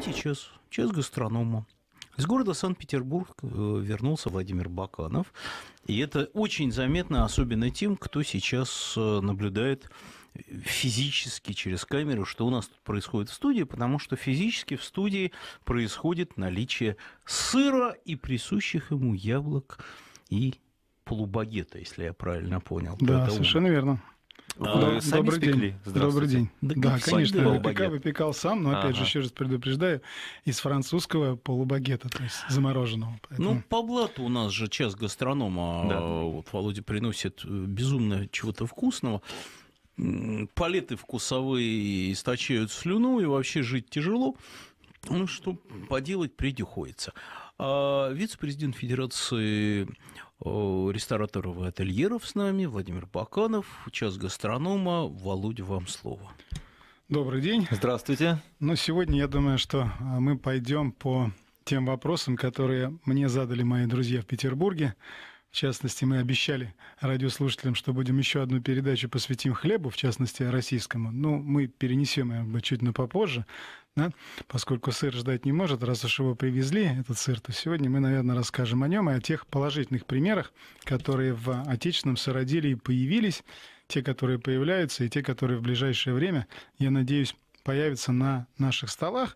Давайте час гастронома. Из города Санкт-Петербург вернулся Владимир Баканов. И это очень заметно, особенно тем, кто сейчас наблюдает физически через камеру, что у нас тут происходит в студии, потому что физически в студии происходит наличие сыра и присущих ему яблок и полубагета, если я правильно понял. Да, это совершенно верно. Сами спекли. Добрый день. Да, конечно, выпекал сам, но опять же, еще раз предупреждаю, из французского полубагета, то есть замороженного. Поэтому... Ну, по блату у нас же час гастронома. Да. Вот Володя приносит безумно чего-то вкусного. Палеты вкусовые источают слюну, и вообще жить тяжело. Ну, что поделать, приходится. А вице-президент Федерации рестораторов и отельеров с нами, Владимир Баканов, час гастронома. Володя, вам слово. Добрый день. Здравствуйте. Ну, сегодня, я думаю, что мы пойдем по тем вопросам, которые мне задали мои друзья в Петербурге. В частности, мы обещали радиослушателям, что будем еще одну передачу посвятим хлебу, в частности, российскому. Но мы перенесем ее чуть попозже, да? Поскольку сыр ждать не может. Раз уж его привезли, этот сыр, то сегодня мы, наверное, расскажем о нем и о тех положительных примерах, которые в отечественном сыроделии появились, те, которые появляются, и те, которые в ближайшее время, я надеюсь, появятся на наших столах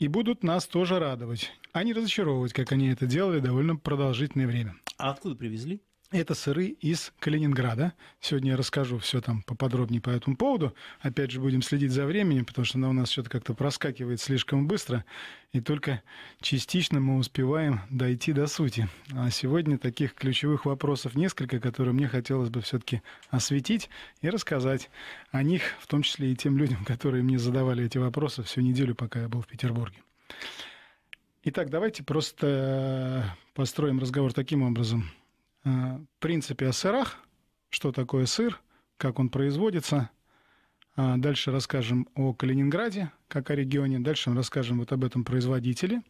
и будут нас тоже радовать, а не разочаровывать, как они это делали довольно продолжительное время. А откуда привезли? Это сыры из Калининграда. Сегодня я расскажу все там поподробнее по этому поводу. Опять же, будем следить за временем, потому что она у нас что-то как-то проскакивает слишком быстро, и только частично мы успеваем дойти до сути. А сегодня таких ключевых вопросов несколько, которые мне хотелось бы все-таки осветить и рассказать о них, в том числе и тем людям, которые мне задавали эти вопросы всю неделю, пока я был в Петербурге. Итак, давайте просто построим разговор таким образом. В принципе, о сырах, что такое сыр, как он производится. Дальше расскажем о Калининграде, как о регионе. Дальше расскажем вот об этом производителе.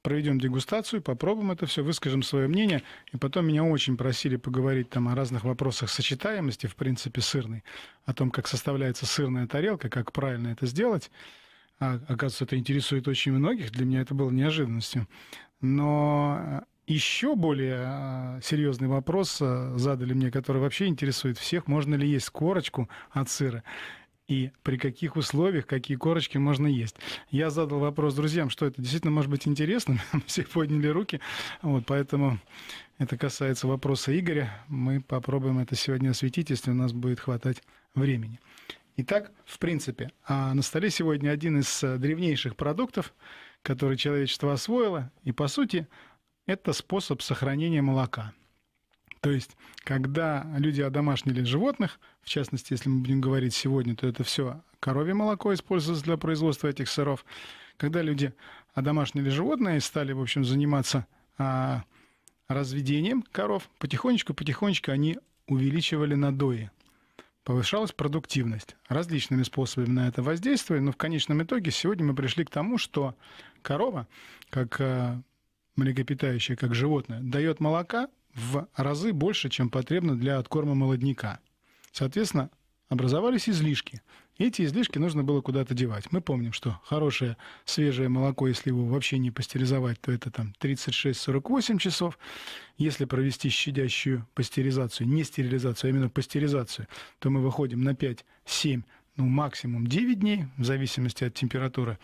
Проведем дегустацию, попробуем это все, выскажем свое мнение. И потом меня очень просили поговорить там о разных вопросах сочетаемости, в принципе, сырной, о том, как составляется сырная тарелка, как правильно это сделать. Оказывается, это интересует очень многих. Для меня это было неожиданностью. Но еще более серьезный вопрос задали мне, который вообще интересует всех. Можно ли есть корочку от сыра? И при каких условиях, какие корочки можно есть? Я задал вопрос друзьям, что это действительно может быть интересно. Все подняли руки. Вот, поэтому это касается вопроса Игоря. Мы попробуем это сегодня осветить, если у нас будет хватать времени. Итак, в принципе, на столе сегодня один из древнейших продуктов, который человечество освоило, и, по сути, это способ сохранения молока. То есть, когда люди одомашнили животных, в частности, если мы будем говорить сегодня, то это все коровье молоко используется для производства этих сыров. Когда люди одомашнили животное и стали, в общем, заниматься разведением коров, потихонечку-потихонечку они увеличивали надои. Повышалась продуктивность. Различными способами на это воздействовали, но в конечном итоге сегодня мы пришли к тому, что корова, как млекопитающее, как животное, дает молока в разы больше, чем потребно для откорма молодняка. Соответственно, образовались излишки. Эти излишки нужно было куда-то девать. Мы помним, что хорошее свежее молоко, если его вообще не пастеризовать, то это там 36-48 часов. Если провести щадящую пастеризацию, не стерилизацию, а именно пастеризацию, то мы выходим на 5-7, ну максимум 9 дней, в зависимости от температуры.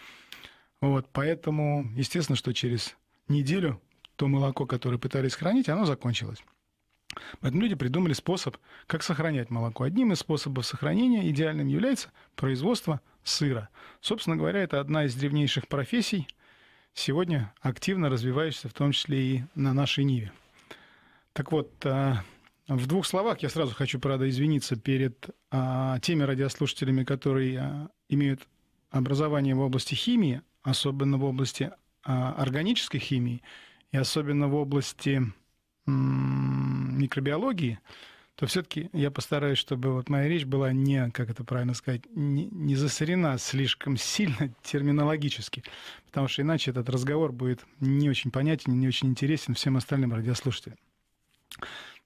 Вот, поэтому, естественно, что через неделю то молоко, которое пытались хранить, оно закончилось. Поэтому люди придумали способ, как сохранять молоко. Одним из способов сохранения идеальным является производство сыра. Собственно говоря, это одна из древнейших профессий, сегодня активно развивающаяся, в том числе и на нашей Ниве. Так вот, в двух словах я сразу хочу, правда, извиниться перед теми радиослушателями, которые имеют образование в области химии, особенно в области органической химии и особенно в области микробиологии, то все-таки я постараюсь, чтобы вот моя речь была не, как это правильно сказать, не засорена слишком сильно терминологически, потому что иначе этот разговор будет не очень понятен, не очень интересен всем остальным радиослушателям.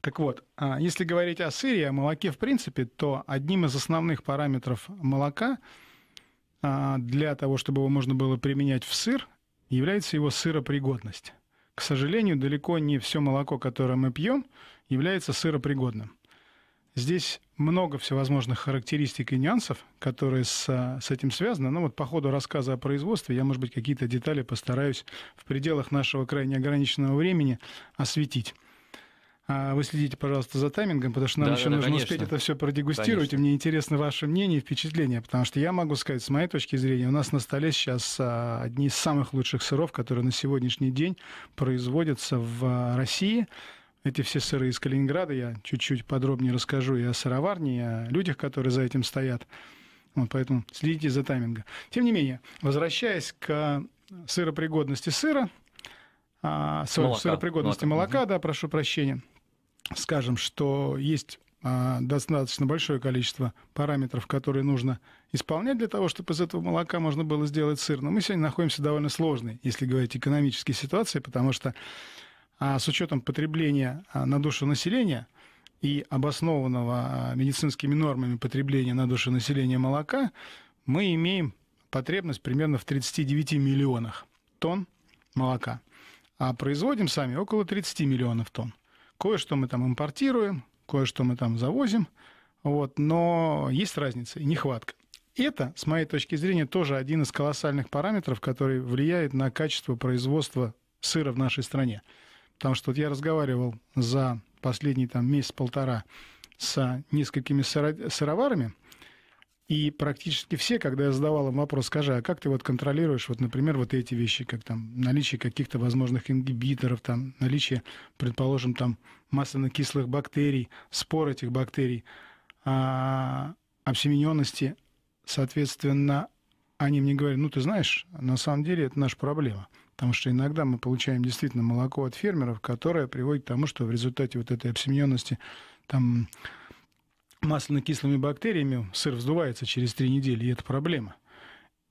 Так вот, если говорить о сыре, о молоке в принципе, то одним из основных параметров молока для того, чтобы его можно было применять в сыр, является его сыропригодность. К сожалению, далеко не все молоко, которое мы пьем, является сыропригодным. Здесь много всевозможных характеристик и нюансов, которые с этим связаны. Но вот по ходу рассказа о производстве я, может быть, какие-то детали постараюсь в пределах нашего крайне ограниченного времени осветить. Вы следите, пожалуйста, за таймингом, потому что нам нужно успеть это все продегустировать. Конечно. И мне интересно ваше мнение и впечатление, потому что я могу сказать, с моей точки зрения, у нас на столе сейчас одни из самых лучших сыров, которые на сегодняшний день производятся в России. Эти все сыры из Калининграда, я чуть-чуть подробнее расскажу и о сыроварне, и о людях, которые за этим стоят. Вот, поэтому следите за таймингом. Тем не менее, возвращаясь к сыропригодности сыра, сыропригодности молока, прошу прощения, скажем, что есть достаточно большое количество параметров, которые нужно исполнять для того, чтобы из этого молока можно было сделать сыр. Но мы сегодня находимся в довольно сложной, если говорить, экономической ситуации, потому что с учетом потребления на душу населения и обоснованного медицинскими нормами потребления на душу населения молока, мы имеем потребность примерно в 39 миллионах тонн молока. А производим сами около 30 миллионов тонн. Кое-что мы там импортируем, кое-что мы там завозим, вот, но есть разница и нехватка. Это, с моей точки зрения, тоже один из колоссальных параметров, который влияет на качество производства сыра в нашей стране. Потому что вот я разговаривал за последний месяц-полтора с несколькими сыроварами, и практически все, когда я задавал им вопрос, скажи, а как ты контролируешь, например, эти вещи, как наличие каких-то возможных ингибиторов, наличие, предположим, масляно-кислых бактерий, спор этих бактерий, обсемененности, соответственно, они мне говорят, ты знаешь, на самом деле это наша проблема. Потому что иногда мы получаем действительно молоко от фермеров, которое приводит к тому, что в результате этой обсемененности масляно-кислыми бактериями сыр вздувается через 3 недели, и это проблема.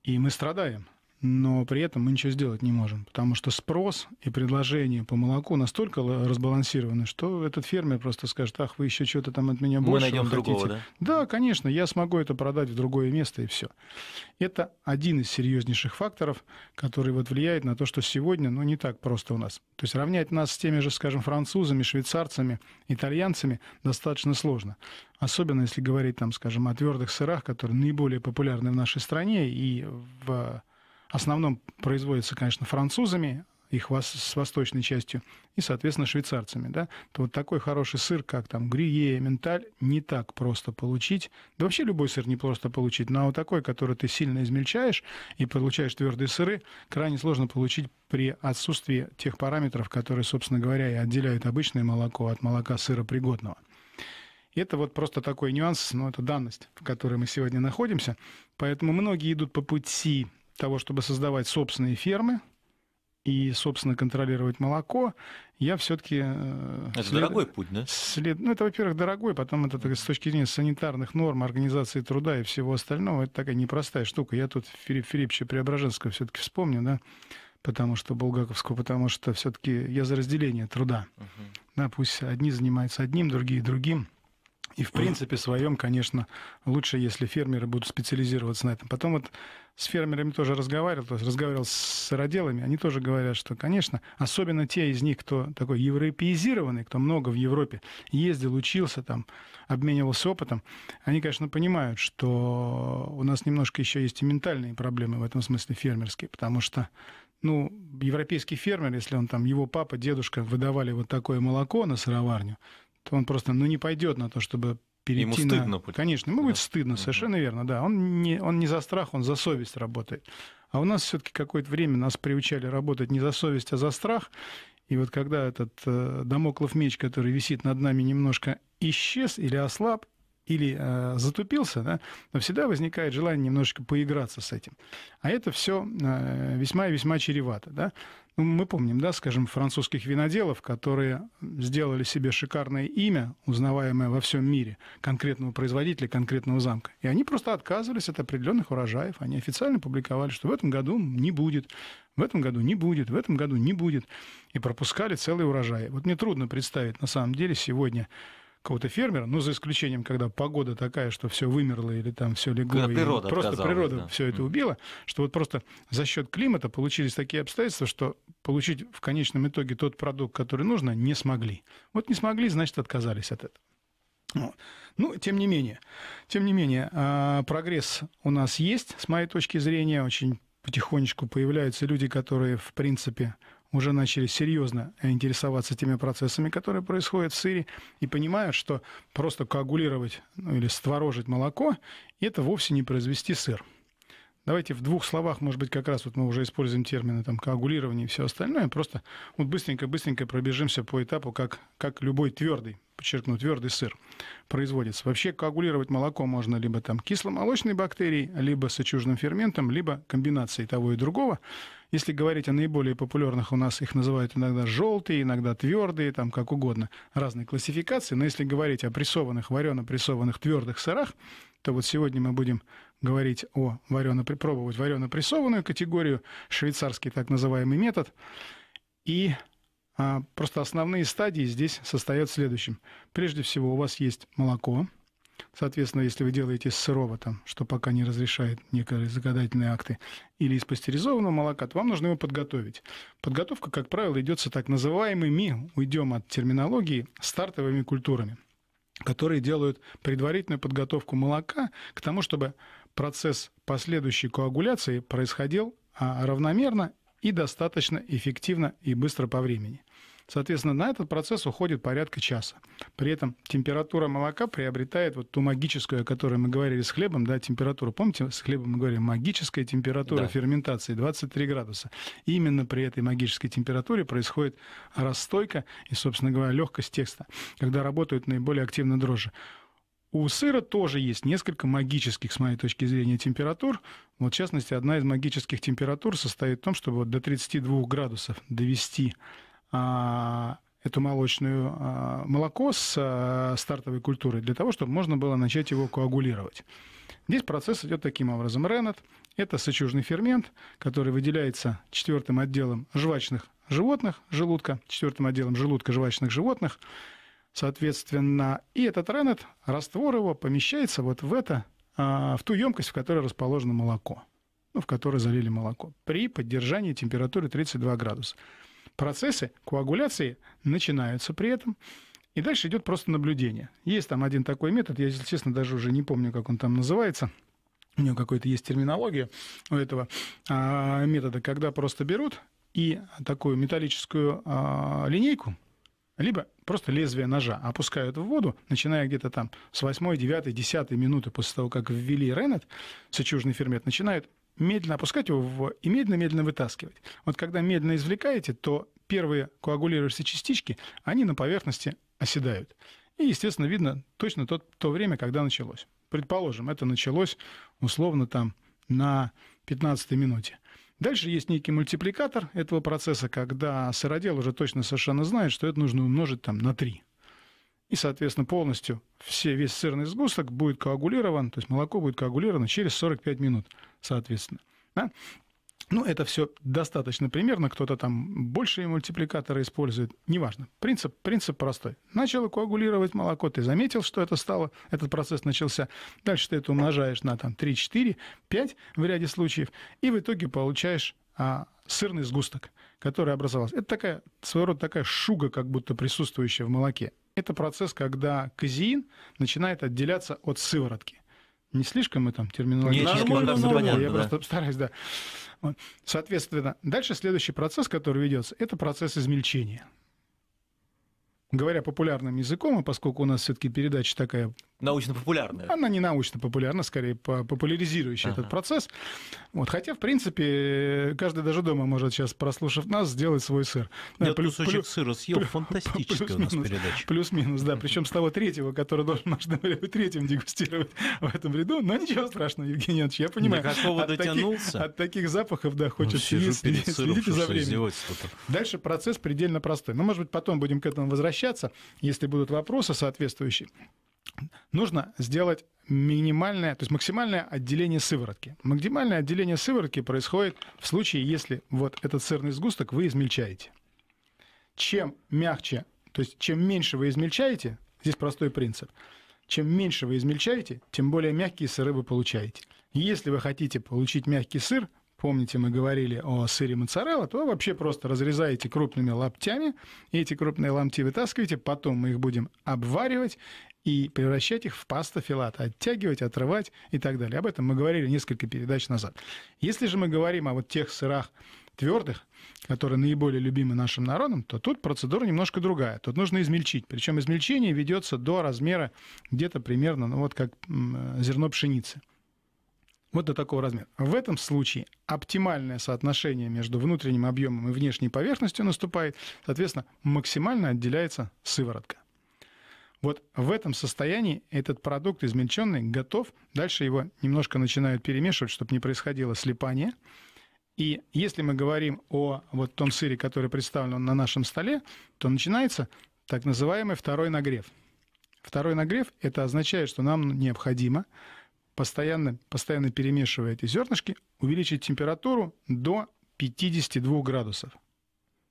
И мы страдаем, но при этом мы ничего сделать не можем, потому что спрос и предложение по молоку настолько разбалансированы, что этот фермер просто скажет, ах, вы еще что-то от меня больше хотите. Мы найдем другого, да? Да, конечно, я смогу это продать в другое место, и все. Это один из серьезнейших факторов, который влияет на то, что сегодня не так просто у нас. То есть равнять нас с теми же, скажем, французами, швейцарцами, итальянцами достаточно сложно. Особенно если говорить, скажем, о твердых сырах, которые наиболее популярны в нашей стране, и в основном производятся, конечно, французами, их с восточной частью, и, соответственно, швейцарцами. Да? То такой хороший сыр, как Грюйе, Менталь, не так просто получить. Да вообще любой сыр не просто получить, но такой, который ты сильно измельчаешь и получаешь твердые сыры, крайне сложно получить при отсутствии тех параметров, которые, собственно говоря, и отделяют обычное молоко от молока сыропригодного. Это просто такой нюанс, но это данность, в которой мы сегодня находимся. Поэтому многие идут по пути того, чтобы создавать собственные фермы и, собственно, контролировать молоко, я все-таки... Это дорогой путь, да? Это, во-первых, дорогой, потом это с точки зрения санитарных норм, организации труда и всего остального, это такая непростая штука. Я тут Филиппа Филипповича Преображенского все-таки вспомню, да, потому что Булгаковского, потому что все-таки я за разделение труда. Да, пусть одни занимаются одним, другие другим. И в принципе своем, конечно, лучше, если фермеры будут специализироваться на этом. Потом с фермерами тоже разговаривал с сыроделами, они тоже говорят, что, конечно, особенно те из них, кто такой европеизированный, кто много в Европе ездил, учился, обменивался опытом, они, конечно, понимают, что у нас немножко еще есть и ментальные проблемы в этом смысле фермерские, потому что европейский фермер, если он его папа, дедушка выдавали такое молоко на сыроварню, то он просто не пойдет на то, чтобы перейти. Ему стыдно будет. Конечно, ему будет стыдно, совершенно верно, да. Он не за страх, он за совесть работает. А у нас все-таки какое-то время нас приучали работать не за совесть, а за страх. И когда этот дамоклов меч, который висит над нами, немножко исчез или ослаб, или затупился, да, но всегда возникает желание немножечко поиграться с этим. А это все весьма и весьма чревато. Да? Мы помним, да, скажем, французских виноделов, которые сделали себе шикарное имя, узнаваемое во всем мире, конкретного производителя, конкретного замка. И они просто отказывались от определенных урожаев. Они официально публиковали, что в этом году не будет, в этом году не будет, в этом году не будет. И пропускали целый урожай. Мне трудно представить, на самом деле, сегодня какого-то фермера, ну, за исключением, когда погода такая, что все вымерло или там все легло, когда природа просто природа все это убила, что вот просто за счет климата получились такие обстоятельства, что получить в конечном итоге тот продукт, который нужно, не смогли. Вот не смогли, значит, отказались от этого. Вот. Ну, тем не менее, прогресс у нас есть, с моей точки зрения, очень потихонечку появляются люди, которые, в принципе, уже начали серьезно интересоваться теми процессами, которые происходят в сыре, и понимают, что просто коагулировать, ну, или створожить молоко – это вовсе не произвести сыр. Давайте в двух словах, может быть, как раз вот мы уже используем термины там, коагулирование и все остальное, просто вот быстренько пробежимся по этапу, как любой твердый, подчеркну, твердый сыр производится. Вообще коагулировать молоко можно либо там кисломолочной бактерией, либо сычужным ферментом, либо комбинацией того и другого. Если говорить о наиболее популярных, у нас их называют иногда желтые, иногда твердые, там как угодно, разные классификации. Но если говорить о прессованных, варено-прессованных твердых сырах, то вот сегодня мы будем говорить о пробовать варено-прессованную категорию, швейцарский так называемый метод. И просто основные стадии здесь состоят в следующем. Прежде всего у вас есть молоко. Соответственно, если вы делаете из сырого, там, что пока не разрешает некоторые законодательные акты, или из пастеризованного молока, то вам нужно его подготовить. Подготовка, как правило, идет с так называемыми, уйдем от терминологии, стартовыми культурами, которые делают предварительную подготовку молока к тому, чтобы процесс последующей коагуляции происходил равномерно и достаточно эффективно и быстро по времени. Соответственно, на этот процесс уходит порядка часа. При этом температура молока приобретает вот ту магическую, о которой мы говорили с хлебом, да, температуру. Помните, с хлебом мы говорили, магическая температура ферментации 23 градуса. И именно при этой магической температуре происходит расстойка и, собственно говоря, легкость текста, когда работают наиболее активно дрожжи. У сыра тоже есть несколько магических, с моей точки зрения, температур. Вот, в частности, одна из магических температур состоит в том, чтобы вот до 32 градусов довести эту молоко с стартовой культурой для того, чтобы можно было начать его коагулировать. Здесь процесс идет таким образом. Ренет – это сычужный фермент, который выделяется четвертым отделом жвачных животных, желудка, четвертым отделом желудка жвачных животных. Соответственно, и этот ренет, раствор его, помещается вот в ту емкость, в которой расположено молоко, в которой залили молоко, при поддержании температуры 32 градуса. Процессы коагуляции начинаются при этом, и дальше идет просто наблюдение. Есть там один такой метод, я, если честно, даже уже не помню, как он там называется, у него какая-то есть терминология у этого метода, когда просто берут и такую металлическую линейку, либо просто лезвие ножа опускают в воду, начиная где-то там с 8, 9, 10 минуты после того, как ввели ренет, сычужный фермент, начинают медленно опускать его и медленно-медленно вытаскивать. Вот когда медленно извлекаете, то первые коагулирующиеся частички, они на поверхности оседают. И, естественно, видно точно то время, когда началось. Предположим, это началось условно там на 15-й минуте. Дальше есть некий мультипликатор этого процесса, когда сыродел уже точно совершенно знает, что это нужно умножить там, на 3. И, соответственно, полностью весь сырный сгусток будет коагулирован, то есть молоко будет коагулировано через 45 минут, соответственно. Да? Ну, это все достаточно примерно. Кто-то там большие мультипликаторы использует, неважно. Принцип простой. Начало коагулировать молоко, ты заметил, что это стало, этот процесс начался. Дальше ты это умножаешь на там, 3, 4, 5 в ряде случаев, и в итоге получаешь сырный сгусток, который образовался. Это такая, своего рода такая шуга, как будто присутствующая в молоке. Это процесс, когда казеин начинает отделяться от сыворотки. Не слишком мы там терминологически... Просто стараюсь, да. Вот. Соответственно, дальше следующий процесс, который ведется, это процесс измельчения. Говоря популярным языком, и поскольку у нас все-таки передача такая... Научно-популярная. Она не научно-популярна, скорее популяризирующая этот процесс. Вот. Хотя, в принципе, каждый даже дома может сейчас, прослушав нас, сделать свой сыр. Я кусочек сыра съел, фантастическая у нас передача. Плюс-минус, да. Причем с того третьего, который должен быть третьим дегустировать в этом ряду. Но ничего страшного, Евгений Ильич, я понимаю. До какого дотянулся? От таких запахов, да, хочется следите за временем. Дальше процесс предельно простой. Но, может быть, потом будем к этому возвращаться. Если будут вопросы соответствующие, нужно сделать минимальное, то есть максимальное отделение сыворотки. Максимальное отделение сыворотки происходит в случае, если вот этот сырный сгусток вы измельчаете. Чем мягче, то есть чем меньше вы измельчаете, Здесь простой принцип. Чем меньше вы измельчаете, тем более мягкие сыры вы получаете. Если вы хотите получить мягкий сыр, помните, мы говорили о сыре моцарелла, то вообще просто разрезаете крупными ломтями, и эти крупные ломти вытаскиваете, потом мы их будем обваривать и превращать их в пастофилат, оттягивать, отрывать и так далее. Об этом мы говорили несколько передач назад. Если же мы говорим о вот тех сырах твердых, которые наиболее любимы нашим народом, то тут процедура немножко другая. Тут нужно измельчить. Причем измельчение ведется до размера где-то примерно, ну вот как зерно пшеницы. Вот до такого размера. В этом случае оптимальное соотношение между внутренним объемом и внешней поверхностью наступает, соответственно, максимально отделяется сыворотка. Вот в этом состоянии этот продукт измельченный готов. Дальше его немножко начинают перемешивать, чтобы не происходило слипание. И если мы говорим о вот том сыре, который представлен на нашем столе, то начинается так называемый второй нагрев. Второй нагрев – это означает, что нам необходимо, постоянно перемешивая эти зернышки, увеличить температуру до 52 градусов.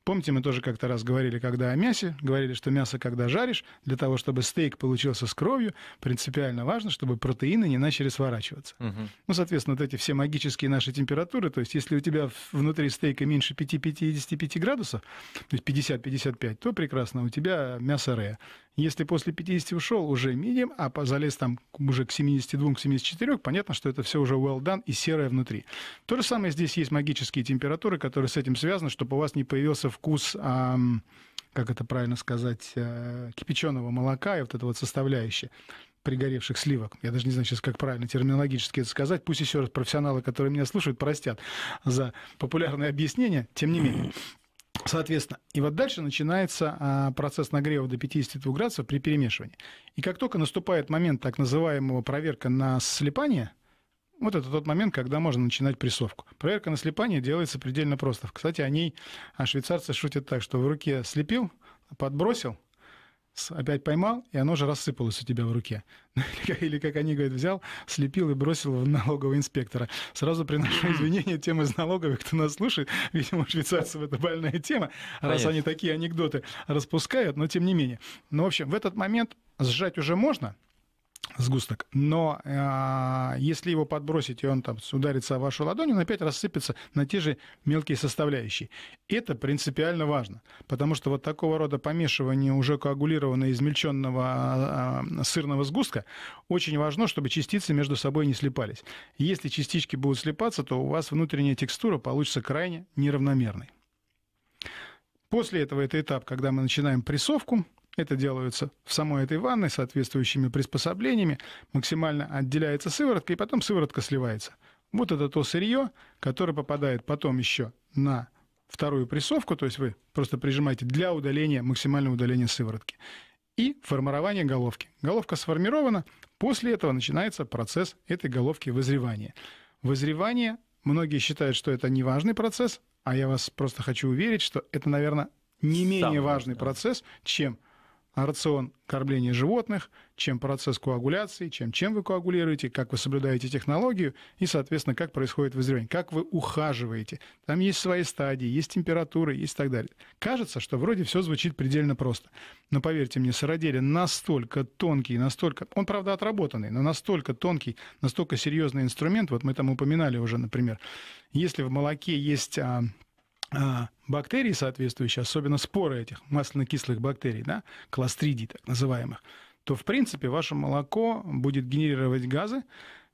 Помните, мы тоже как-то раз говорили, когда о мясе, говорили, что мясо, когда жаришь, для того, чтобы стейк получился с кровью, принципиально важно, чтобы протеины не начали сворачиваться. Угу. Ну, соответственно, вот эти все магические наши температуры, то есть если у тебя внутри стейка меньше 55 градусов, то есть 50-55, то прекрасно, у тебя мясо реа. Если после 50 ушел, уже минимум, а залез там уже к 72-74, понятно, что это все уже well done и серое внутри. То же самое здесь есть магические температуры, которые с этим связаны, чтобы у вас не появился вкус, как это правильно сказать, кипяченого молока и вот эта вот составляющая пригоревших сливок. Я даже не знаю сейчас, как правильно терминологически это сказать. Пусть еще раз профессионалы, которые меня слушают, простят за популярное объяснение, тем не менее. Соответственно, и вот дальше начинается процесс нагрева до 52 градусов при перемешивании. И как только наступает момент так называемого проверка на слипание, вот это тот момент, когда можно начинать прессовку. Проверка на слипание делается предельно просто. Кстати, о ней швейцарцы шутят так, что в руке слепил, подбросил, опять поймал, и оно же рассыпалось у тебя в руке. Или, как они говорят, взял, слепил и бросил в налогового инспектора. Сразу приношу извинения тем из налоговых, кто нас слушает. Видимо, швейцарцев это больная тема, раз они такие анекдоты распускают, но тем не менее. Ну, в общем, в этот момент сжать уже можно сгусток, но если его подбросить, и он там ударится о вашу ладонь, он опять рассыпется на те же мелкие составляющие. Это принципиально важно, потому что вот такого рода помешивание уже коагулированного, измельченного сырного сгустка очень важно, чтобы частицы между собой не слипались. Если частички будут слипаться, то у вас внутренняя текстура получится крайне неравномерной. После этого это этап, когда мы начинаем прессовку. Это делается в самой этой ванной соответствующими приспособлениями, максимально отделяется сыворотка, и потом сыворотка сливается. Вот это то сырье, которое попадает потом еще на вторую прессовку, то есть вы просто прижимаете для удаления, максимального удаления сыворотки. И формирование головки. Головка сформирована, после этого начинается процесс этой головки вызревания. Вызревание, многие считают, что это неважный процесс, а я вас просто хочу уверить, что это, наверное, не менее важный процесс, чем рацион кормления животных, чем процесс коагуляции, чем вы коагулируете, как вы соблюдаете технологию и, соответственно, как происходит вызревание, как вы ухаживаете. Там есть свои стадии, есть температура, есть так далее. Кажется, что вроде все звучит предельно просто. Но поверьте мне, сыроделие настолько тонкий, настолько... Он, правда, отработанный, но настолько тонкий, настолько серьезный инструмент. Вот мы там упоминали уже, например, если в молоке есть... бактерии соответствующие, особенно споры этих масляно-кислых бактерий, да, кластридий так называемых, то, в принципе, ваше молоко будет генерировать газы,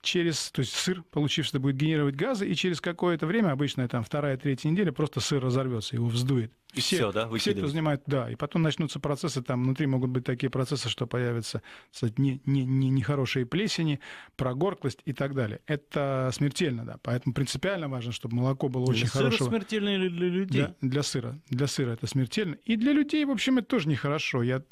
то есть сыр, получившийся, будет генерировать газы, и через какое-то время, обычно там 2-3 неделя, просто сыр разорвется, его вздует. И все, да, все, кто занимает, да, и потом начнутся процессы, там внутри могут быть такие процессы, что появятся, кстати, нехорошие плесени, прогорклость и так далее. Это смертельно, да, поэтому принципиально важно, чтобы молоко было очень хорошего. Сыр смертельно или для людей? Да, для сыра это смертельно, и для людей, в общем, это тоже нехорошо. Нет,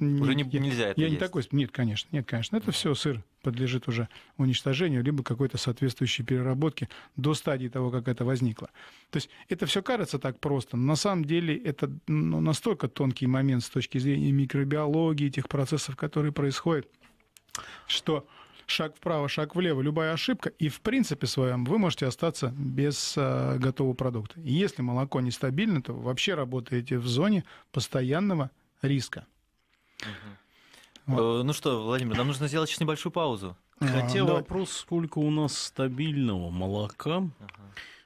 конечно, это все сыр подлежит уже уничтожению, либо какой-то соответствующей переработке до стадии того, как это возникло. То есть это все кажется так просто, но на самом деле это настолько тонкий момент с точки зрения микробиологии, тех процессов, которые происходят, что шаг вправо, шаг влево, любая ошибка, и в принципе своем вы можете остаться без готового продукта. И если молоко нестабильно, то вы вообще работаете в зоне постоянного риска. Вот. Ну что, Владимир, нам нужно сделать сейчас небольшую паузу. Хотя вопрос, сколько у нас стабильного молока,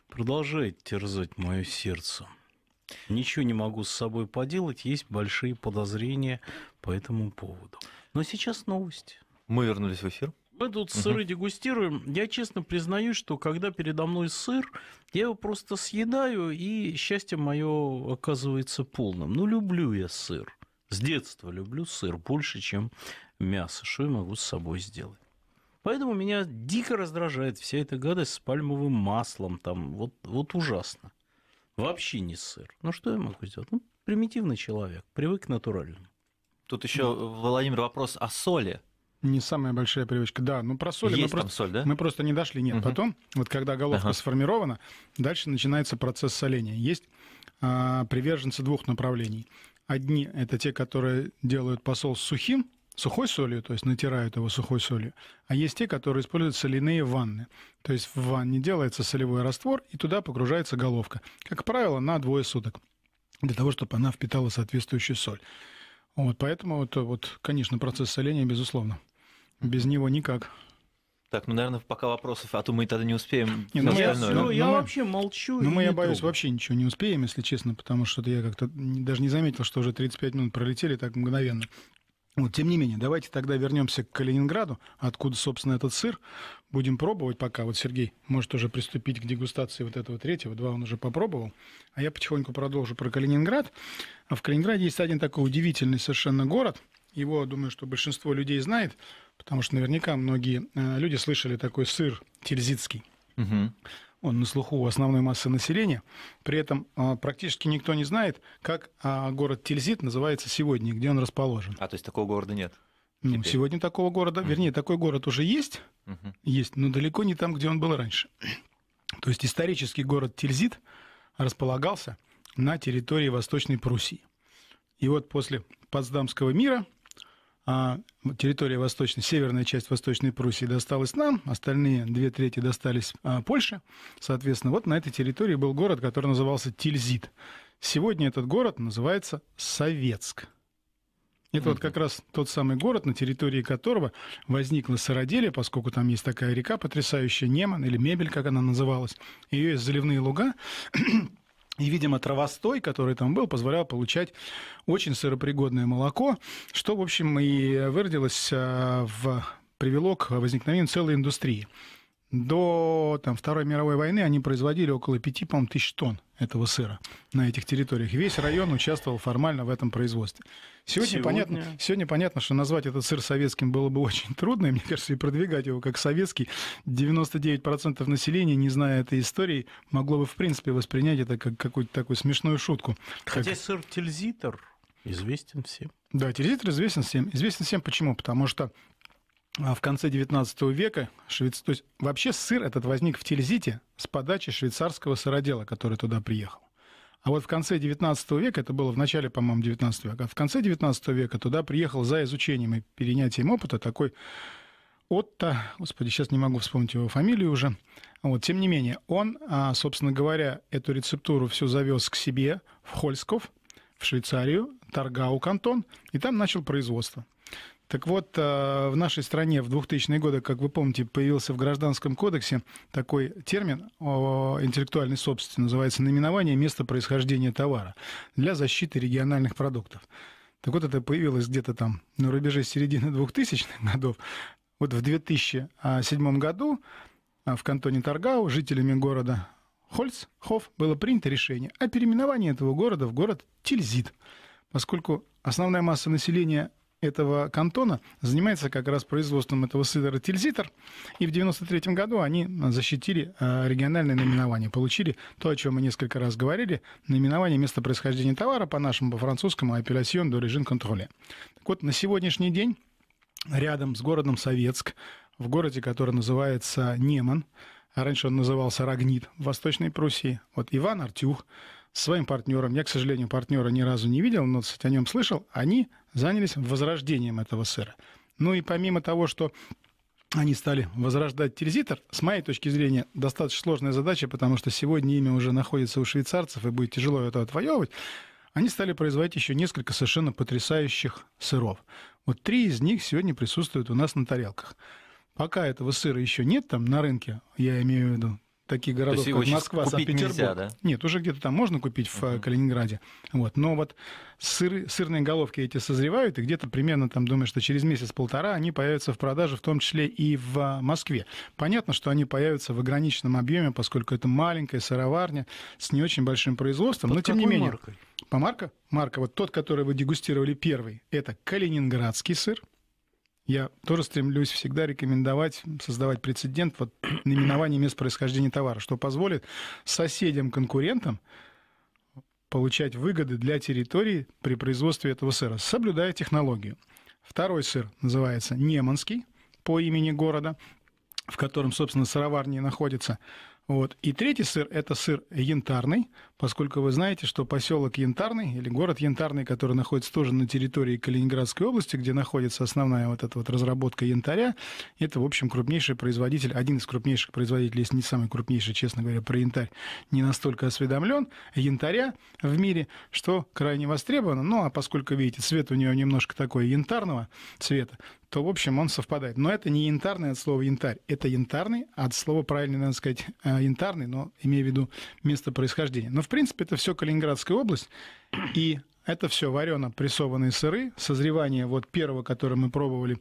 продолжает терзать мое сердце. Ничего не могу с собой поделать, есть большие подозрения по этому поводу. Но сейчас новости. Мы вернулись в эфир. Мы тут сыры дегустируем. Я честно признаюсь, что когда передо мной сыр, я его просто съедаю, и счастье мое оказывается полным. Ну, люблю я сыр. С детства люблю сыр больше, чем мясо. Что я могу с собой сделать? Поэтому меня дико раздражает вся эта гадость с пальмовым маслом. Там, вот ужасно. Вообще не сыр. Ну, что я могу сделать? Ну, примитивный человек, привык к натуральному. Тут еще, Владимир, вопрос о соли. Не самая большая привычка. Да, ну про соль, мы просто не дошли. Нет, потом, вот когда головка сформирована, дальше начинается процесс соления. Есть приверженцы двух направлений. Одни — это те, которые делают посол сухой солью, то есть натирают его сухой солью. А есть те, которые используют соляные ванны. То есть в ванне делается солевой раствор, и туда погружается головка. Как правило, на 2 суток. Для того, чтобы она впитала соответствующую соль. Вот, поэтому это, конечно, процесс соления, безусловно. Без него никак. Так, ну, наверное, пока вопросов, а то мы тогда не успеем. Не, я вообще молчу. Ну, я боюсь, вообще ничего не успеем, если честно, потому что я как-то даже не заметил, что уже 35 минут пролетели так мгновенно. Вот, тем не менее, давайте тогда вернемся к Калининграду, откуда, собственно, этот сыр. Будем пробовать пока. Вот Сергей может уже приступить к дегустации вот этого третьего. 2 он уже попробовал. А я потихоньку продолжу про Калининград. А в Калининграде есть один такой удивительный совершенно город. Его, думаю, что большинство людей знает, потому что наверняка многие люди слышали такой сыр тильзитский. Он на слуху у основной массы населения. При этом практически никто не знает, как город Тильзит называется сегодня, где он расположен. А, то есть такого города нет? Ну, сегодня такого города, вернее, такой город уже есть, но далеко не там, где он был раньше. То есть исторический город Тильзит располагался на территории Восточной Пруссии. И вот после Потсдамского мира территория северная часть Восточной Пруссии досталась нам, остальные 2/3 достались Польше. Соответственно, вот на этой территории был город, который назывался Тильзит. Сегодня этот город называется Советск. Это вот как раз тот самый город, на территории которого возникло сыроделие, поскольку там есть такая река потрясающая, Неман, или Мебель, как она называлась. Ее есть заливные луга. И, видимо, травостой, который там был, позволял получать очень сыропригодное молоко, что, в общем, и выродилось привело к возникновению целой индустрии. До Второй мировой войны они производили около 5 тысяч тонн этого сыра на этих территориях. Весь район участвовал формально в этом производстве. Сегодня понятно, что назвать этот сыр советским было бы очень трудно, и, мне кажется, и продвигать его как советский. 99% населения, не зная этой истории, могло бы, в принципе, воспринять это как какую-то такую смешную шутку. Хотя сыр тильзитер известен всем. Да, тильзитер известен всем. Известен всем почему? Потому что в конце 19 века то есть вообще сыр этот возник в Тильзите с подачи швейцарского сыродела, который туда приехал. А вот в конце 19 века, это было в начале, по-моему, 19 века, а в конце 19 века туда приехал за изучением и перенятием опыта такой Отто, господи, сейчас не могу вспомнить его фамилию уже. Вот, тем не менее, он, собственно говоря, эту рецептуру всю завез к себе в Хольцхоф, в Швейцарию, Торгау кантон, и там начал производство. Так вот, в нашей стране в 2000-е годы, как вы помните, появился в Гражданском кодексе такой термин интеллектуальной собственности, называется наименование места происхождения товара для защиты региональных продуктов. Так вот, это появилось где-то там на рубеже середины 2000-х годов. Вот в 2007 году в кантоне Торгау жителями города Хольцхоф было принято решение о переименовании этого города в город Тильзит, поскольку основная масса населения этого кантона занимается как раз производством этого сыра тильзитер. И в 1993 году они защитили региональное наименование, получили то, о чем мы несколько раз говорили, наименование места происхождения товара, по-нашему, по-французскому, «Appellation d'origine contrôlée». Так вот, на сегодняшний день рядом с городом Советск, в городе, который называется Неман, а раньше он назывался Рогнит в Восточной Пруссии, вот Иван Артюх с своим партнером, я, к сожалению, партнера ни разу не видел, но о нем слышал, они занялись возрождением этого сыра. Ну и помимо того, что они стали возрождать тильзитер, с моей точки зрения, достаточно сложная задача, потому что сегодня имя уже находится у швейцарцев, и будет тяжело это отвоевывать. они стали производить еще несколько совершенно потрясающих сыров. Вот три из них сегодня присутствуют у нас на тарелках. Пока этого сыра еще нет там на рынке, я имею в виду такие города, как Москва, Санкт-Петербург. Нельзя, да? Нет, уже где-то там можно купить в Калининграде. Вот. Но вот сырные головки эти созревают, и где-то примерно, там, думаю, что через месяц-полтора они появятся в продаже, в том числе и в Москве. Понятно, что они появятся в ограниченном объеме, поскольку это маленькая сыроварня с не очень большим производством, но тем не менее. Под какой маркой? По марке? Марка, вот тот, который вы дегустировали первый, это калининградский сыр. Я тоже стремлюсь всегда рекомендовать создавать прецедент вот, наименования мест происхождения товара, что позволит соседям-конкурентам получать выгоды для территории при производстве этого сыра, соблюдая технологию. Второй сыр называется Неманский, по имени города, в котором, собственно, сыроварня находится. Вот. И третий сыр – это сыр Янтарный, поскольку вы знаете, что поселок Янтарный или город Янтарный, который находится тоже на территории Калининградской области, где находится основная вот эта вот разработка янтаря, это, в общем, крупнейший производитель, один из крупнейших производителей, если не самый крупнейший, честно говоря, про янтарь не настолько осведомлен, янтаря в мире, что крайне востребовано. Ну, а поскольку, видите, цвет у него немножко такой янтарного цвета, то, в общем, он совпадает. Но это не янтарный от слова янтарь, это янтарный, от слова, правильно надо сказать, янтарный, но имея в виду место происхождения. Но, в принципе, это все Калининградская область, и это все варено прессованные сыры, созревание вот первого, который мы пробовали,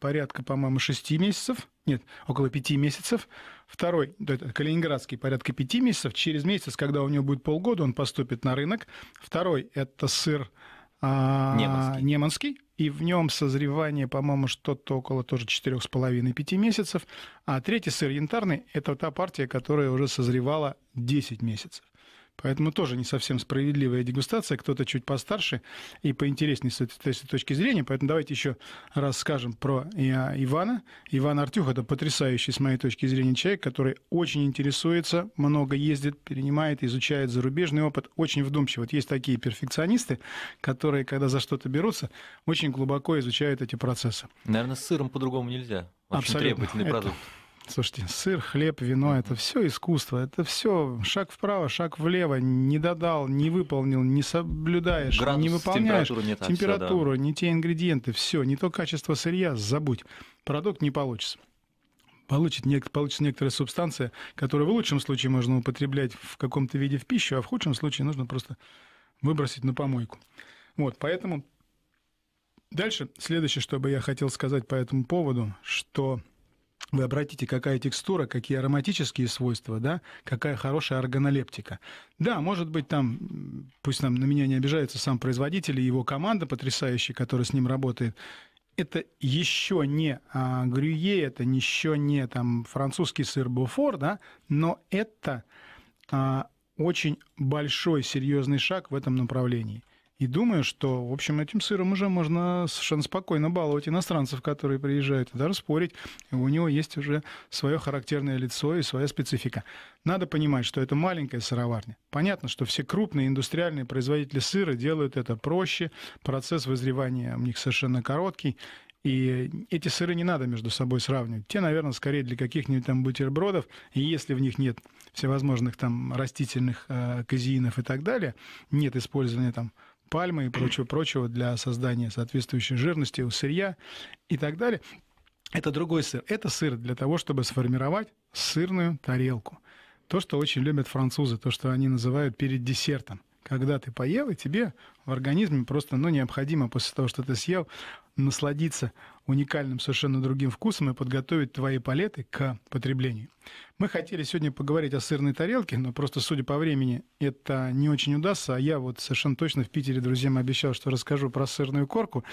порядка, по-моему, 6 месяцев, нет, около 5 месяцев. Второй, калининградский, порядка 5 месяцев. Через месяц, когда у него будет полгода, он поступит на рынок. Второй – это сыр Неманский. И в нем созревание, по-моему, что-то около тоже 4,5-5 месяцев. А третий сыр янтарный – это та партия, которая уже созревала 10 месяцев. Поэтому тоже не совсем справедливая дегустация. Кто-то чуть постарше и поинтереснее с этой точки зрения. Поэтому давайте еще раз скажем про Ивана. Иван Артюх – это потрясающий, с моей точки зрения, человек, который очень интересуется, много ездит, перенимает, изучает зарубежный опыт, очень вдумчиво. Вот есть такие перфекционисты, которые, когда за что-то берутся, очень глубоко изучают эти процессы. Наверное, с сыром по-другому нельзя. Очень требовательный продукт. Слушайте, сыр, хлеб, вино – это все искусство, это все шаг вправо, шаг влево, не додал, не выполнил, не соблюдаешь, градус, не выполняешь температуру, не те ингредиенты, все, не то качество сырья, забудь, продукт не получится. Получится некоторая субстанция, которую в лучшем случае можно употреблять в каком-то виде в пищу, а в худшем случае нужно просто выбросить на помойку. Вот, поэтому дальше, следующее, что бы я хотел сказать по этому поводу, что вы обратите, какая текстура, какие ароматические свойства, да, какая хорошая органолептика. Да, может быть, там, пусть там на меня не обижаются сам производитель и его команда потрясающая, которая с ним работает. Это еще не Грюйе, это еще не там французский сыр Бофор, да, но это очень большой серьезный шаг в этом направлении. И думаю, что, в общем, этим сыром уже можно совершенно спокойно баловать иностранцев, которые приезжают, и даже спорить. У него есть уже свое характерное лицо и своя специфика. Надо понимать, что это маленькая сыроварня. Понятно, что все крупные индустриальные производители сыра делают это проще. Процесс вызревания у них совершенно короткий. И эти сыры не надо между собой сравнивать. Те, наверное, скорее для каких-нибудь там бутербродов. И если в них нет всевозможных там растительных казеинов и так далее, нет использования там пальмы и прочего-прочего для создания соответствующей жирности у сырья и так далее. Это другой сыр. Это сыр для того, чтобы сформировать сырную тарелку. То, что очень любят французы, то, что они называют перед десертом. Когда ты поел, и тебе в организме просто необходимо после того, что ты съел, насладиться уникальным совершенно другим вкусом и подготовить твои палеты к потреблению. Мы хотели сегодня поговорить о сырной тарелке, но просто, судя по времени, это не очень удастся. А я вот совершенно точно в Питере друзьям обещал, что расскажу про сырную корку.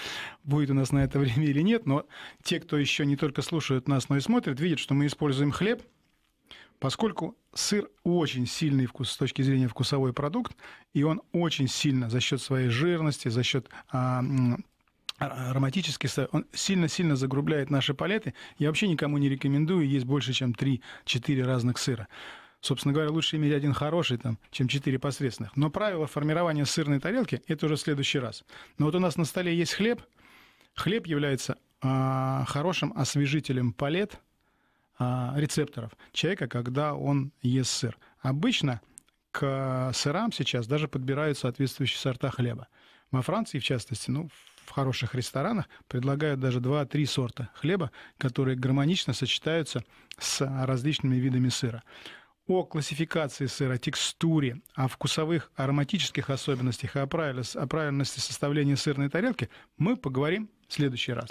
Будет у нас на это время или нет, но те, кто еще не только слушают нас, но и смотрят, видят, что мы используем хлеб, поскольку сыр очень сильный вкус с точки зрения вкусовой продукт, и он очень сильно за счет своей жирности, за счет ароматический сыр, он сильно-сильно загрубляет наши палеты. Я вообще никому не рекомендую есть больше, чем 3-4 разных сыра. Собственно говоря, лучше иметь один хороший, там, чем 4 посредственных. Но правило формирования сырной тарелки – это уже в следующий раз. Но вот у нас на столе есть хлеб. Хлеб является хорошим освежителем палет, рецепторов человека, когда он ест сыр. Обычно к сырам сейчас даже подбирают соответствующие сорта хлеба. Во Франции, в частности, ну, в хороших ресторанах предлагают даже 2-3 сорта хлеба, которые гармонично сочетаются с различными видами сыра. О классификации сыра, текстуре, о вкусовых, ароматических особенностях и о правильности составления сырной тарелки мы поговорим в следующий раз.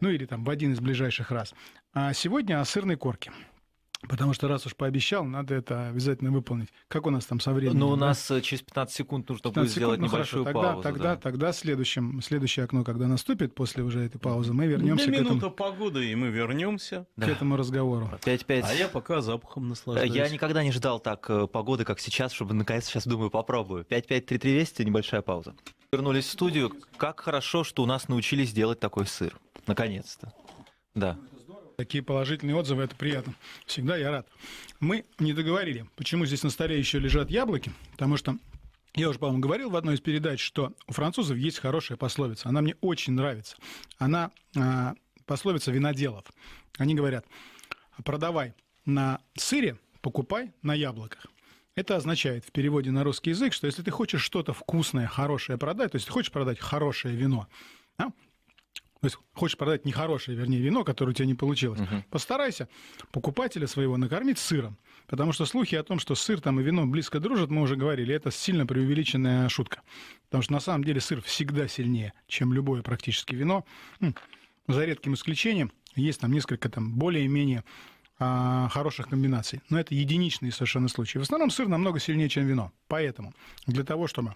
Ну или там в один из ближайших раз. А сегодня о сырной корке. Потому что раз уж пообещал, надо это обязательно выполнить. Как у нас там со временем? Но у нас через 15 секунд нужно будет сделать небольшую паузу. Тогда следующее окно, когда наступит, после уже этой паузы, мы вернемся к этому. Минута погоды, и мы вернемся к этому разговору. 5-5. А я пока запахом наслаждаюсь. Я никогда не ждал так погоды, как сейчас, чтобы наконец сейчас, думаю, попробую. 5-5-3-3-200, небольшая пауза. Вернулись в студию. Как хорошо, что у нас научились делать такой сыр. Наконец-то. Да. Такие положительные отзывы, это приятно. Всегда я рад. Мы не договорили, почему здесь на столе еще лежат яблоки, потому что я уже, по-моему, говорил в одной из передач, что у французов есть хорошая пословица. Она мне очень нравится. Она пословица виноделов. Они говорят: продавай на сыре, покупай на яблоках. Это означает в переводе на русский язык, что если ты хочешь что-то вкусное, хорошее продать, то есть ты хочешь продать хорошее вино, то есть хочешь продать нехорошее, вернее, вино, которое у тебя не получилось, постарайся покупателя своего накормить сыром. Потому что слухи о том, что сыр там и вино близко дружат, мы уже говорили, это сильно преувеличенная шутка. Потому что на самом деле сыр всегда сильнее, чем любое практически вино. За редким исключением есть там несколько там более-менее хороших комбинаций. Но это единичные совершенно случаи. В основном сыр намного сильнее, чем вино. Поэтому для того, чтобы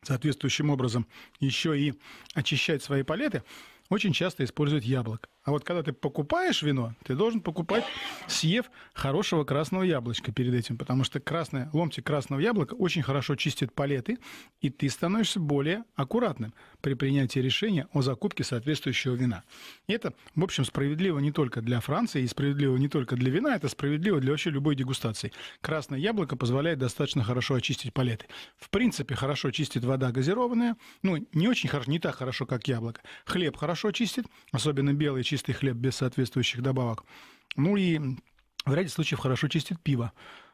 соответствующим образом еще и очищать свои палеты, очень часто используют яблок. А вот когда ты покупаешь вино, ты должен покупать, съев хорошего красного яблочка перед этим, потому что ломтик красного яблока очень хорошо чистит палеты, и ты становишься более аккуратным при принятии решения о закупке соответствующего вина. И это, в общем, справедливо не только для Франции, и справедливо не только для вина, это справедливо для вообще любой дегустации. Красное яблоко позволяет достаточно хорошо очистить палеты. В принципе, хорошо чистит вода газированная, ну, не очень хорошо, не так хорошо, как яблоко. Хлеб хорошо чистит, особенно белый чистый хлеб без соответствующих добавок. Ну и в ряде случаев хорошо чистит пиво.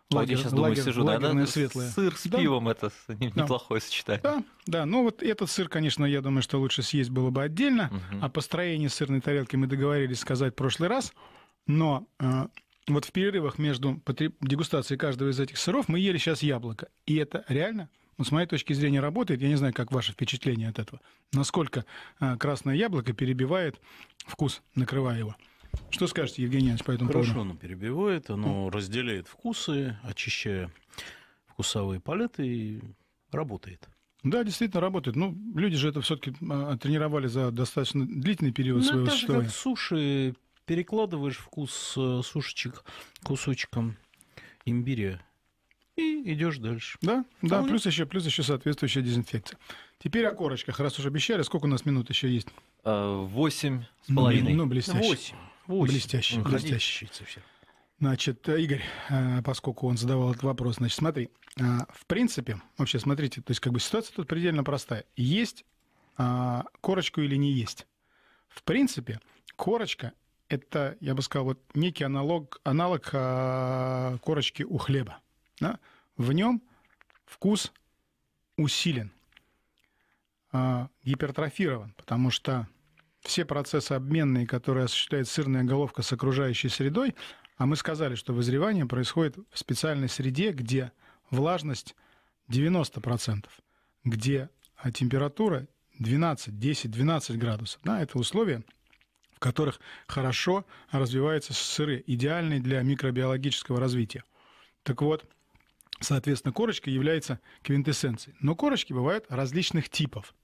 Я сейчас думаю, сижу, да, светлое. Сыр с пивом, это неплохое сочетание. Да, ну вот этот сыр, конечно, я думаю, что лучше съесть было бы отдельно. О построении сырной тарелки мы договорились сказать в прошлый раз, но вот в перерывах между дегустацией каждого из этих сыров мы ели сейчас яблоко, и это реально... Вот с моей точки зрения работает, я не знаю, как ваше впечатление от этого, насколько красное яблоко перебивает вкус, накрывая его. Что скажете, Евгений Иванович, по этому поводу? Хорошо, оно перебивает, оно разделяет вкусы, очищая вкусовые палеты, и работает. Да, действительно работает. Ну, люди же это все-таки тренировали за достаточно длительный период своего существования. Как суши, перекладываешь вкус сушечек кусочком имбиря. И идешь дальше. Да, плюс еще соответствующая дезинфекция. Теперь о корочках. Раз уже обещали, сколько у нас минут еще есть? 8,5. Ну, блестяще. 8. Блестяще. Значит, Игорь, поскольку он задавал этот вопрос, значит, смотри, в принципе, вообще, смотрите, то есть, как бы ситуация тут предельно простая. Есть корочку или не есть? В принципе, корочка — это, я бы сказал, вот некий аналог корочки у хлеба. Да? В нем вкус усилен, гипертрофирован, потому что все процессы обменные, которые осуществляет сырная головка с окружающей средой, а мы сказали, что вызревание происходит в специальной среде, где влажность 90%, где температура 10-12 градусов. Да? Это условия, в которых хорошо развиваются сыры, идеальные для микробиологического развития. Так вот, соответственно, корочка является квинтэссенцией. Но корочки бывают различных типов.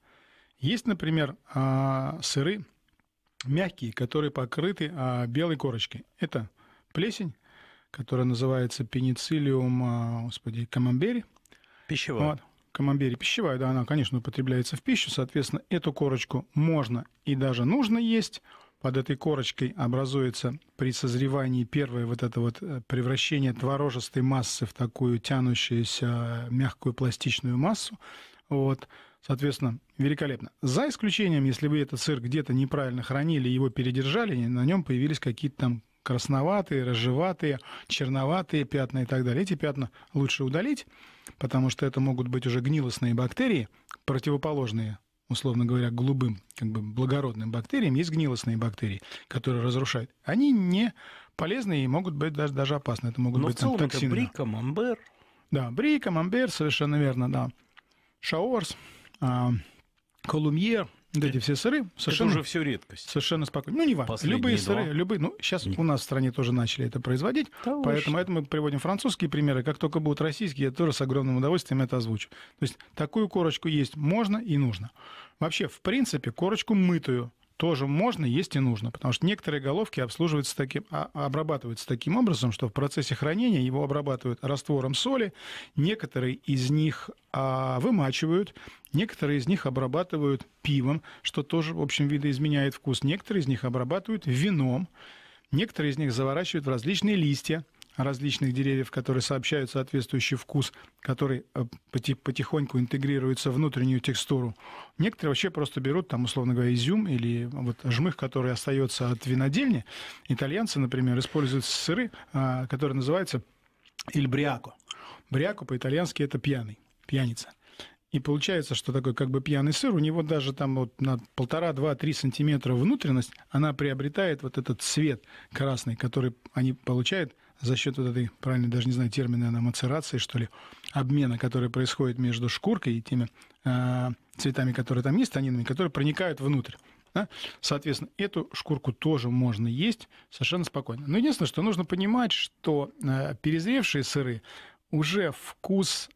Есть, например, сыры мягкие, которые покрыты белой корочкой. Это плесень, которая называется пенициллиум, камамбери. Пищевая. Вот, камамбери пищевая, да, она, конечно, употребляется в пищу. Соответственно, эту корочку можно и даже нужно есть. Под этой корочкой образуется при созревании первое вот это вот превращение творожистой массы в такую тянущуюся мягкую пластичную массу. Вот. Соответственно, великолепно. За исключением, если вы этот сыр где-то неправильно хранили, его передержали, на нем появились какие-то там красноватые, рыжеватые, черноватые пятна и так далее. Эти пятна лучше удалить, потому что это могут быть уже гнилостные бактерии, противоположные, условно говоря, голубым, как бы благородным бактериям. Есть гнилостные бактерии, которые разрушают. Они не полезны и могут быть даже опасны. Это могут быть там токсины. Бри, камамбер. Да, бри, камамбер, совершенно верно, да. Шаорс, колумьер. Вот эти все сыры совершенно, это уже все редкость. Совершенно спокойно. Ну, не важно. Любые сыры, любые. Ну, сейчас у нас в стране тоже начали это производить. Да, поэтому это мы приводим французские примеры. Как только будут российские, я тоже с огромным удовольствием это озвучу. То есть такую корочку есть можно и нужно. Вообще, в принципе, корочку мытую тоже можно, есть и нужно. Потому что некоторые головки обслуживаются таким, обрабатываются таким образом, что в процессе хранения его обрабатывают раствором соли. Некоторые из них вымачивают, некоторые из них обрабатывают пивом, что тоже, в общем, видоизменяет вкус. Некоторые из них обрабатывают вином, некоторые из них заворачивают в различные листья различных деревьев, которые сообщают соответствующий вкус, который потихоньку интегрируется в внутреннюю текстуру. Некоторые вообще просто берут, там, условно говоря, изюм или вот жмых, который остается от винодельни. Итальянцы, например, используют сыры, которые называются «ильбриако». «Бриако» по-итальянски это «пьяный», «пьяница». И получается, что такой как бы пьяный сыр, у него даже там вот на 1,5-2-3 сантиметра внутренность, она приобретает вот этот цвет красный, который они получают за счет вот этой, правильно, даже не знаю, термина, мацерации, что ли, обмена, который происходит между шкуркой и теми цветами, которые там есть, танинами, которые проникают внутрь. Да? Соответственно, эту шкурку тоже можно есть совершенно спокойно. Но единственное, что нужно понимать, что перезревшие сыры уже вкус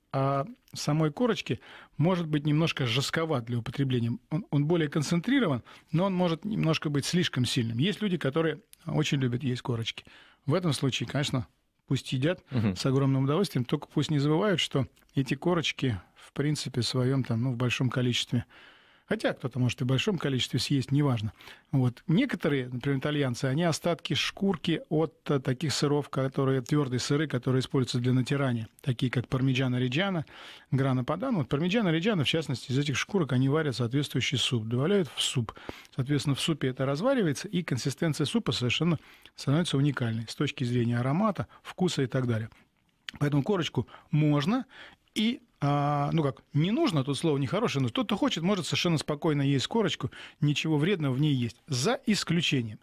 самой корочки может быть немножко жестковат для употребления. Он более концентрирован, но он может немножко быть слишком сильным. Есть люди, которые очень любят есть корочки. В этом случае, конечно, пусть едят с огромным удовольствием, только пусть не забывают, что эти корочки в принципе своем там, ну, в большом количестве. Хотя кто-то может и в большом количестве съесть, неважно. Вот. Некоторые, например, итальянцы, они остатки шкурки от таких сыров, которые твердые сыры, которые используются для натирания, такие как Пармиджано Реджано, Грана Падана. Вот Пармиджано Реджано, в частности, из этих шкурок они варят соответствующий суп, добавляют в суп. Соответственно, в супе это разваривается, и консистенция супа совершенно становится уникальной с точки зрения аромата, вкуса и так далее. Поэтому корочку можно и... ну как, не нужно, тут слово нехорошее, но тот, кто хочет, может совершенно спокойно есть корочку, ничего вредного в ней есть. За исключением.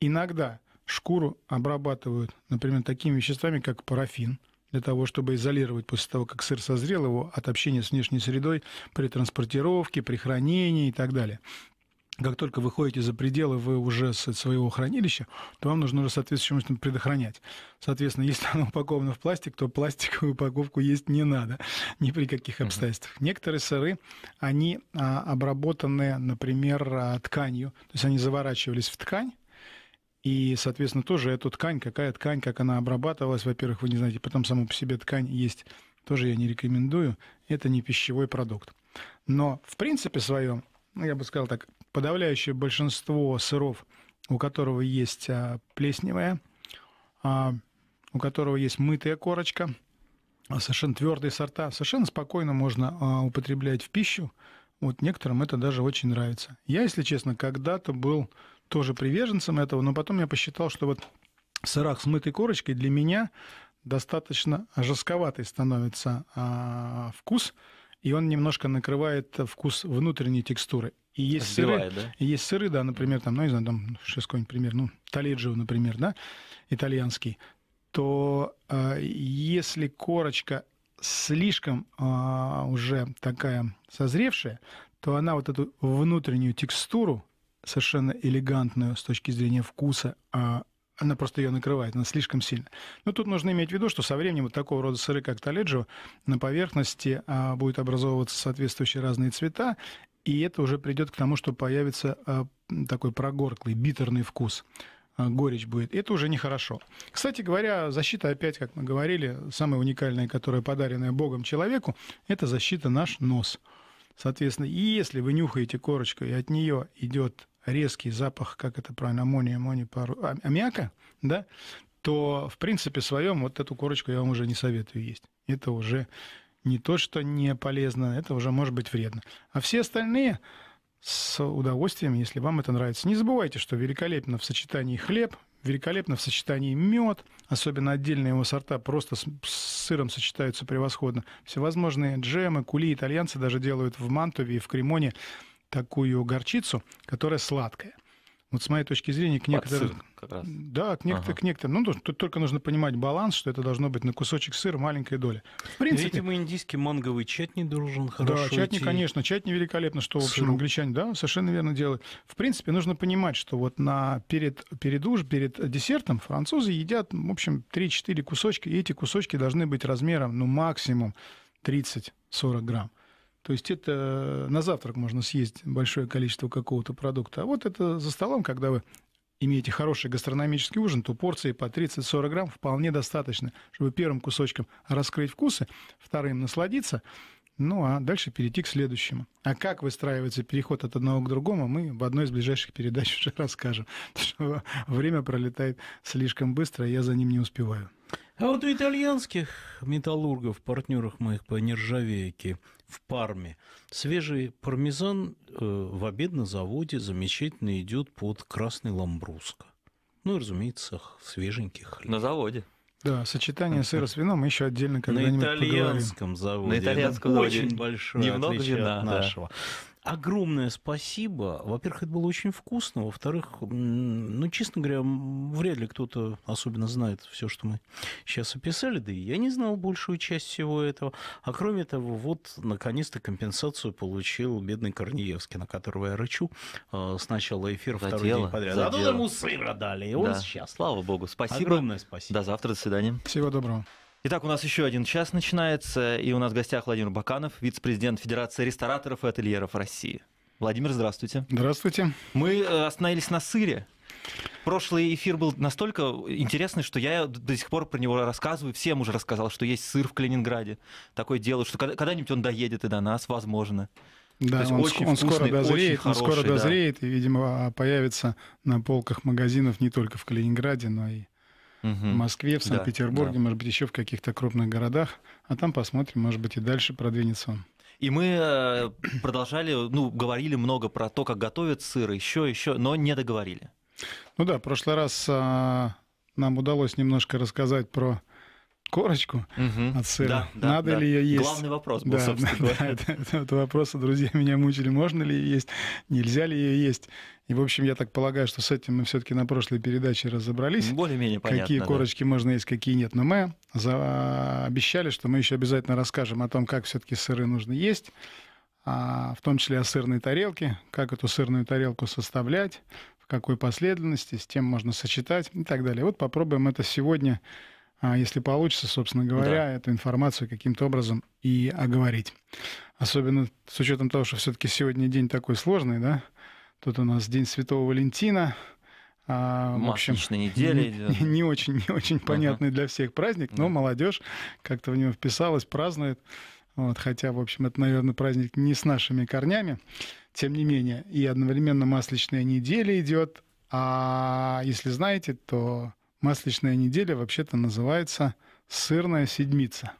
Иногда шкуру обрабатывают, например, такими веществами, как парафин, для того, чтобы изолировать после того, как сыр созрел, его от общения с внешней средой при транспортировке, при хранении и так далее. Как только выходите за пределы, вы уже с своего хранилища, то вам нужно уже соответствующим образом предохранять. Соответственно, если оно упаковано в пластик, то пластиковую упаковку есть не надо ни при каких обстоятельствах. Некоторые сыры, они обработаны, например, тканью, то есть они заворачивались в ткань, и, соответственно, тоже эту ткань, какая ткань, как она обрабатывалась, во-первых, вы не знаете, потом саму по себе ткань есть, тоже я не рекомендую, это не пищевой продукт. Но в принципе своем, я бы сказал так, подавляющее большинство сыров, у которого есть плесневая, у которого есть мытая корочка, совершенно твердые сорта, совершенно спокойно можно употреблять в пищу. Вот некоторым это даже очень нравится. Я, если честно, когда-то был тоже приверженцем этого, но потом я посчитал, что вот в сырах с мытой корочкой для меня достаточно жестковатый становится вкус, и он немножко накрывает вкус внутренней текстуры. И есть сыры, да? Есть сыры, да, например, там, ну, не знаю, там, какой-нибудь пример, ну, Таледжо, например, да, итальянский, то если корочка слишком уже такая созревшая, то она вот эту внутреннюю текстуру, совершенно элегантную с точки зрения вкуса, она просто ее накрывает, она слишком сильно. Но тут нужно иметь в виду, что со временем вот такого рода сыры, как Таледжо, на поверхности будут образовываться соответствующие разные цвета, и это уже придет к тому, что появится такой прогорклый, битерный вкус. Горечь будет. Это уже нехорошо. Кстати говоря, защита опять, как мы говорили, самая уникальная, которая подаренная Богом человеку, это защита наш нос. Соответственно, если вы нюхаете корочку, и от нее идет резкий запах, как это правильно, аммиака, да, то в принципе своем вот эту корочку я вам уже не советую есть. Это уже не то, что не полезно, это уже может быть вредно. А все остальные с удовольствием, если вам это нравится. Не забывайте, что великолепно в сочетании хлеб, великолепно в сочетании мед, особенно отдельные его сорта просто с сыром сочетаются превосходно. Всевозможные джемы, кули итальянцы даже делают в Мантове и в Кремоне такую горчицу, которая сладкая. Вот с моей точки зрения, к некоторым... Да, к некоторым. Ну, тут только нужно понимать баланс, что это должно быть на кусочек сыра маленькая доля. В принципе... Видимо, индийский манговый чатни должен хорошо идти. Да, чатни, конечно, чатни великолепно, что, в общем, англичане, да, совершенно верно делают. В принципе, нужно понимать, что вот перед десертом французы едят, в общем, 3-4 кусочка, и эти кусочки должны быть размером, ну, максимум 30-40 грамм. То есть это на завтрак можно съесть большое количество какого-то продукта. А вот это за столом, когда вы имеете хороший гастрономический ужин, то порции по 30-40 грамм вполне достаточно, чтобы первым кусочком раскрыть вкусы, вторым насладиться, ну а дальше перейти к следующему. А как выстраивается переход от одного к другому, мы в одной из ближайших передач уже расскажем. Потому что время пролетает слишком быстро, и я за ним не успеваю. А вот у итальянских металлургов, партнеров моих по нержавейке в Парме, свежий пармезан в обед на заводе замечательно идет под красный ламбруско. Ну и, разумеется, свеженький хлеб. На заводе. Да, сочетание сыра с вином мы еще отдельно когда-нибудь поговорим. На итальянском заводе. На итальянском заводе. Очень большое отличие от нашего. Да. Огромное спасибо. Во-первых, это было очень вкусно. Во-вторых, ну, честно говоря, вряд ли кто-то особенно знает все, что мы сейчас описали. Да и я не знал большую часть всего этого. А кроме того, вот, наконец-то компенсацию получил бедный Корнеевский, на которого я рычу. Сначала эфир, второй день подряд. А тут ему сыра дали, и он сейчас. Слава богу, спасибо. Огромное спасибо. До завтра, до свидания. Всего доброго. Итак, у нас еще один час начинается, и у нас в гостях Владимир Баканов, вице-президент Федерации рестораторов и отельеров России. Владимир, здравствуйте. Здравствуйте. Мы остановились на сыре. Прошлый эфир был настолько интересный, что я до сих пор про него рассказываю. Всем уже рассказал, что есть сыр в Калининграде. Такое дело, что когда-нибудь он доедет и до нас, возможно. Да, он скоро дозреет, и, видимо, появится на полках магазинов не только в Калининграде, но и... в Москве, в Санкт-Петербурге, может быть, еще в каких-то крупных городах. А там посмотрим, может быть, и дальше продвинется он. И мы продолжали, ну, говорили много про то, как готовят сыр, еще, но не договорили. Ну да, в прошлый раз нам удалось немножко рассказать про корочку от сыра. Да, надо ли ее есть? Главный вопрос был, собственно. Да, это вопросы, друзья, меня мучили. Можно ли ее есть? Нельзя ли ее есть? И, в общем, я так полагаю, что с этим мы все-таки на прошлой передаче разобрались. Более-менее понятно. Какие корочки можно есть, какие нет. Но мы обещали, что мы еще обязательно расскажем о том, как все-таки сыры нужно есть, в том числе о сырной тарелке, как эту сырную тарелку составлять, в какой последовательности, с чем можно сочетать и так далее. Вот попробуем это сегодня, если получится, собственно говоря, эту информацию каким-то образом и оговорить. Особенно с учетом того, что все-таки сегодня день такой сложный, да? Тут у нас День Святого Валентина. Масличная неделя идет. Не очень понятный для всех праздник, но молодежь как-то в него вписалась, празднует. Вот, хотя, в общем, это, наверное, праздник не с нашими корнями. Тем не менее, и одновременно масличная неделя идет. А если знаете, то масличная неделя вообще-то называется сырная седмица.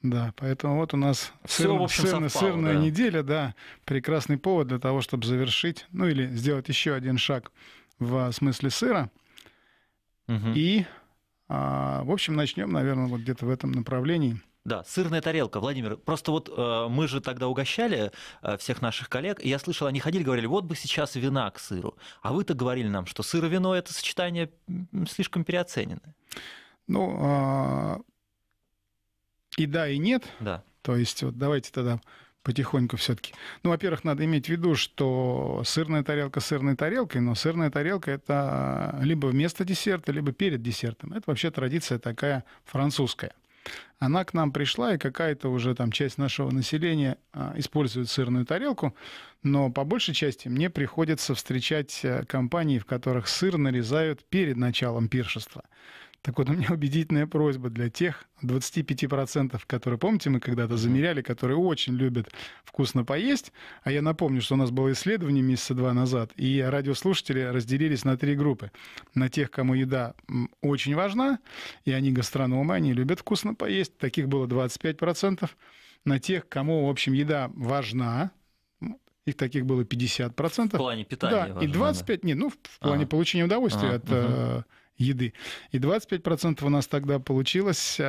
Да, поэтому вот у нас сырная неделя, да, прекрасный повод для того, чтобы завершить, ну или сделать еще один шаг в смысле сыра. И, в общем, начнем, наверное, вот где-то в этом направлении. Да, сырная тарелка, Владимир. Просто вот мы же тогда угощали всех наших коллег, и я слышал, они ходили, говорили, вот бы сейчас вина к сыру. А вы-то говорили нам, что сыр и вино – это сочетание слишком переоцененное. Ну, и да, и нет. Да. То есть вот давайте тогда потихоньку все-таки. Ну, во-первых, надо иметь в виду, что сырная тарелка сырной тарелкой, но сырная тарелка – это либо вместо десерта, либо перед десертом. Это вообще традиция такая французская. Она к нам пришла, и какая-то уже там часть нашего населения использует сырную тарелку, но по большей части мне приходится встречать компании, в которых сыр нарезают перед началом пиршества. Так вот, у меня убедительная просьба для тех 25%, которые, помните, мы когда-то замеряли, которые очень любят вкусно поесть. А я напомню, что у нас было исследование месяца два назад, и радиослушатели разделились на 3 группы. На тех, кому еда очень важна, и они гастрономы, они любят вкусно поесть. Таких было 25%. На тех, кому, в общем, еда важна, их таких было 50%. В плане питания? Да, и 25%, нет, ну, в плане получения удовольствия от еды. И 25% у нас тогда получилось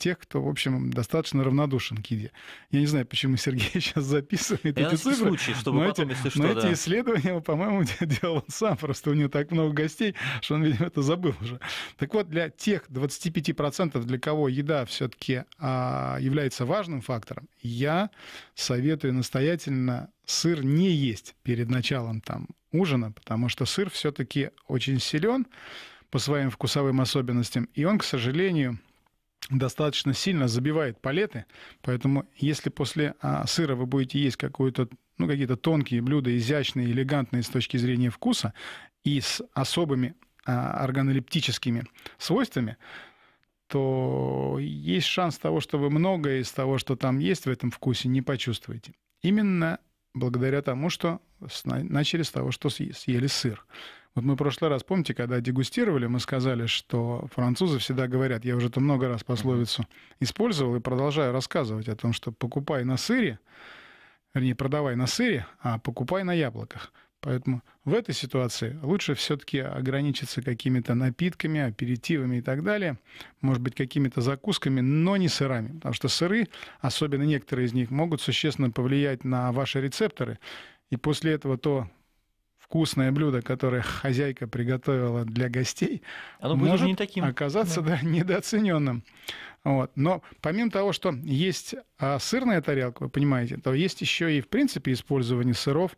тех, кто, в общем, достаточно равнодушен к еде. Я не знаю, почему Сергей сейчас записывает эти цифры. Случай, чтобы потом, если что, но эти исследования, по-моему, делал он сам. Просто у него так много гостей, что он, видимо, это забыл уже. Так вот, для тех 25%, для кого еда все-таки является важным фактором, я советую настоятельно сыр не есть перед началом там ужина, потому что сыр все-таки очень силен по своим вкусовым особенностям, и он, к сожалению, достаточно сильно забивает палеты, поэтому если после сыра вы будете есть какие-то тонкие блюда, изящные, элегантные с точки зрения вкуса и с особыми органолептическими свойствами, то есть шанс того, что вы многое из того, что там есть в этом вкусе, не почувствуете. Именно благодаря тому, что начали с того, что съели сыр. Вот мы в прошлый раз, помните, когда дегустировали, мы сказали, что французы всегда говорят, я уже это много раз пословицу использовал и продолжаю рассказывать о том, что покупай на сыре, вернее, продавай на сыре, а покупай на яблоках. Поэтому в этой ситуации лучше все-таки ограничиться какими-то напитками, аперитивами и так далее, может быть, какими-то закусками, но не сырами, потому что сыры, особенно некоторые из них, могут существенно повлиять на ваши рецепторы, и после этого то вкусное блюдо, которое хозяйка приготовила для гостей, оно может уже не таким, оказаться недооцененным. Вот. Но помимо того, что есть сырная тарелка, вы понимаете, то есть еще и, в принципе, использование сыров,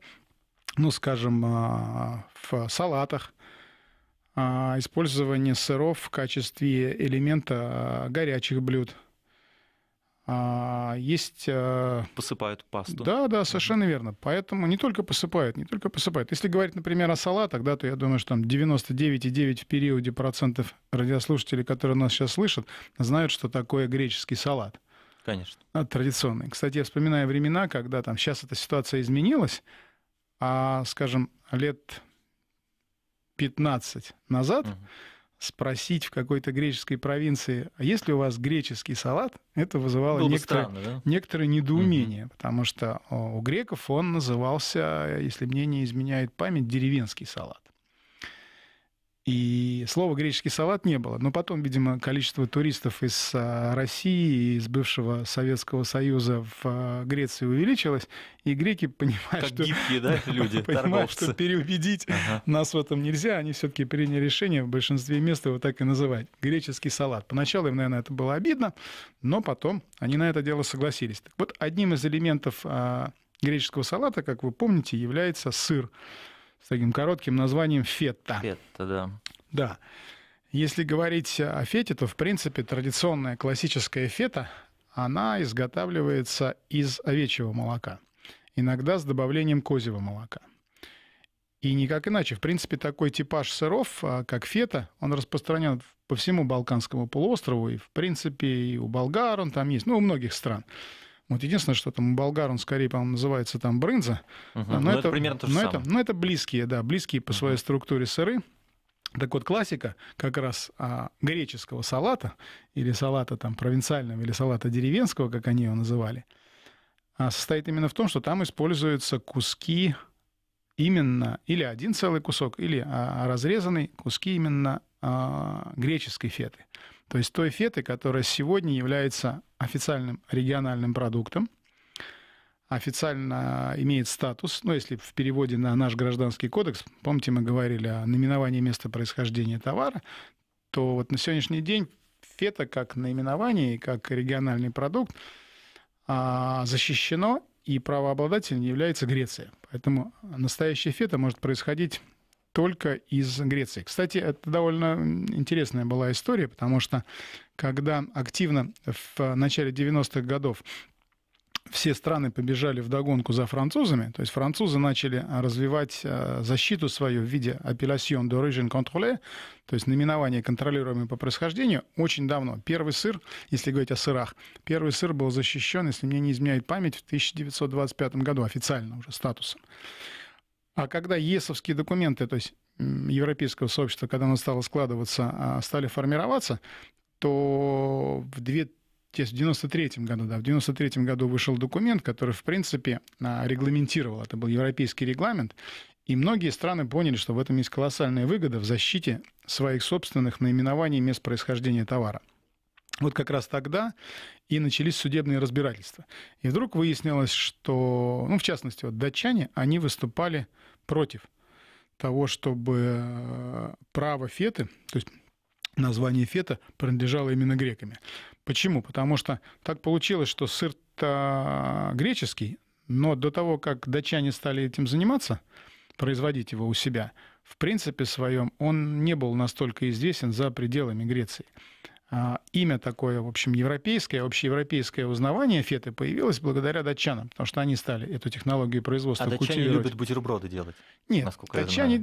ну, скажем, в салатах, использование сыров в качестве элемента горячих блюд. Есть... Посыпают пасту. Да, совершенно верно. Поэтому не только посыпают. Если говорить, например, о салатах, да, то я думаю, что там 99,9% процентов радиослушателей, которые нас сейчас слышат, знают, что такое греческий салат. Конечно. Традиционный. Кстати, я вспоминаю времена, когда там сейчас эта ситуация изменилась, а, скажем, лет 15 назад... спросить в какой-то греческой провинции, а есть ли у вас греческий салат, это вызывало некоторое недоумение, потому что у греков он назывался, если мне не изменяет память, деревенский салат. И слова «греческий салат» не было. Но потом, видимо, количество туристов из России, из бывшего Советского Союза в Грецию увеличилось, и греки понимают, что переубедить нас в этом нельзя, они все-таки приняли решение в большинстве мест его так и называть – греческий салат. Поначалу им, наверное, это было обидно, но потом они на это дело согласились. Так вот, одним из элементов греческого салата, как вы помните, является сыр. С таким коротким названием фета. Фета, да. Да. Если говорить о фете, то, в принципе, традиционная классическая фета, она изготавливается из овечьего молока. Иногда с добавлением козьего молока. И никак иначе. В принципе, такой типаж сыров, как фета, он распространен по всему Балканскому полуострову. И, в принципе, и у болгар он там есть, ну, у многих стран. Вот единственное, что там у болгар, он скорее, по-моему, называется там брынза. Но это примерно то же самое. Это близкие, да, близкие по своей структуре сыры. Так вот, классика как раз греческого салата, или салата там провинциального, или салата деревенского, как они его называли, состоит именно в том, что там используются куски именно, или один целый кусок, или разрезанные куски именно греческой феты. То есть той феты, которая сегодня является официальным региональным продуктом, официально имеет статус, ну, если в переводе на наш гражданский кодекс, помните, мы говорили о наименовании места происхождения товара, то вот на сегодняшний день фета как наименование и как региональный продукт защищено, и правообладателем является Греция. Поэтому настоящая фета может происходить только из Греции. Кстати, это довольно интересная была история, потому что когда активно в начале 90-х годов все страны побежали вдогонку за французами, то есть французы начали развивать защиту свою в виде «appellation d'origine contrôlée», то есть наименование контролируемое по происхождению, очень давно. Первый сыр, если говорить о сырах, первый сыр был защищен, если мне не изменяет память, в 1925 году официально уже статусом. А когда ЕСовские документы, то есть европейского сообщества, когда оно стало складываться, стали формироваться, то в 2000 в 93-м году вышел документ, который, в принципе, регламентировал, это был европейский регламент, и многие страны поняли, что в этом есть колоссальная выгода в защите своих собственных наименований мест происхождения товара. Вот как раз тогда и начались судебные разбирательства. И вдруг выяснилось, что, ну, в частности, вот датчане, они выступали против того, чтобы право феты, то есть название фета, принадлежало именно греками. Почему? Потому что так получилось, что сыр-то греческий, но до того, как датчане стали этим заниматься, производить его у себя, в принципе своем он не был настолько известен за пределами Греции. Имя такое, в общем, европейское, общеевропейское узнавание феты появилось благодаря датчанам, потому что они стали эту технологию производства культивировать. А датчане любят бутерброды делать? Нет, датчане...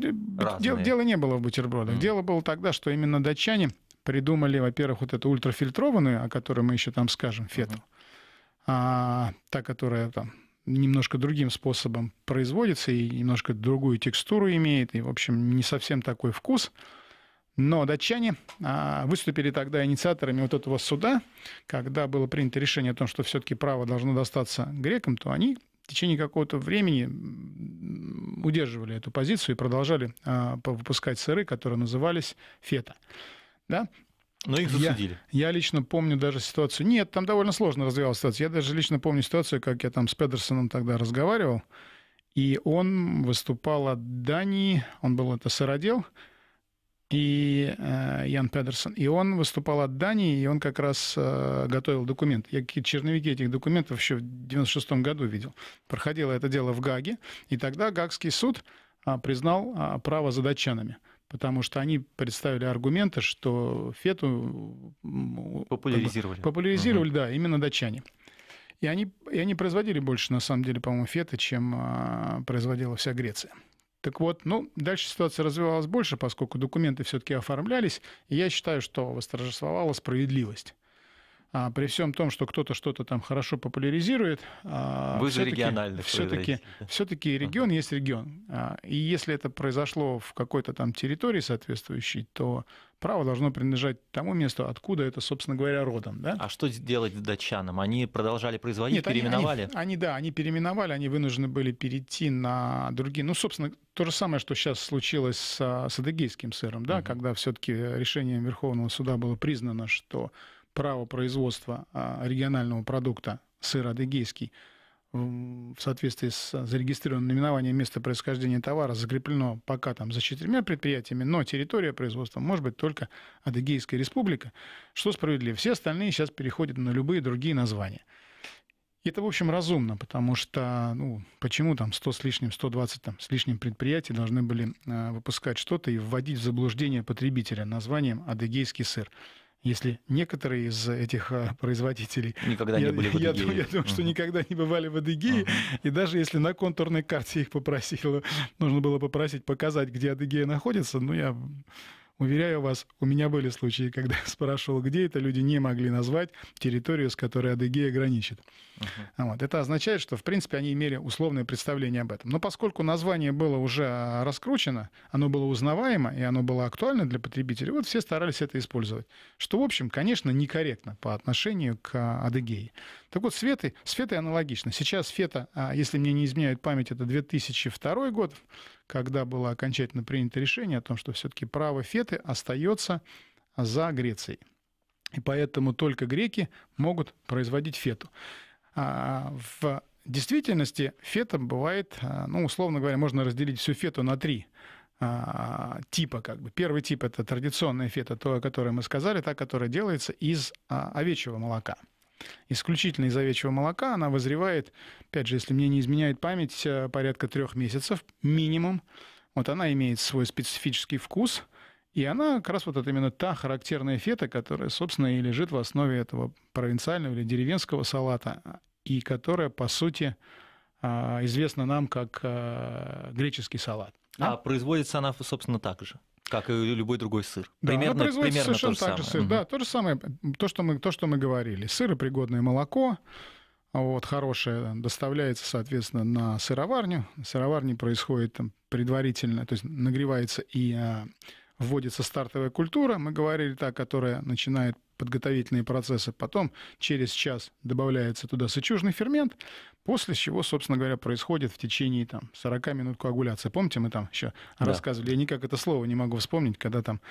дело не было в бутербродах. Дело было тогда, что именно датчане придумали, во-первых, вот эту ультрафильтрованную, о которой мы еще там скажем, фету, та, которая там немножко другим способом производится и немножко другую текстуру имеет, и, в общем, не совсем такой вкус. Но датчане выступили тогда инициаторами вот этого суда, когда было принято решение о том, что все-таки право должно достаться грекам, то они в течение какого-то времени удерживали эту позицию и продолжали выпускать сыры, которые назывались фета. Да? Но их засудили. Я лично помню даже ситуацию... Нет, там довольно сложно развивалась ситуация. Я даже лично помню ситуацию, как я там с Педерсоном тогда разговаривал, и он выступал от Дании, он был это сыродел, и Ян Педерсон, и он выступал от Дании, и он как раз готовил документ. Я какие-то черновики этих документов еще в 1996 году видел. Проходило это дело в Гааге, и тогда Гаагский суд признал право за датчанами, потому что они представили аргументы, что фету популяризировали. Популяризировали, да, именно датчане. И они производили больше, на самом деле, по-моему, феты, чем производила вся Греция. Так вот, ну, дальше ситуация развивалась больше, поскольку документы все-таки оформлялись, и я считаю, что восторжествовала справедливость. При всем том, что кто-то что-то там хорошо популяризирует, все-таки регион есть регион. И если это произошло в какой-то там территории соответствующей, то право должно принадлежать тому месту, откуда это, собственно говоря, родом. Да? А что делать датчанам? Они продолжали производить, переименовали? Они переименовали, они вынуждены были перейти на другие. Ну, собственно, то же самое, что сейчас случилось с адыгейским сыром, да, когда все-таки решением Верховного суда было признано, что право производства регионального продукта сыр адыгейский в соответствии с зарегистрированным наименованием места происхождения товара закреплено пока там за 4 предприятиями, но территория производства может быть только Адыгейская республика, что справедливо. Все остальные сейчас переходят на любые другие названия. Это, в общем, разумно, потому что, ну, почему там 100 с лишним, 120 там, с лишним предприятий должны были выпускать что-то и вводить в заблуждение потребителя названием «адыгейский сыр», если некоторые из этих производителей никогда не были в Адыгее. Я думаю, что никогда не бывали в Адыгее. И даже если на контурной карте их попросили, нужно было попросить показать, где Адыгея находится, но я уверяю вас, у меня были случаи, когда я спрашивал, где это, люди не могли назвать территорию, с которой Адыгея граничит. Вот. Это означает, что, в принципе, они имели условное представление об этом. Но поскольку название было уже раскручено, оно было узнаваемо, и оно было актуально для потребителей, вот все старались это использовать. Что, в общем, конечно, некорректно по отношению к Адыгее. Так вот, с фетой аналогично. Сейчас фета, если мне не изменяет память, это 2002 год, когда было окончательно принято решение о том, что все-таки право феты остается за Грецией. И поэтому только греки могут производить фету. В действительности фета бывает, ну, условно говоря, можно разделить всю фету на 3 типа. Как бы. Первый тип – это традиционная фета, то, о которой мы сказали, та, которая делается из овечьего молока. Исключительно из овечьего молока она вызревает, опять же, если мне не изменяет память, порядка 3 месяцев минимум. Вот она имеет свой специфический вкус, и она как раз вот это именно та характерная фета, которая, собственно, и лежит в основе этого провинциального или деревенского салата, и которая, по сути, известна нам как греческий салат. Да? А производится она, собственно, так же, как и любой другой сыр. Да, примерно, примерно совершенно так же сыр. Да, то же самое, то, что мы говорили. Сыр и пригодное молоко, вот, хорошее, доставляется, соответственно, на сыроварню. На сыроварне происходит там предварительно, то есть нагревается и вводится стартовая культура, мы говорили, та, которая начинает подготовительные процессы. Потом через час добавляется туда сычужный фермент, после чего, собственно говоря, происходит в течение там, 40 минут коагуляция. Помните, мы там еще рассказывали, я никак это слово не могу вспомнить, когда там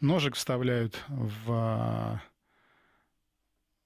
ножик вставляют в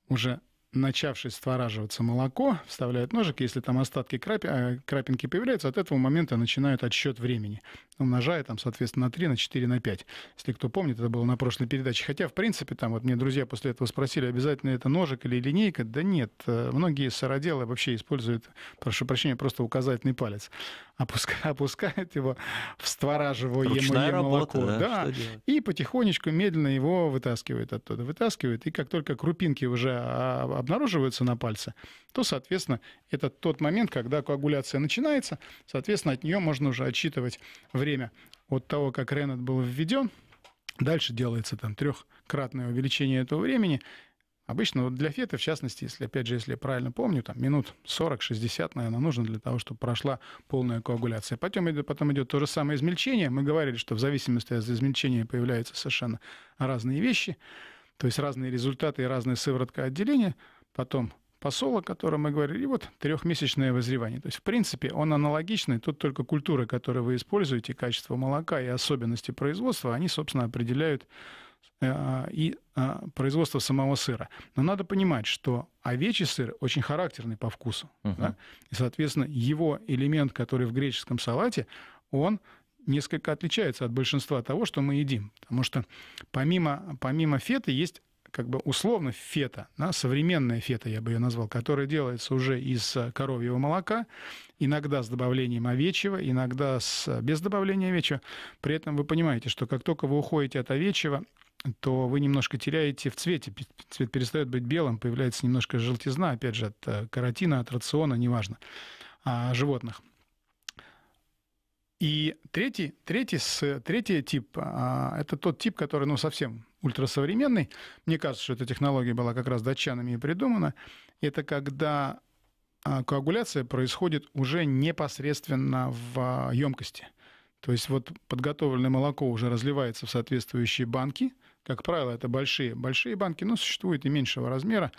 уже начавшись створаживаться молоко, вставляют ножик, если там остатки крапинки появляются, от этого момента начинают отсчет времени, умножая там, соответственно, на 3, на 4, на 5. Если кто помнит, это было на прошлой передаче. Хотя, в принципе, там вот мне друзья после этого спросили, обязательно это ножик или линейка. Да нет, многие сыроделы вообще используют, прошу прощения, просто указательный палец. Опускают его в створаживаемое молоко. Да, и потихонечку, медленно его вытаскивают оттуда. Вытаскивают, и как только крупинки уже обнаруживаются на пальце, то, соответственно, это тот момент, когда коагуляция начинается, соответственно, от нее можно уже отсчитывать время от того, как ренет был введен. Дальше делается там трехкратное увеличение этого времени. Обычно вот для феты, в частности, если, опять же, если я правильно помню, там минут 40-60, наверное, нужно для того, чтобы прошла полная коагуляция. Потом идет то же самое измельчение. Мы говорили, что в зависимости от измельчения появляются совершенно разные вещи. То есть разные результаты и разная сыворотка отделения, потом посол, о котором мы говорили, и вот трехмесячное вызревание. То есть, в принципе, он аналогичный, тут только культуры, которые вы используете, качество молока и особенности производства, они, собственно, определяют и производство самого сыра. Но надо понимать, что овечий сыр очень характерный по вкусу. Да? И, соответственно, его элемент, который в греческом салате, он несколько отличается от большинства того, что мы едим. Потому что помимо феты есть как бы условно фета, да, современная фета, я бы ее назвал, которая делается уже из коровьего молока, иногда с добавлением овечьего, иногда без добавления овечьего. При этом вы понимаете, что как только вы уходите от овечьего, то вы немножко теряете в цвете. Цвет перестает быть белым, появляется немножко желтизна, опять же, от каротина, от рациона, неважно, животных. И третий тип, это тот тип, который ну, совсем ультрасовременный. Мне кажется, что эта технология была как раз датчанами и придумана. Это когда коагуляция происходит уже непосредственно в емкости. То есть вот подготовленное молоко уже разливается в соответствующие банки. Как правило, это большие банки, но существует и меньшего размера.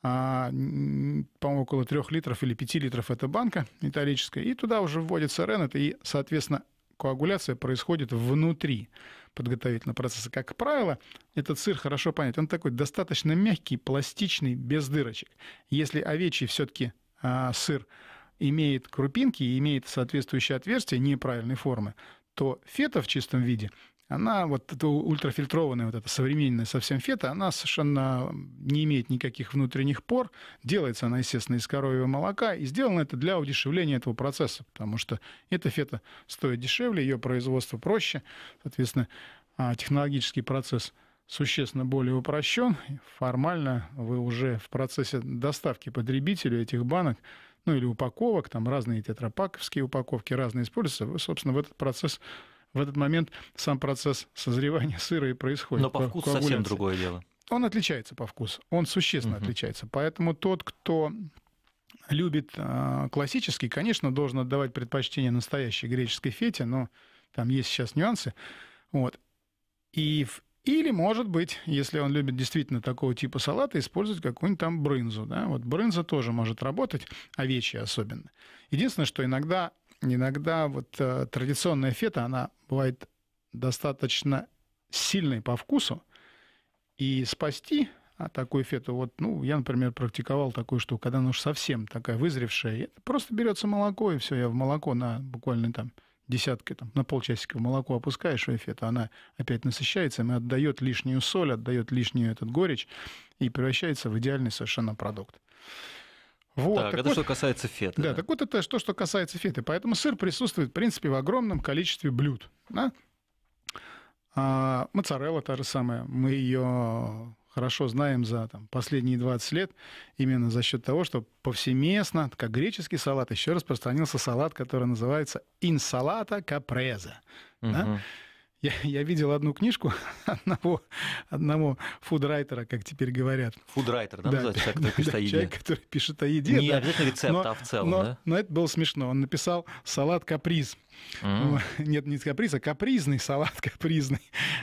По-моему, около 3 литров или 5 литров эта банка металлическая, и туда уже вводится ренет, и, соответственно, коагуляция происходит внутри подготовительного процесса. Как правило, этот сыр хорошо понятен. Он такой достаточно мягкий, пластичный, без дырочек. Если овечий все-таки сыр имеет крупинки и имеет соответствующие отверстия неправильной формы, то фета в чистом виде, она вот эта ультрафильтрованная, вот эта современная совсем фета, она совершенно не имеет никаких внутренних пор. Делается она, естественно, из коровьего молока. И сделано это для удешевления этого процесса, потому что эта фета стоит дешевле, ее производство проще. Соответственно, технологический процесс существенно более упрощен. Формально вы уже в процессе доставки потребителю этих банок, ну или упаковок, там разные тетрапаковские упаковки, разные используются, вы, собственно, в этот момент сам процесс созревания сыра и происходит. Но по вкусу совсем другое дело. Он отличается по вкусу, он существенно отличается. Поэтому тот, кто любит классический, конечно, должен отдавать предпочтение настоящей греческой фете, но там есть сейчас нюансы. Вот. Или, может быть, если он любит действительно такого типа салата, использовать какую-нибудь там брынзу. Да? Вот брынза тоже может работать, овечья особенно. Единственное, что иногда вот традиционная фета, она бывает достаточно сильной по вкусу, и спасти такую фету, вот, ну, я, например, практиковал такую штуку, когда она уж совсем такая вызревшая, это просто берется молоко, и все, я в молоко на буквально там десятки, там, на полчасика в молоко опускаешь, и фету, она опять насыщается, она отдает лишнюю соль, отдает лишнюю этот горечь, и превращается в идеальный совершенно продукт. Вот, так, это вот, что касается феты. Да, так вот это то, что касается феты. Поэтому сыр присутствует, в принципе, в огромном количестве блюд. Да? Моцарелла та же самая. Мы ее хорошо знаем за там, последние 20 лет, именно за счет того, что повсеместно, как греческий салат, еще распространился салат, который называется «инсалата капреза». Да? Я видел одну книжку одного фудрайтера, как теперь говорят. Фудрайтер, да, называется, человек, который пишет о еде. Не обязательно рецепт, а в целом, да? Но это было смешно. Он написал салат каприз. Нет, не каприз, а капризный салат, капризный.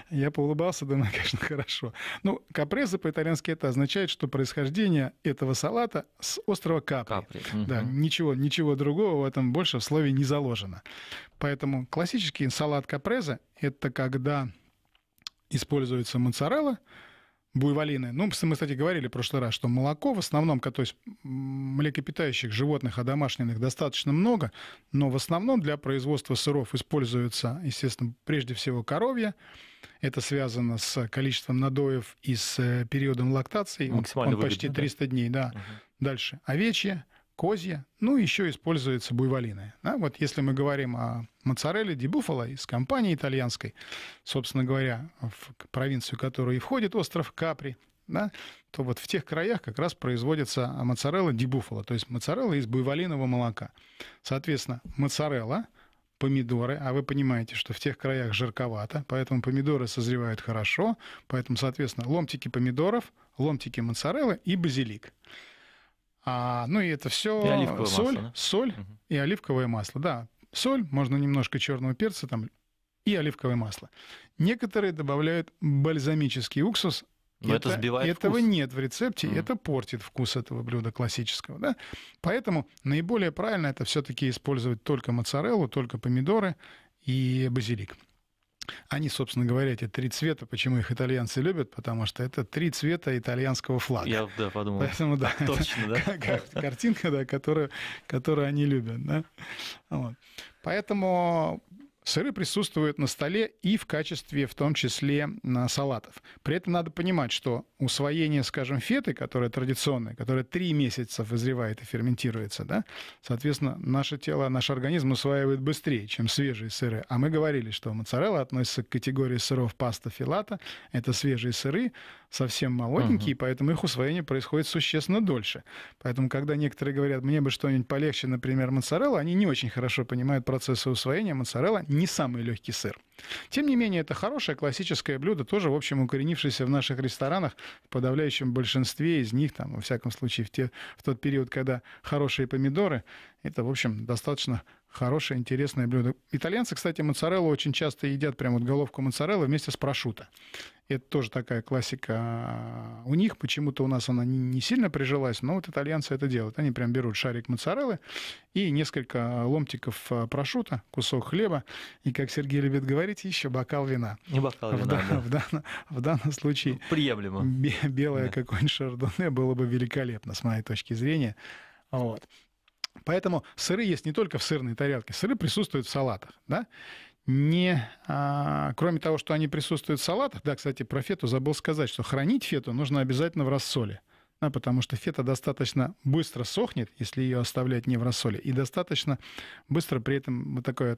Я поулыбался, думаю, конечно, хорошо. Ну, капреза по-итальянски это означает, что происхождение этого салата с острова Капри. Да, ничего другого в этом больше в слове не заложено. Поэтому классический салат капреза – это когда используется моцарелла, буйволины. Ну, мы, кстати, говорили в прошлый раз, что молоко в основном, то есть млекопитающих животных одомашненных достаточно много, но в основном для производства сыров используется, естественно, прежде всего коровье. Это связано с количеством надоев и с периодом лактации. Он почти 300 дней, да. Дальше овечье, козье, ну, еще используются буйволины. Да? Вот если мы говорим о моцарелле ди буфало из компании итальянской, собственно говоря, в провинцию, в которую и входит остров Капри, да, то вот в тех краях как раз производится моцарелла ди буфало, то есть моцарелла из буйволиного молока. Соответственно, моцарелла, помидоры, а вы понимаете, что в тех краях жарковато, поэтому помидоры созревают хорошо, поэтому, соответственно, ломтики помидоров, ломтики моцареллы и базилик. Ну и это все соль, и оливковое масло. Да, соль, можно немножко черного перца там, и оливковое масло. Некоторые добавляют бальзамический уксус. Но это сбивает этого вкус. Нет в рецепте, это портит вкус этого блюда классического. Да? Поэтому наиболее правильно это все-таки использовать только моцареллу, только помидоры и базилик. Они, собственно говоря, эти три цвета, почему их итальянцы любят, потому что это три цвета итальянского флага. Я да, подумал. Поэтому, да, точно, да? Картинка, да, которую они любят. Да? Вот. Поэтому сыры присутствуют на столе и в качестве, в том числе, салатов. При этом надо понимать, что усвоение, скажем, феты, которая традиционная, которая 3 месяца вызревает и ферментируется, да, соответственно, наше тело, наш организм усваивает быстрее, чем свежие сыры. А мы говорили, что моцарелла относится к категории сыров паста филата. Это свежие сыры, совсем молоденькие, поэтому их усвоение происходит существенно дольше. Поэтому, когда некоторые говорят, мне бы что-нибудь полегче, например, моцарелла, они не очень хорошо понимают процессы усвоения. Моцарелла не самый легкий сыр. Тем не менее, это хорошее классическое блюдо, тоже, в общем, укоренившееся в наших ресторанах, в подавляющем большинстве из них, там, во всяком случае, в тот период, когда хорошие помидоры, это, в общем, достаточно хорошее, интересное блюдо. Итальянцы, кстати, моцареллу очень часто едят, прям вот головку моцареллы вместе с прошутто. Это тоже такая классика у них. Почему-то у нас она не сильно прижилась, но вот итальянцы это делают. Они прям берут шарик моцареллы и несколько ломтиков прошутто, кусок хлеба, и, как Сергей любит говорить, еще бокал вина. Не бокал вина, в данном случае приемлемо. Белое какое-нибудь шардоне было бы великолепно, с моей точки зрения. Вот. Поэтому сыры есть не только в сырной тарелке. Сыры присутствуют в салатах, да? Кроме того, что они присутствуют в салатах, да, кстати, про фету забыл сказать, что хранить фету нужно обязательно в рассоле, да, потому что фета достаточно быстро сохнет, если ее оставлять не в рассоле, и достаточно быстро при этом вот такой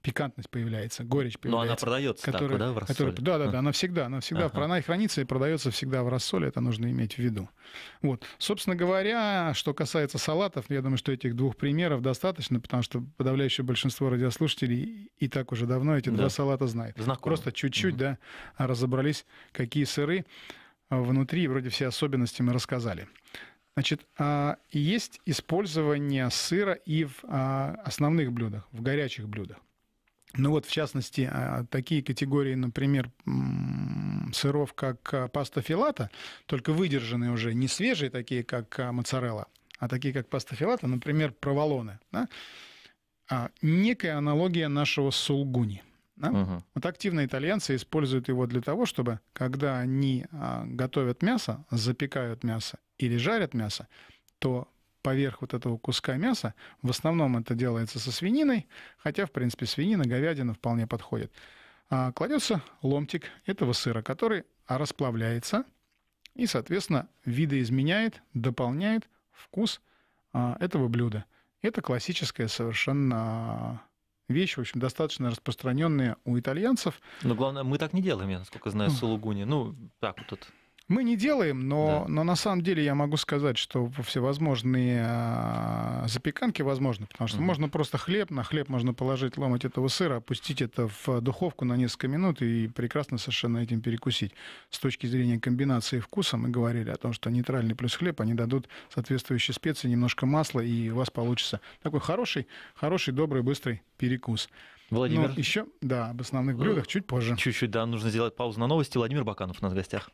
пикантность появляется, горечь появляется. Но она продается так, да, в рассоле? Да, она всегда хранится и продается всегда в рассоле, это нужно иметь в виду. Вот. Собственно говоря, что касается салатов, я думаю, что этих 2 примеров достаточно, потому что подавляющее большинство радиослушателей и так уже давно эти 2 салата знают. Знакомо. Просто чуть-чуть, да, разобрались, какие сыры внутри, вроде все особенности мы рассказали. Значит, есть использование сыра и в основных блюдах, в горячих блюдах. Ну вот, в частности, такие категории, например, сыров, как паста филата, только выдержанные уже, не свежие, такие как моцарелла, а такие как паста филата, например, проволоне. Да? Некая аналогия нашего сулгуни. Да? Вот активно итальянцы используют его для того, чтобы, когда они готовят мясо, запекают мясо или жарят мясо, то поверх вот этого куска мяса, в основном это делается со свининой, хотя, в принципе, свинина, говядина вполне подходит, кладется ломтик этого сыра, который расплавляется и, соответственно, видоизменяет, дополняет вкус этого блюда. Это классическая совершенно вещь, в общем, достаточно распространенная у итальянцев. Но главное, мы так не делаем, я, насколько знаю, сулугуни. Ну, так вот тут. Мы не делаем, но на самом деле я могу сказать, что всевозможные запеканки возможны, потому что можно просто хлеб, на хлеб можно положить ломать этого сыра, опустить это в духовку на несколько минут и прекрасно совершенно этим перекусить. С точки зрения комбинации вкуса мы говорили о том, что нейтральный плюс хлеб, они дадут соответствующие специи, немножко масла, и у вас получится такой хороший, добрый, быстрый перекус. Владимир. Ну, еще, да, об основных блюдах чуть позже. Чуть-чуть, да, нужно сделать паузу на новости. Владимир Баканов у нас в гостях.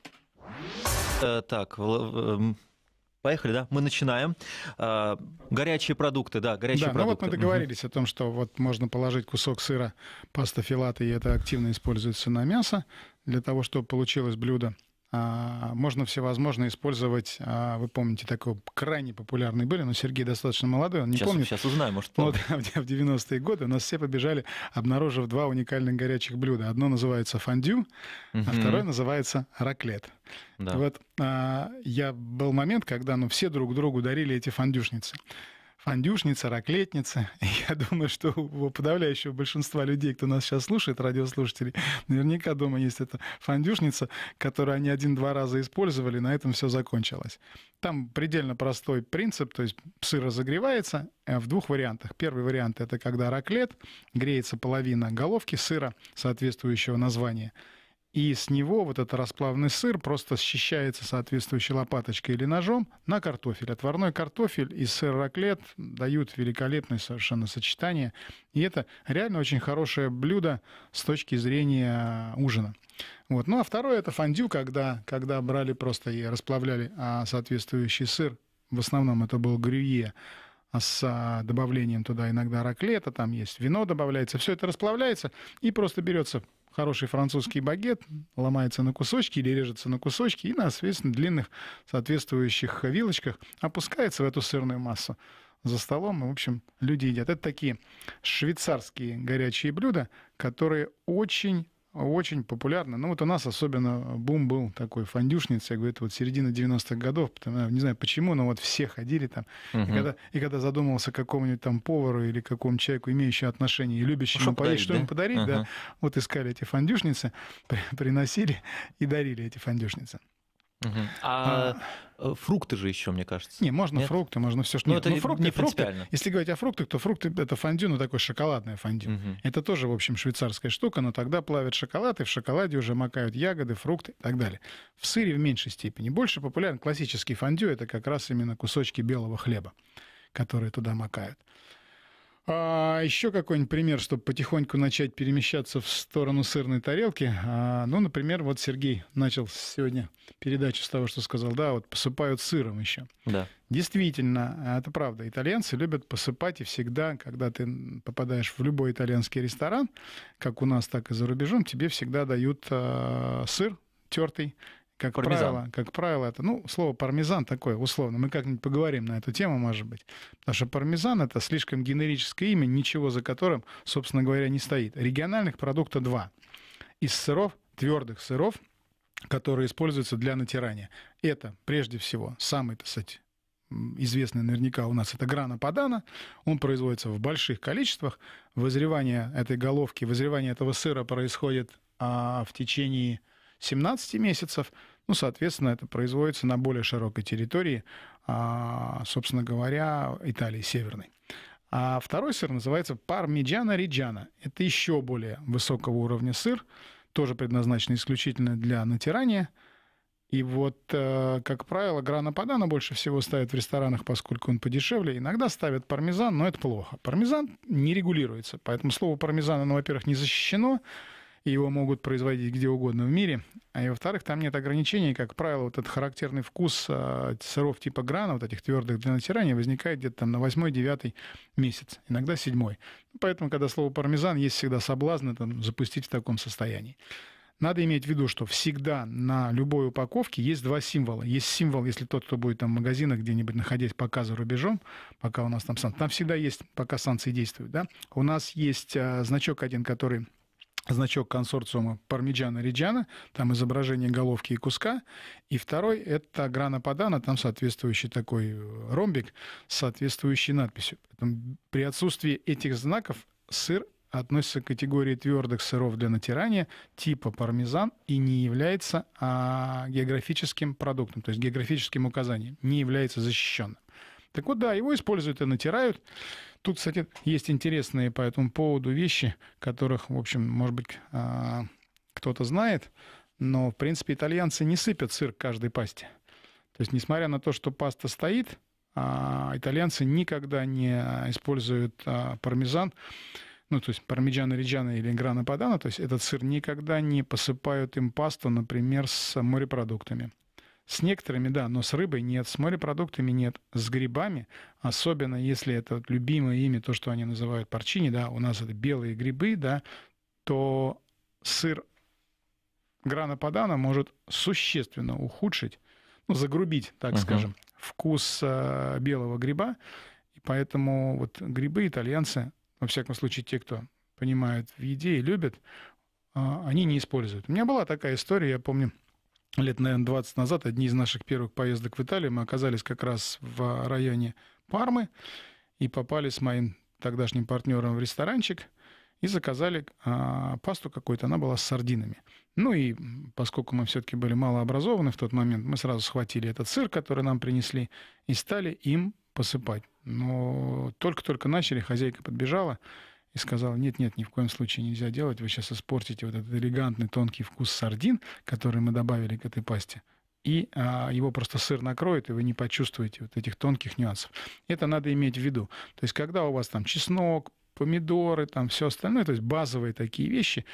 Так, поехали, да? Мы начинаем. Горячие продукты, да, горячие продукты. Ну вот мы договорились о том, что вот можно положить кусок сыра паста филата, и это активно используется на мясо, для того, чтобы получилось блюдо. Можно всевозможно использовать, вы помните, такой крайне популярный были, но Сергей достаточно молодой, он не помнит. Сейчас узнаем, может, помню. Вот, в 90-е годы у нас все побежали, обнаружив два уникальных горячих блюда. Одно называется фондю, а второе называется раклет. Да. Вот я был момент, когда все друг другу дарили эти фондюшницы. Фондюшница, раклетница. Я думаю, что у подавляющего большинства людей, кто нас сейчас слушает, радиослушателей, наверняка дома есть эта фондюшница, которую они один-два раза использовали, на этом все закончилось. Там предельно простой принцип, то есть сыр разогревается в двух вариантах. Первый вариант — это когда раклет, греется половина головки сыра соответствующего названия, и с него вот этот расплавленный сыр просто счищается соответствующей лопаточкой или ножом на картофель. Отварной картофель и сыр-раклет дают великолепное совершенно сочетание. И это реально очень хорошее блюдо с точки зрения ужина. Вот. Ну а второе — это фондю, когда брали просто и расплавляли соответствующий сыр. В основном это был грюйе, с добавлением туда иногда раклета, там есть вино добавляется. Все это расплавляется и просто берется хороший французский багет, ломается на кусочки или режется на кусочки и на, соответственно, длинных соответствующих вилочках опускается в эту сырную массу за столом. И, в общем, люди едят. Это такие швейцарские горячие блюда, которые очень популярны. Ну вот у нас особенно бум был такой фондюшницы, я говорю, это вот середина 90-х годов, потому, не знаю почему, но вот все ходили там. И когда задумывался какому-нибудь там повару или какому человеку, имеющему отношение и любящему поесть, что ему подарить, да, вот искали эти фондюшницы, приносили и дарили эти фондюшницы. А фрукты же еще, мне кажется. Не, можно фрукты, можно все что. Это не принципиально. Если говорить о фруктах, то фрукты — это фондю, но такое шоколадное фондю. Это тоже, в общем, швейцарская штука, но тогда плавят шоколад, и в шоколаде уже макают ягоды, фрукты и так далее. В сыре в меньшей степени. Больше популярен классический фондю, это как раз именно кусочки белого хлеба, которые туда макают. Еще какой-нибудь пример, чтобы потихоньку начать перемещаться в сторону сырной тарелки. Ну, например, вот Сергей начал сегодня передачу с того, что сказал, да, вот посыпают сыром еще. Да. Действительно, это правда. Итальянцы любят посыпать, и всегда, когда ты попадаешь в любой итальянский ресторан, как у нас, так и за рубежом, тебе всегда дают сыр тертый. Как правило, это, слово пармезан такое, условно, мы как-нибудь поговорим на эту тему, может быть, потому что пармезан — это слишком генерическое имя, ничего за которым, собственно говоря, не стоит. Региональных продукта два. Из сыров, твердых сыров, которые используются для натирания. Это, прежде всего, самый, так сказать, известный наверняка у нас, это Грана Падана. Он производится в больших количествах. Вызревание этой головки, вызревание этого сыра происходит в течение 17 месяцев, соответственно, это производится на более широкой территории, собственно говоря, Италии северной. А второй сыр называется Пармиджано Реджано. Это еще более высокого уровня сыр, тоже предназначен исключительно для натирания. И вот, как правило, Грана Падана больше всего ставят в ресторанах, поскольку он подешевле. Иногда ставят пармезан, но это плохо. Пармезан не регулируется, поэтому слово пармезан, оно, во-первых, не защищено, его могут производить где угодно в мире. А во-вторых, там нет ограничений. Как правило, вот этот характерный вкус сыров типа грана, вот этих твердых для натирания, возникает где-то там на 8-9 месяц, иногда 7-й. Поэтому, когда слово пармезан, есть всегда соблазн запустить в таком состоянии. Надо иметь в виду, что всегда на любой упаковке есть два символа. Есть символ, если тот, кто будет там в магазинах где-нибудь находясь пока за рубежом, пока у нас там санкции, там всегда есть, пока санкции действуют, да? У нас есть значок один, который... Значок консорциума Пармиджано Реджано, там изображение головки и куска. И второй — это Грана Падана, там соответствующий такой ромбик с соответствующей надписью. Поэтому при отсутствии этих знаков сыр относится к категории твердых сыров для натирания типа пармезан и не является географическим продуктом, то есть географическим указанием, не является защищенным. Так вот, да, его используют и натирают. Тут, кстати, есть интересные по этому поводу вещи, которых, в общем, может быть, кто-то знает, но, в принципе, итальянцы не сыпят сыр к каждой пасте. То есть, несмотря на то, что паста стоит, итальянцы никогда не используют пармезан, ну, то есть Пармиджано Реджано или Грана Падана, то есть этот сыр никогда не посыпают им пасту, например, с морепродуктами. С некоторыми, да, но с рыбой нет, с морепродуктами нет, с грибами, особенно если это любимое ими, то, что они называют парчини, да, у нас это белые грибы, да, то сыр Грана Падана может существенно ухудшить, ну, загрубить, так скажем, вкус белого гриба, и поэтому вот грибы итальянцы, во всяком случае, те, кто понимают в еде и любят, они не используют. У меня была такая история, я помню, лет, наверное, 20 назад, одни из наших первых поездок в Италию, мы оказались как раз в районе Пармы и попали с моим тогдашним партнером в ресторанчик и заказали пасту какую-то, она была с сардинами. Ну и поскольку мы все-таки были малообразованы в тот момент, мы сразу схватили этот сыр, который нам принесли, и стали им посыпать. Но только-только начали, хозяйка подбежала и сказала: нет-нет, ни в коем случае нельзя делать, вы сейчас испортите вот этот элегантный тонкий вкус сардин, который мы добавили к этой пасте, и его просто сыр накроет, и вы не почувствуете вот этих тонких нюансов. Это надо иметь в виду. То есть когда у вас там чеснок, помидоры, там все остальное, то есть базовые такие вещи,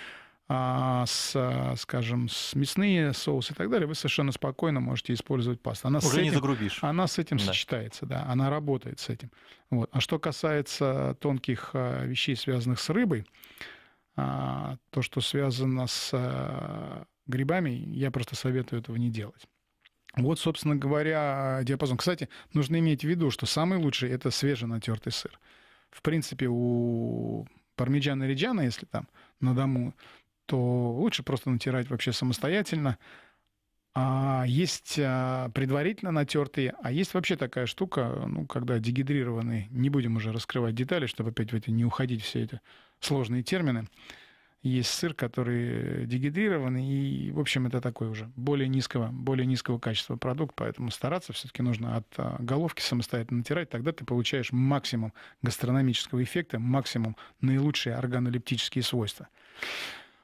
скажем, мясные соусы и так далее, вы совершенно спокойно можете использовать пасту. Она уже не загрубишь. Она с этим сочетается, да, она работает с этим. Вот. А что касается тонких вещей, связанных с рыбой, то, что связано с грибами, я просто советую этого не делать. Вот, собственно говоря, диапазон. Кстати, нужно иметь в виду, что самый лучший – это свеженатертый сыр. В принципе, у Пармиджано Реджано, если там на дому, то лучше просто натирать вообще самостоятельно. А есть предварительно натертые, а есть вообще такая штука, ну, когда дегидрированные, не будем уже раскрывать детали, чтобы опять в это не уходить, все эти сложные термины. Есть сыр, который дегидрированный, и, в общем, это такой уже более низкого качества продукт, поэтому стараться все-таки нужно от головки самостоятельно натирать, тогда ты получаешь максимум гастрономического эффекта, максимум наилучшие органолептические свойства.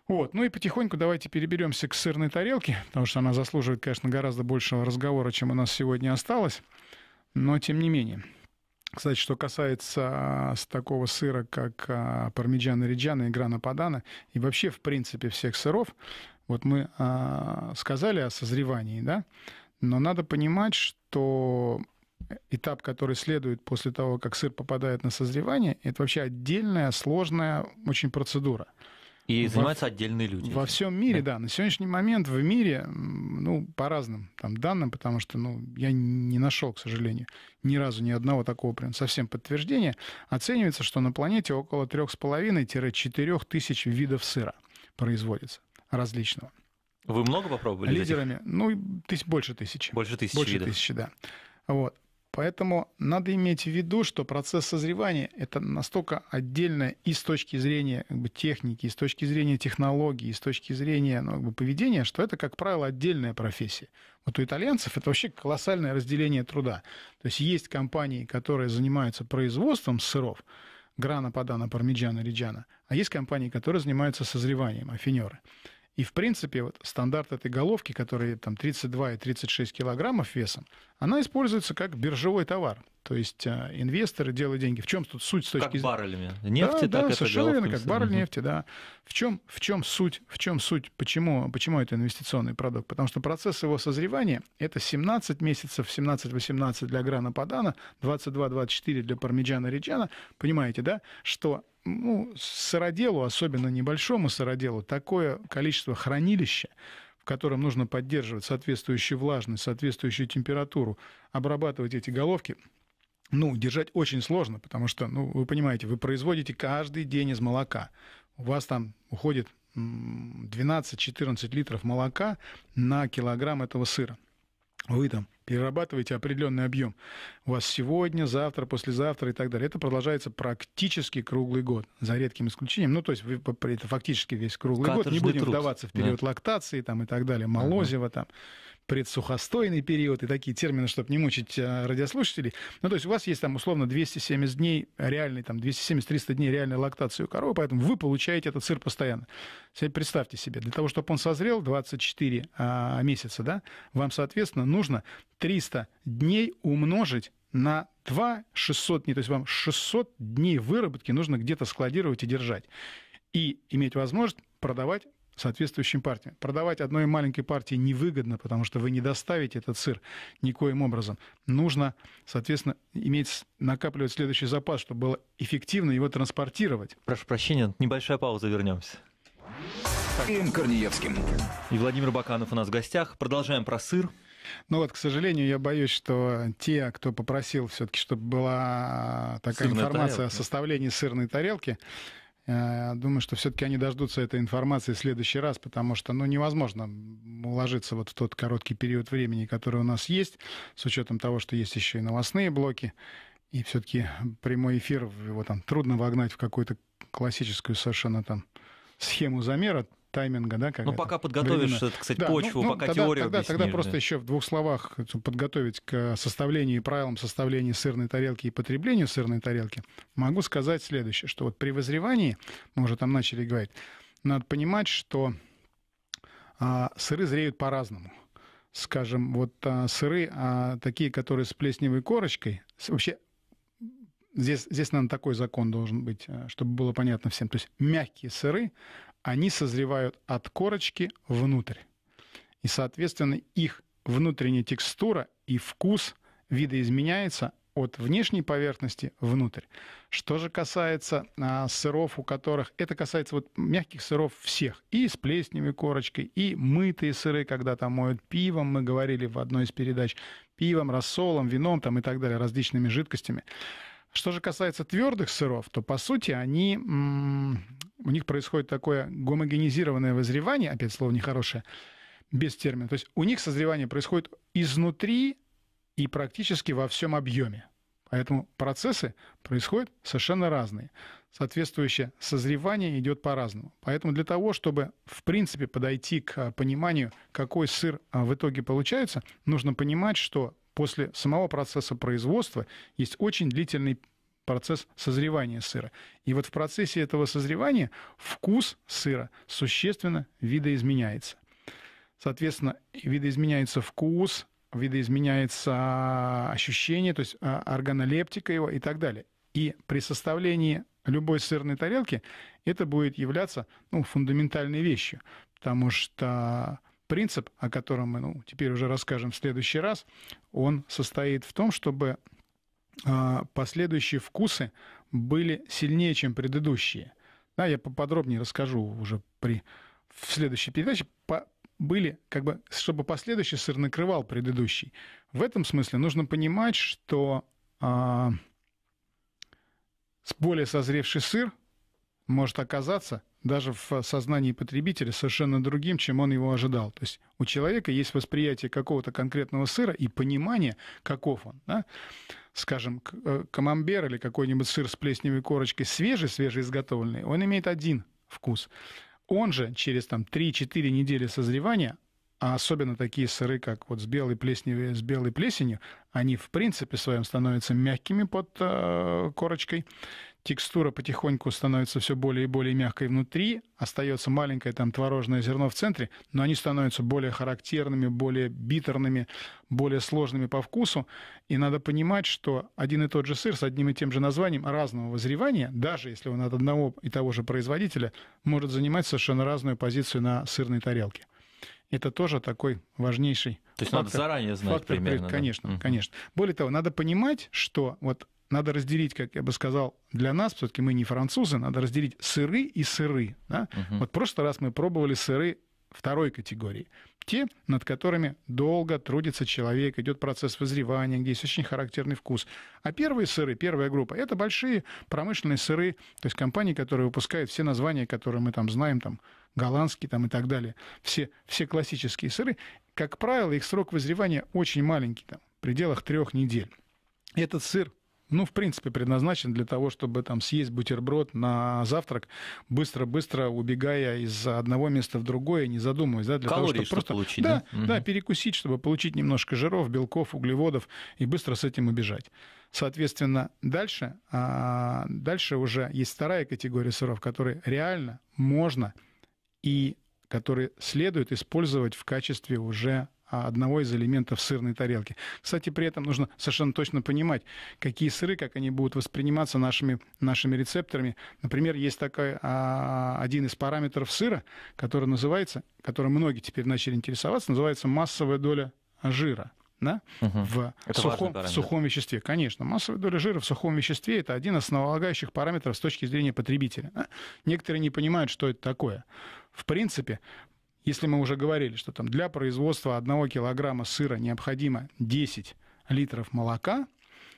Вот. Ну и потихоньку давайте переберемся к сырной тарелке, потому что она заслуживает, конечно, гораздо большего разговора, чем у нас сегодня осталось, но тем не менее. Кстати, что касается такого сыра, как Пармиджано Реджано и Грана Падана, и вообще, в принципе, всех сыров, вот мы сказали о созревании, да, но надо понимать, что этап, который следует после того, как сыр попадает на созревание, это вообще отдельная, сложная очень процедура. И занимаются отдельные люди. Во всем мире, да. На сегодняшний момент в мире, ну, по разным там данным, потому что, ну, я не нашел, к сожалению, ни разу ни одного такого прям совсем подтверждения, оценивается, что на планете около 3,5-4 тысяч видов сыра производится различного. Вы много попробовали? Лидерами, ну, больше тысячи. Больше тысячи видов. Больше тысячи, да. Вот. Поэтому надо иметь в виду, что процесс созревания – это настолько отдельно и с точки зрения как бы техники, и с точки зрения технологии, и с точки зрения, ну, как бы поведения, что это, как правило, отдельная профессия. Вот у итальянцев это вообще колоссальное разделение труда. То есть компании, которые занимаются производством сыров, Грана Падана, Пармиджано Реджано, а есть компании, которые занимаются созреванием, афинеры. И, в принципе, вот стандарт этой головки, которая там 32 и 36 килограммов весом, она используется как биржевой товар. То есть инвесторы делают деньги. В чем тут суть с точки зрения... Как баррелями нефти, да, так да, совершенно верно, как баррель нефти, да. В чем суть? Почему это инвестиционный продукт? Потому что процесс его созревания – это 17 месяцев, 17-18 для Грана Падана, 22-24 для Пармиджано Реджано. Понимаете, да, что... Ну, сыроделу, особенно небольшому сыроделу, такое количество хранилища, в котором нужно поддерживать соответствующую влажность, соответствующую температуру, обрабатывать эти головки, ну, держать очень сложно, потому что, ну, вы понимаете, вы производите каждый день из молока. У вас там уходит 12-14 литров молока на килограмм этого сыра. Вы там перерабатываете определенный объем. У вас сегодня, завтра, послезавтра и так далее. Это продолжается практически круглый год, за редким исключением. Ну, то есть это фактически весь круглый год. Не будем вдаваться в период лактации там, и так далее, молозива, там, предсухостойный период и такие термины, чтобы не мучить радиослушателей. Ну, то есть у вас есть там условно 270 дней реальной, там 270-300 дней реальной лактации у коровы, поэтому вы получаете этот сыр постоянно. Представьте себе, для того, чтобы он созрел 24 месяца, да, вам, соответственно, нужно 300 дней умножить на 2-600 дней. То есть вам 600 дней выработки нужно где-то складировать и держать. И иметь возможность продавать соответствующим партиям. Продавать одной маленькой партии невыгодно, потому что вы не доставите этот сыр никоим образом. Нужно, соответственно, накапливать следующий запас, чтобы было эффективно его транспортировать. Прошу прощения, небольшая пауза, вернемся. Им Корнеевским. И Владимир Баканов у нас в гостях. Продолжаем про сыр. Ну вот, к сожалению, я боюсь, что те, кто попросил все-таки, чтобы была такая информация о составлении сырной тарелки, думаю, что все-таки они дождутся этой информации в следующий раз, потому что ну, невозможно уложиться вот в тот короткий период времени, который у нас есть, с учетом того, что есть еще и новостные блоки, и все-таки прямой эфир, его там трудно вогнать в какую-то классическую совершенно там схему замера, тайминга, да? Ну, пока подготовишь, кстати, да, почву, пока тогда, теорию объяснишь. Тогда просто еще в двух словах подготовить к составлению и правилам составления сырной тарелки и потреблению сырной тарелки, могу сказать следующее, что вот при вызревании, мы уже там начали говорить, надо понимать, что сыры зреют по-разному. Скажем, вот сыры, такие, которые с плесневой корочкой, вообще... Здесь, наверное, такой закон должен быть, чтобы было понятно всем. То есть мягкие сыры, они созревают от корочки внутрь. И, соответственно, их внутренняя текстура и вкус видоизменяется от внешней поверхности внутрь. Что же касается сыров, у которых... Это касается вот мягких сыров всех. И с плесневой корочкой, и мытые сыры, когда там моют пивом, мы говорили в одной из передач, пивом, рассолом, вином там, и так далее, различными жидкостями. Что же касается твердых сыров, то, по сути, у них происходит такое гомогенизированное вызревание, опять слово нехорошее, без термина. То есть у них созревание происходит изнутри и практически во всем объеме. Поэтому процессы происходят совершенно разные. Соответствующее созревание идет по-разному. Поэтому для того, чтобы, в принципе, подойти к пониманию, какой сыр в итоге получается, нужно понимать, что... После самого процесса производства есть очень длительный процесс созревания сыра. И вот в процессе этого созревания вкус сыра существенно видоизменяется. Соответственно, видоизменяется вкус, видоизменяется ощущение, то есть органолептика его и так далее. И при составлении любой сырной тарелки это будет являться фундаментальной вещью, потому что... Принцип, о котором мы теперь уже расскажем в следующий раз, он состоит в том, чтобы последующие вкусы были сильнее, чем предыдущие. Да, я поподробнее расскажу уже в следующей передаче. Чтобы последующий сыр накрывал предыдущий. В этом смысле нужно понимать, что более созревший сыр может оказаться даже в сознании потребителя совершенно другим, чем он его ожидал. То есть у человека есть восприятие какого-то конкретного сыра и понимание, каков он. Да? Скажем, камамбер или какой-нибудь сыр с плесневой корочкой свежий изготовленный, он имеет один вкус. Он же через 3-4 недели созревания, а особенно такие сыры, как вот с белой плесенью, они в принципе своем становятся мягкими под корочкой. Текстура потихоньку становится все более и более мягкой внутри, остается маленькое творожное зерно в центре, но они становятся более характерными, более битерными, более сложными по вкусу. И надо понимать, что один и тот же сыр с одним и тем же названием разного вызревания, даже если он от одного и того же производителя, может занимать совершенно разную позицию на сырной тарелке. Это тоже такой важнейший фактор. То есть надо заранее знать примерно. Конечно, да? Конечно. Более того, надо понимать, что вот надо разделить, как я бы сказал, для нас, все-таки мы не французы, надо разделить сыры и сыры. Да? Вот в прошлый раз мы пробовали сыры второй категории. Те, над которыми долго трудится человек, идет процесс вызревания, где есть очень характерный вкус. А первые сыры, первая группа, это большие промышленные сыры, то есть компании, которые выпускают все названия, которые мы знаем, голландский и так далее, все классические сыры, как правило, их срок вызревания очень маленький, там, в пределах 3 недель. Этот сыр, ну, в принципе, предназначен для того, чтобы там съесть бутерброд на завтрак, быстро-быстро убегая из одного места в другое, не задумываясь. Да, для калории, того, чтобы просто получить. Да, да? Угу. Да, перекусить, чтобы получить немножко жиров, белков, углеводов и быстро с этим убежать. Соответственно, дальше уже есть вторая категория сыров, которые реально можно и которые следует использовать в качестве уже одного из элементов сырной тарелки. Кстати, при этом нужно совершенно точно понимать, какие сыры, как они будут восприниматься нашими рецепторами. Например, есть такой один из параметров сыра, который называется, которым многие теперь начали интересоваться, называется массовая доля жира. Да? Угу. В сухом веществе. Конечно, массовая доля жира в сухом веществе – это один из основополагающих параметров с точки зрения потребителя. Да? Некоторые не понимают, что это такое. В принципе, если мы уже говорили, что там для производства 1 килограмма сыра необходимо 10 литров молока,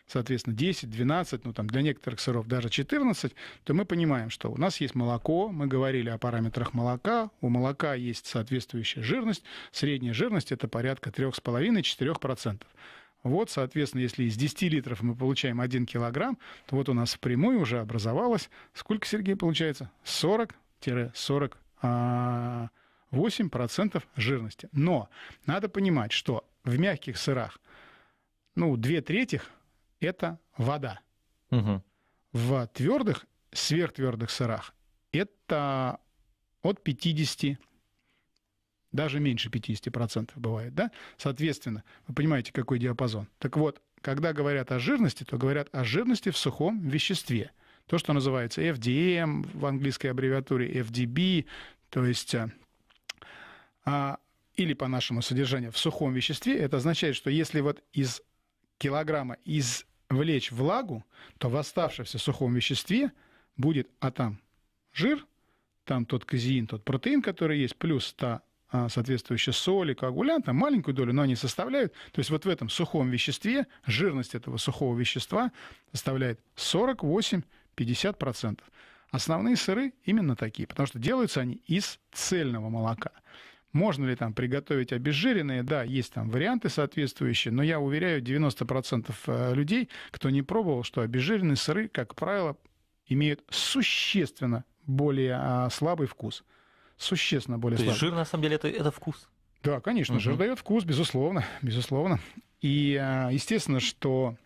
соответственно, 10, 12, ну там для некоторых сыров даже 14, то мы понимаем, что у нас есть молоко, мы говорили о параметрах молока, у молока есть соответствующая жирность, средняя жирность – это порядка 3,5-4%. Вот, соответственно, если из 10 литров мы получаем 1 килограмм, то вот у нас впрямую уже образовалось, сколько, Сергей, получается? 40-40%. 8% жирности. Но надо понимать, что в мягких сырах, ну, 2/3 – это вода. Угу. В твердых, сверхтвердых сырах это от 50%, даже меньше 50% бывает, да? Соответственно, вы понимаете, какой диапазон. Так вот, когда говорят о жирности, то говорят о жирности в сухом веществе. То, что называется FDM, в английской аббревиатуре FDB, то есть... или по нашему содержанию в сухом веществе, это означает, что если вот из килограмма извлечь влагу, то в оставшемся сухом веществе будет, а там жир, там тот казеин, тот протеин, который есть, плюс та соответствующая соль и коагулянт, там маленькую долю, но они составляют, то есть вот в этом сухом веществе жирность этого сухого вещества составляет 48-50%. Основные сыры именно такие, потому что делаются они из цельного молока. Можно ли там приготовить обезжиренные? Да, есть там варианты соответствующие, но я уверяю 90% людей, кто не пробовал, что обезжиренные сыры, как правило, имеют существенно более слабый вкус. Существенно более слабый. То есть жир, на самом деле, это вкус? Да, конечно, жир дает вкус, безусловно, безусловно. И естественно, что...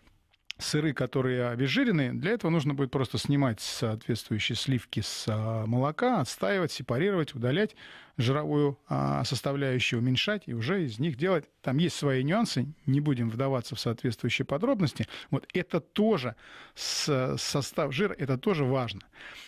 Сыры, которые обезжиренные, для этого нужно будет просто снимать соответствующие сливки с молока, отстаивать, сепарировать, удалять жировую составляющую, уменьшать и уже из них делать. Там есть свои нюансы, не будем вдаваться в соответствующие подробности. Вот это тоже, состав жира, это тоже важно.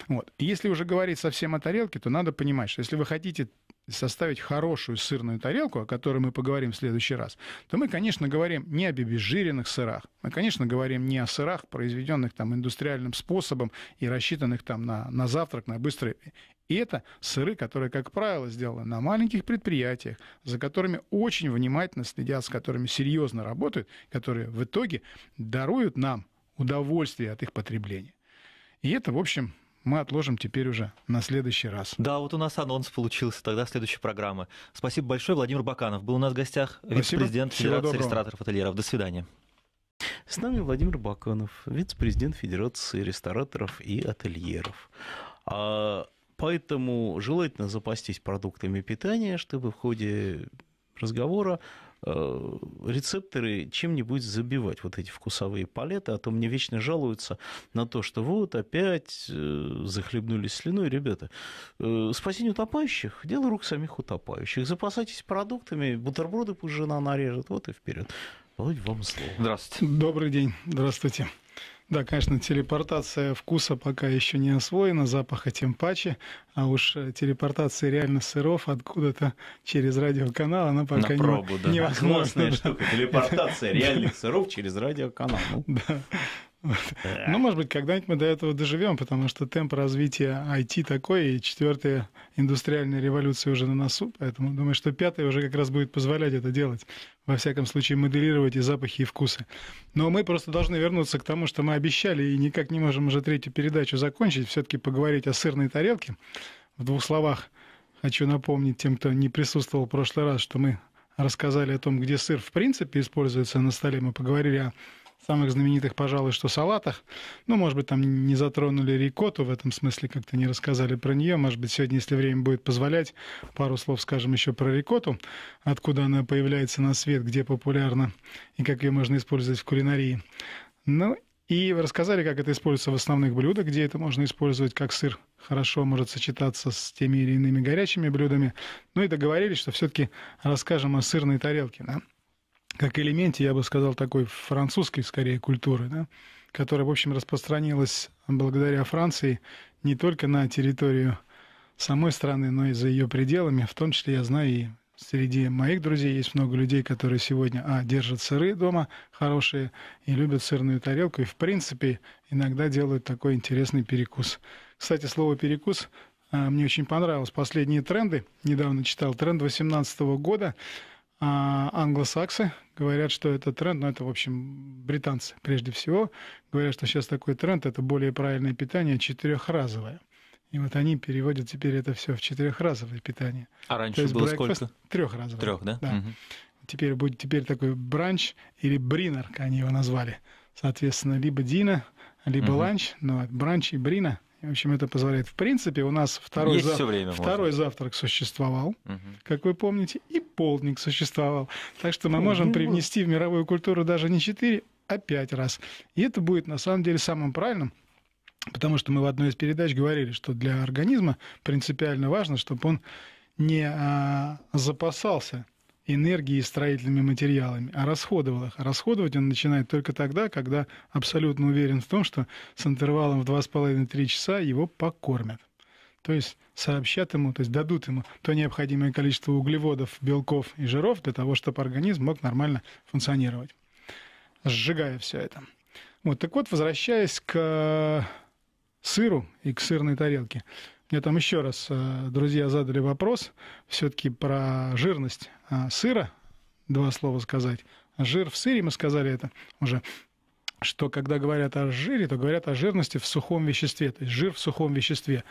Вот. Если уже говорить совсем о тарелке, то надо понимать, что если вы хотите составить хорошую сырную тарелку, о которой мы поговорим в следующий раз, то мы, конечно, говорим не об обезжиренных сырах, мы, конечно, говорим не о сырах, произведенных там индустриальным способом и рассчитанных там на завтрак, на быстрый. И это сыры, которые, как правило, сделаны на маленьких предприятиях, за которыми очень внимательно следят, с которыми серьезно работают, которые в итоге даруют нам удовольствие от их потребления. И это, в общем... мы отложим теперь уже на следующий раз. Да, вот у нас анонс получился тогда следующей программы. Спасибо большое, Владимир Баканов. Был у нас в гостях вице-президент Федерации рестораторов и отельеров. До свидания. С нами Владимир Баканов, вице-президент Федерации рестораторов и отельеров. Поэтому желательно запастись продуктами питания, чтобы в ходе разговора рецепторы чем-нибудь забивать вот эти вкусовые палеты, а то мне вечно жалуются на то, что вот опять захлебнулись слюной. Ребята, спасение утопающих – дело рук самих утопающих. Запасайтесь продуктами, бутерброды пусть жена нарежет, вот и вперед. Володь, вам слово. Здравствуйте. Добрый день, здравствуйте. Да, конечно, телепортация вкуса пока еще не освоена, запаха тем паче, а уж телепортация реально сыров откуда-то через радиоканал, она пока невозможна. Классная штука, телепортация реальных сыров через радиоканал. Вот. Ну, может быть, когда-нибудь мы до этого доживем, потому что темп развития IT такой, и 4-я индустриальная революция уже на носу, поэтому думаю, что 5-я уже как раз будет позволять это делать, во всяком случае моделировать и запахи, и вкусы. Но мы просто должны вернуться к тому, что мы обещали, и никак не можем уже 3-ю передачу закончить, все-таки поговорить о сырной тарелке. В 2 словах хочу напомнить тем, кто не присутствовал в прошлый раз, что мы рассказали о том, где сыр в принципе используется на столе. Мы поговорили о самых знаменитых, пожалуй, что салатах. Ну, может быть, там не затронули рикотту, в этом смысле как-то не рассказали про нее. Может быть, сегодня, если время будет позволять, пару слов скажем еще про рикотту, откуда она появляется на свет, где популярна и как ее можно использовать в кулинарии. Ну, и рассказали, как это используется в основных блюдах, где это можно использовать как сыр. Хорошо может сочетаться с теми или иными горячими блюдами. Ну и договорились, что все-таки расскажем о сырной тарелке, да? Как элементе, я бы сказал, такой французской, скорее, культуры, да? Которая, в общем, распространилась благодаря Франции не только на территорию самой страны, но и за ее пределами. В том числе, я знаю, и среди моих друзей есть много людей, которые сегодня, держат сыры дома хорошие и любят сырную тарелку. И, в принципе, иногда делают такой интересный перекус. Кстати, слово «перекус» мне очень понравилось. Последние тренды, недавно читал, тренд 2018 года. Англосаксы говорят, что это тренд, но это, в общем, британцы прежде всего. Говорят, что сейчас такой тренд – это более правильное питание, четырехразовое. И вот они переводят теперь это все в четырехразовое питание. А раньше было сколько? Трехразовое. Трех, да? Да. Угу. Теперь будет такой бранч или бринер, как они его назвали. Соответственно, либо дина, либо ланч, но бранч и брина. В общем, это позволяет. В принципе, у нас второй завтрак существовал, как вы помните, и полдник существовал. Так что мы можем привнести в мировую культуру даже не 4, а 5 раз. И это будет, на самом деле, самым правильным. Потому что мы в одной из передач говорили, что для организма принципиально важно, чтобы он не запасался энергией и строительными материалами, а расходовал их. А расходовать он начинает только тогда, когда абсолютно уверен в том, что с интервалом в 2,5-3 часа его покормят. То есть сообщат ему, то есть дадут ему то необходимое количество углеводов, белков и жиров для того, чтобы организм мог нормально функционировать, сжигая все это. Вот, так вот, возвращаясь к сыру и к сырной тарелке. Мне там еще раз друзья задали вопрос все-таки про жирность сыра. Два слова сказать. Жир в сыре, мы сказали это уже, что когда говорят о жире, то говорят о жирности в сухом веществе. То есть жир в сухом веществе.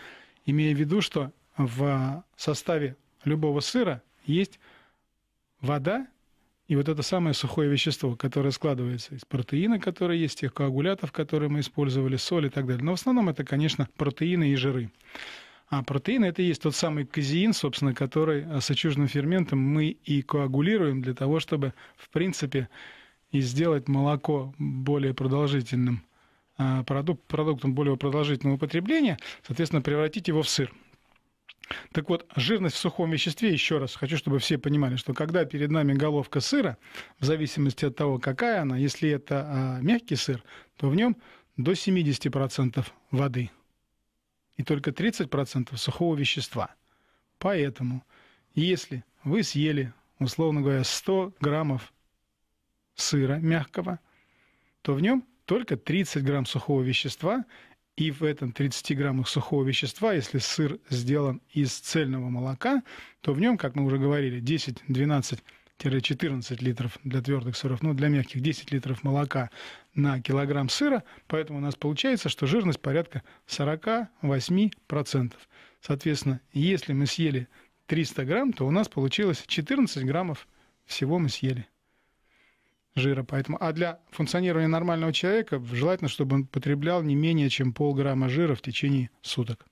Имея в виду, что в составе любого сыра есть вода и вот это самое сухое вещество, которое складывается из протеина, которые есть, тех коагулятов, которые мы использовали, соль и так далее. Но в основном это, конечно, протеины и жиры. А протеин – это и есть тот самый казеин, собственно, который с жирным ферментом мы и коагулируем для того, чтобы, в принципе, и сделать молоко более продолжительным, продуктом более продолжительного употребления, соответственно, превратить его в сыр. Так вот, жирность в сухом веществе, еще раз, хочу, чтобы все понимали, что когда перед нами головка сыра, в зависимости от того, какая она, если это мягкий сыр, то в нем до 70% воды. И только 30% сухого вещества. Поэтому, если вы съели, условно говоря, 100 граммов сыра мягкого, то в нем только 30 грамм сухого вещества. И в этом 30 граммах сухого вещества, если сыр сделан из цельного молока, то в нем, как мы уже говорили, 10-12-14 литров для твердых сыров, ну, для мягких 10 литров молока на килограмм сыра, поэтому у нас получается, что жирность порядка 48%. Соответственно, если мы съели 300 грамм, то у нас получилось 14 граммов всего мы съели жира. Поэтому, а для функционирования нормального человека желательно, чтобы он потреблял не менее чем полграмма жира в течение суток.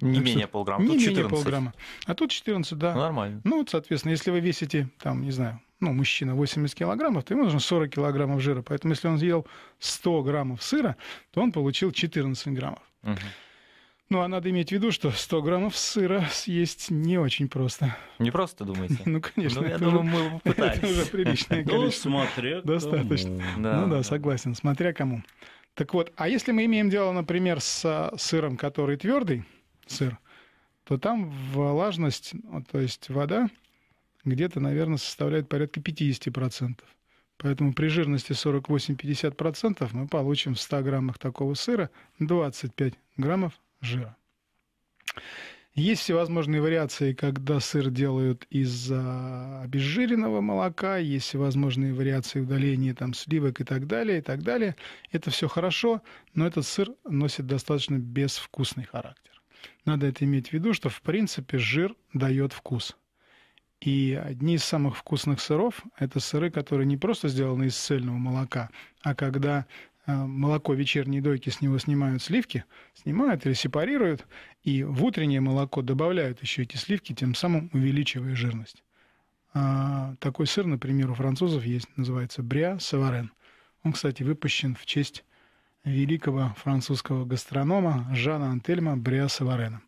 Не менее полграмма, не тут 14. Менее полграмма. А тут 14, да. Нормально. Ну, вот, соответственно, если вы весите, там, не знаю, ну, мужчина 80 килограммов, то ему нужно 40 килограммов жира. Поэтому, если он съел 100 граммов сыра, то он получил 14 граммов. Угу. Ну, а надо иметь в виду, что 100 граммов сыра съесть не очень просто. Не просто, думаете? Ну, конечно. Ну, я думаю, мы попытались. Это уже приличное количество. Ну, смотря кому. Достаточно. Ну да, согласен, смотря кому. Так вот, а если мы имеем дело, например, с сыром, который твердый, сыр, то там влажность, то есть вода, где-то, наверное, составляет порядка 50%. Поэтому при жирности 48-50% мы получим в 100 граммах такого сыра 25 граммов жира. Есть всевозможные вариации, когда сыр делают из обезжиренного молока, есть всевозможные вариации удаления там, сливок и так далее, и так далее. Это все хорошо, но этот сыр носит достаточно безвкусный характер. Надо это иметь в виду, что в принципе жир дает вкус. И одни из самых вкусных сыров – это сыры, которые не просто сделаны из цельного молока, а когда молоко вечерней дойки, с него снимают сливки, снимают или сепарируют, и в утреннее молоко добавляют еще эти сливки, тем самым увеличивая жирность. Такой сыр, например, у французов есть, называется Бриа-Саварен. Он, кстати, выпущен в честь великого французского гастронома Жана Антельма Бриа-Саварена.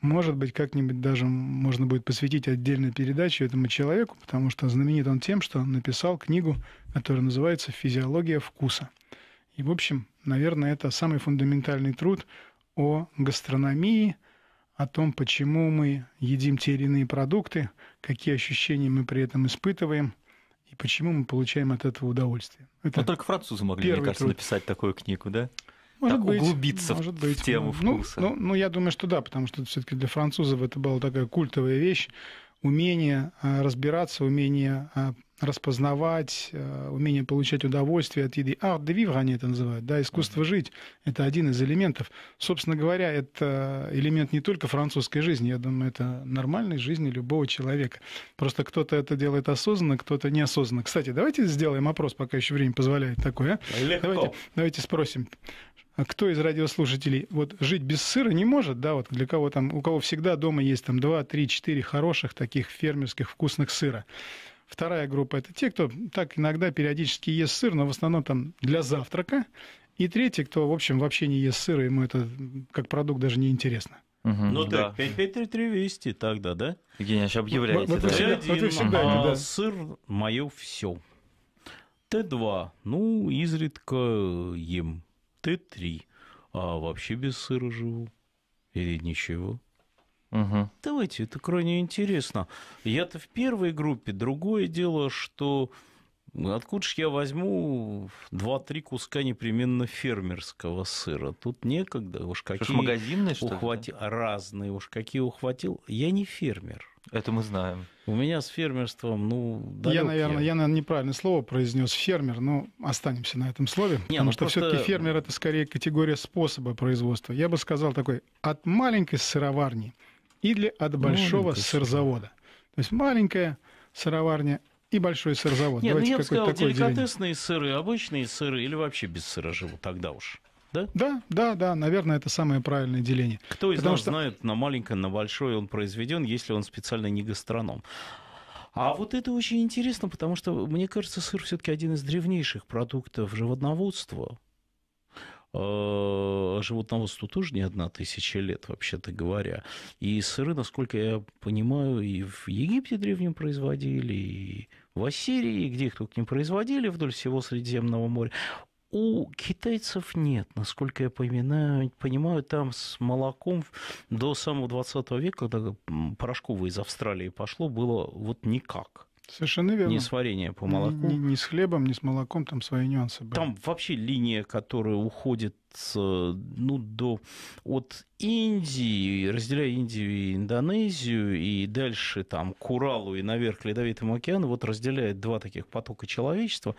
Может быть, как-нибудь даже можно будет посвятить отдельную передачу этому человеку, потому что знаменит он тем, что написал книгу, которая называется «Физиология вкуса». И, в общем, наверное, это самый фундаментальный труд о гастрономии, о том, почему мы едим те или иные продукты, какие ощущения мы при этом испытываем и почему мы получаем от этого удовольствие. Это но только французы могли, мне кажется, написать такую книгу, да? Может так быть, углубиться может быть, в тему вкуса. Ну, я думаю, что да, потому что все-таки для французов это была такая культовая вещь. Умение разбираться, умение распознавать, умение получать удовольствие от еды. Art de vivre они это называют, да, искусство жить. Это один из элементов. Собственно говоря, это элемент не только французской жизни, я думаю, это нормальной жизни любого человека. Просто кто-то это делает осознанно, кто-то неосознанно. Кстати, давайте сделаем опрос, пока еще время позволяет такое. Легко. Давайте спросим. Кто из радиослушателей вот жить без сыра не может, да, вот для кого там, у кого всегда дома есть там 2, 3, 4 хороших таких фермерских вкусных сыра. Вторая группа – это те, кто так иногда периодически ест сыр, но в основном там для завтрака. И третий, кто, в общем, вообще не ест сыра, ему это как продукт даже не интересно. Ну так, 5-5-3-3-200 тогда, да? Евгений, аж объявляете. Сыр – мое все. Т2 – ну, изредка ем. Т3. А вообще без сыра живу. Или ничего. Угу. Давайте, это крайне интересно. Я-то в первой группе. Другое дело, что откуда же я возьму 2-3 куска непременно фермерского сыра? Тут некогда. Уж какие что ж, магазинные, что ли? Разные. Уж какие ухватил. Я не фермер. Это мы знаем. У меня с фермерством, я, наверное, неправильное слово произнес фермер, но останемся на этом слове, потому что все-таки фермер это скорее категория способа производства. Я бы сказал такой: от маленькой сыроварни или от большого сырзавода. То есть маленькая сыроварня и большой сырзавод. Я бы сказал, деликатесные сыры, обычные сыры или вообще без сыра живут, тогда уж. Да? Да, наверное, это самое правильное деление. Кто из нас знает, на маленькое, на большое он произведен, если он специально не гастроном. А вот это очень интересно, потому что, мне кажется, сыр все-таки один из древнейших продуктов животноводства. Животноводству тоже не 1000 лет, вообще-то говоря. И сыры, насколько я понимаю, и в Египте древнем производили, и в Ассирии, и где их только не производили, вдоль всего Средиземного моря. У китайцев нет, насколько я понимаю, там с молоком до самого 20 века, когда порошковое из Австралии пошло, было вот никак. Совершенно верно. Не сварение по молоку. Не с хлебом, не с молоком, там свои нюансы были. Там вообще линия, которая уходит от Индии, разделяя Индию и Индонезию, и дальше там к Уралу и наверх к Ледовитому океану, вот разделяет два таких потока человечества.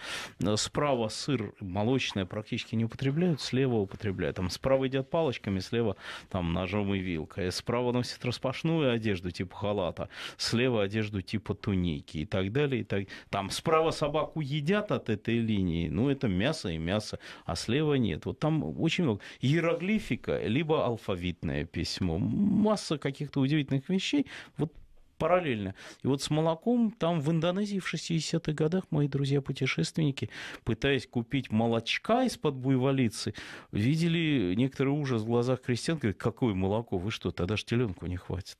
Справа сыр молочное практически не употребляют, слева употребляют. Там справа едят палочками, слева там ножом и вилкой. Справа носят распашную одежду типа халата, слева одежду типа туники и так далее. Там справа собаку едят от этой линии, это мясо и мясо, а слева нет. Вот там очень много. Иероглифика, либо алфавитное письмо. Масса каких-то удивительных вещей. Вот параллельно. И вот с молоком там в Индонезии в 60-х годах мои друзья-путешественники, пытаясь купить молочка из-под буйволицы, видели некоторый ужас в глазах крестьян. Говорят, какое молоко? Вы что, тогда же теленку не хватит.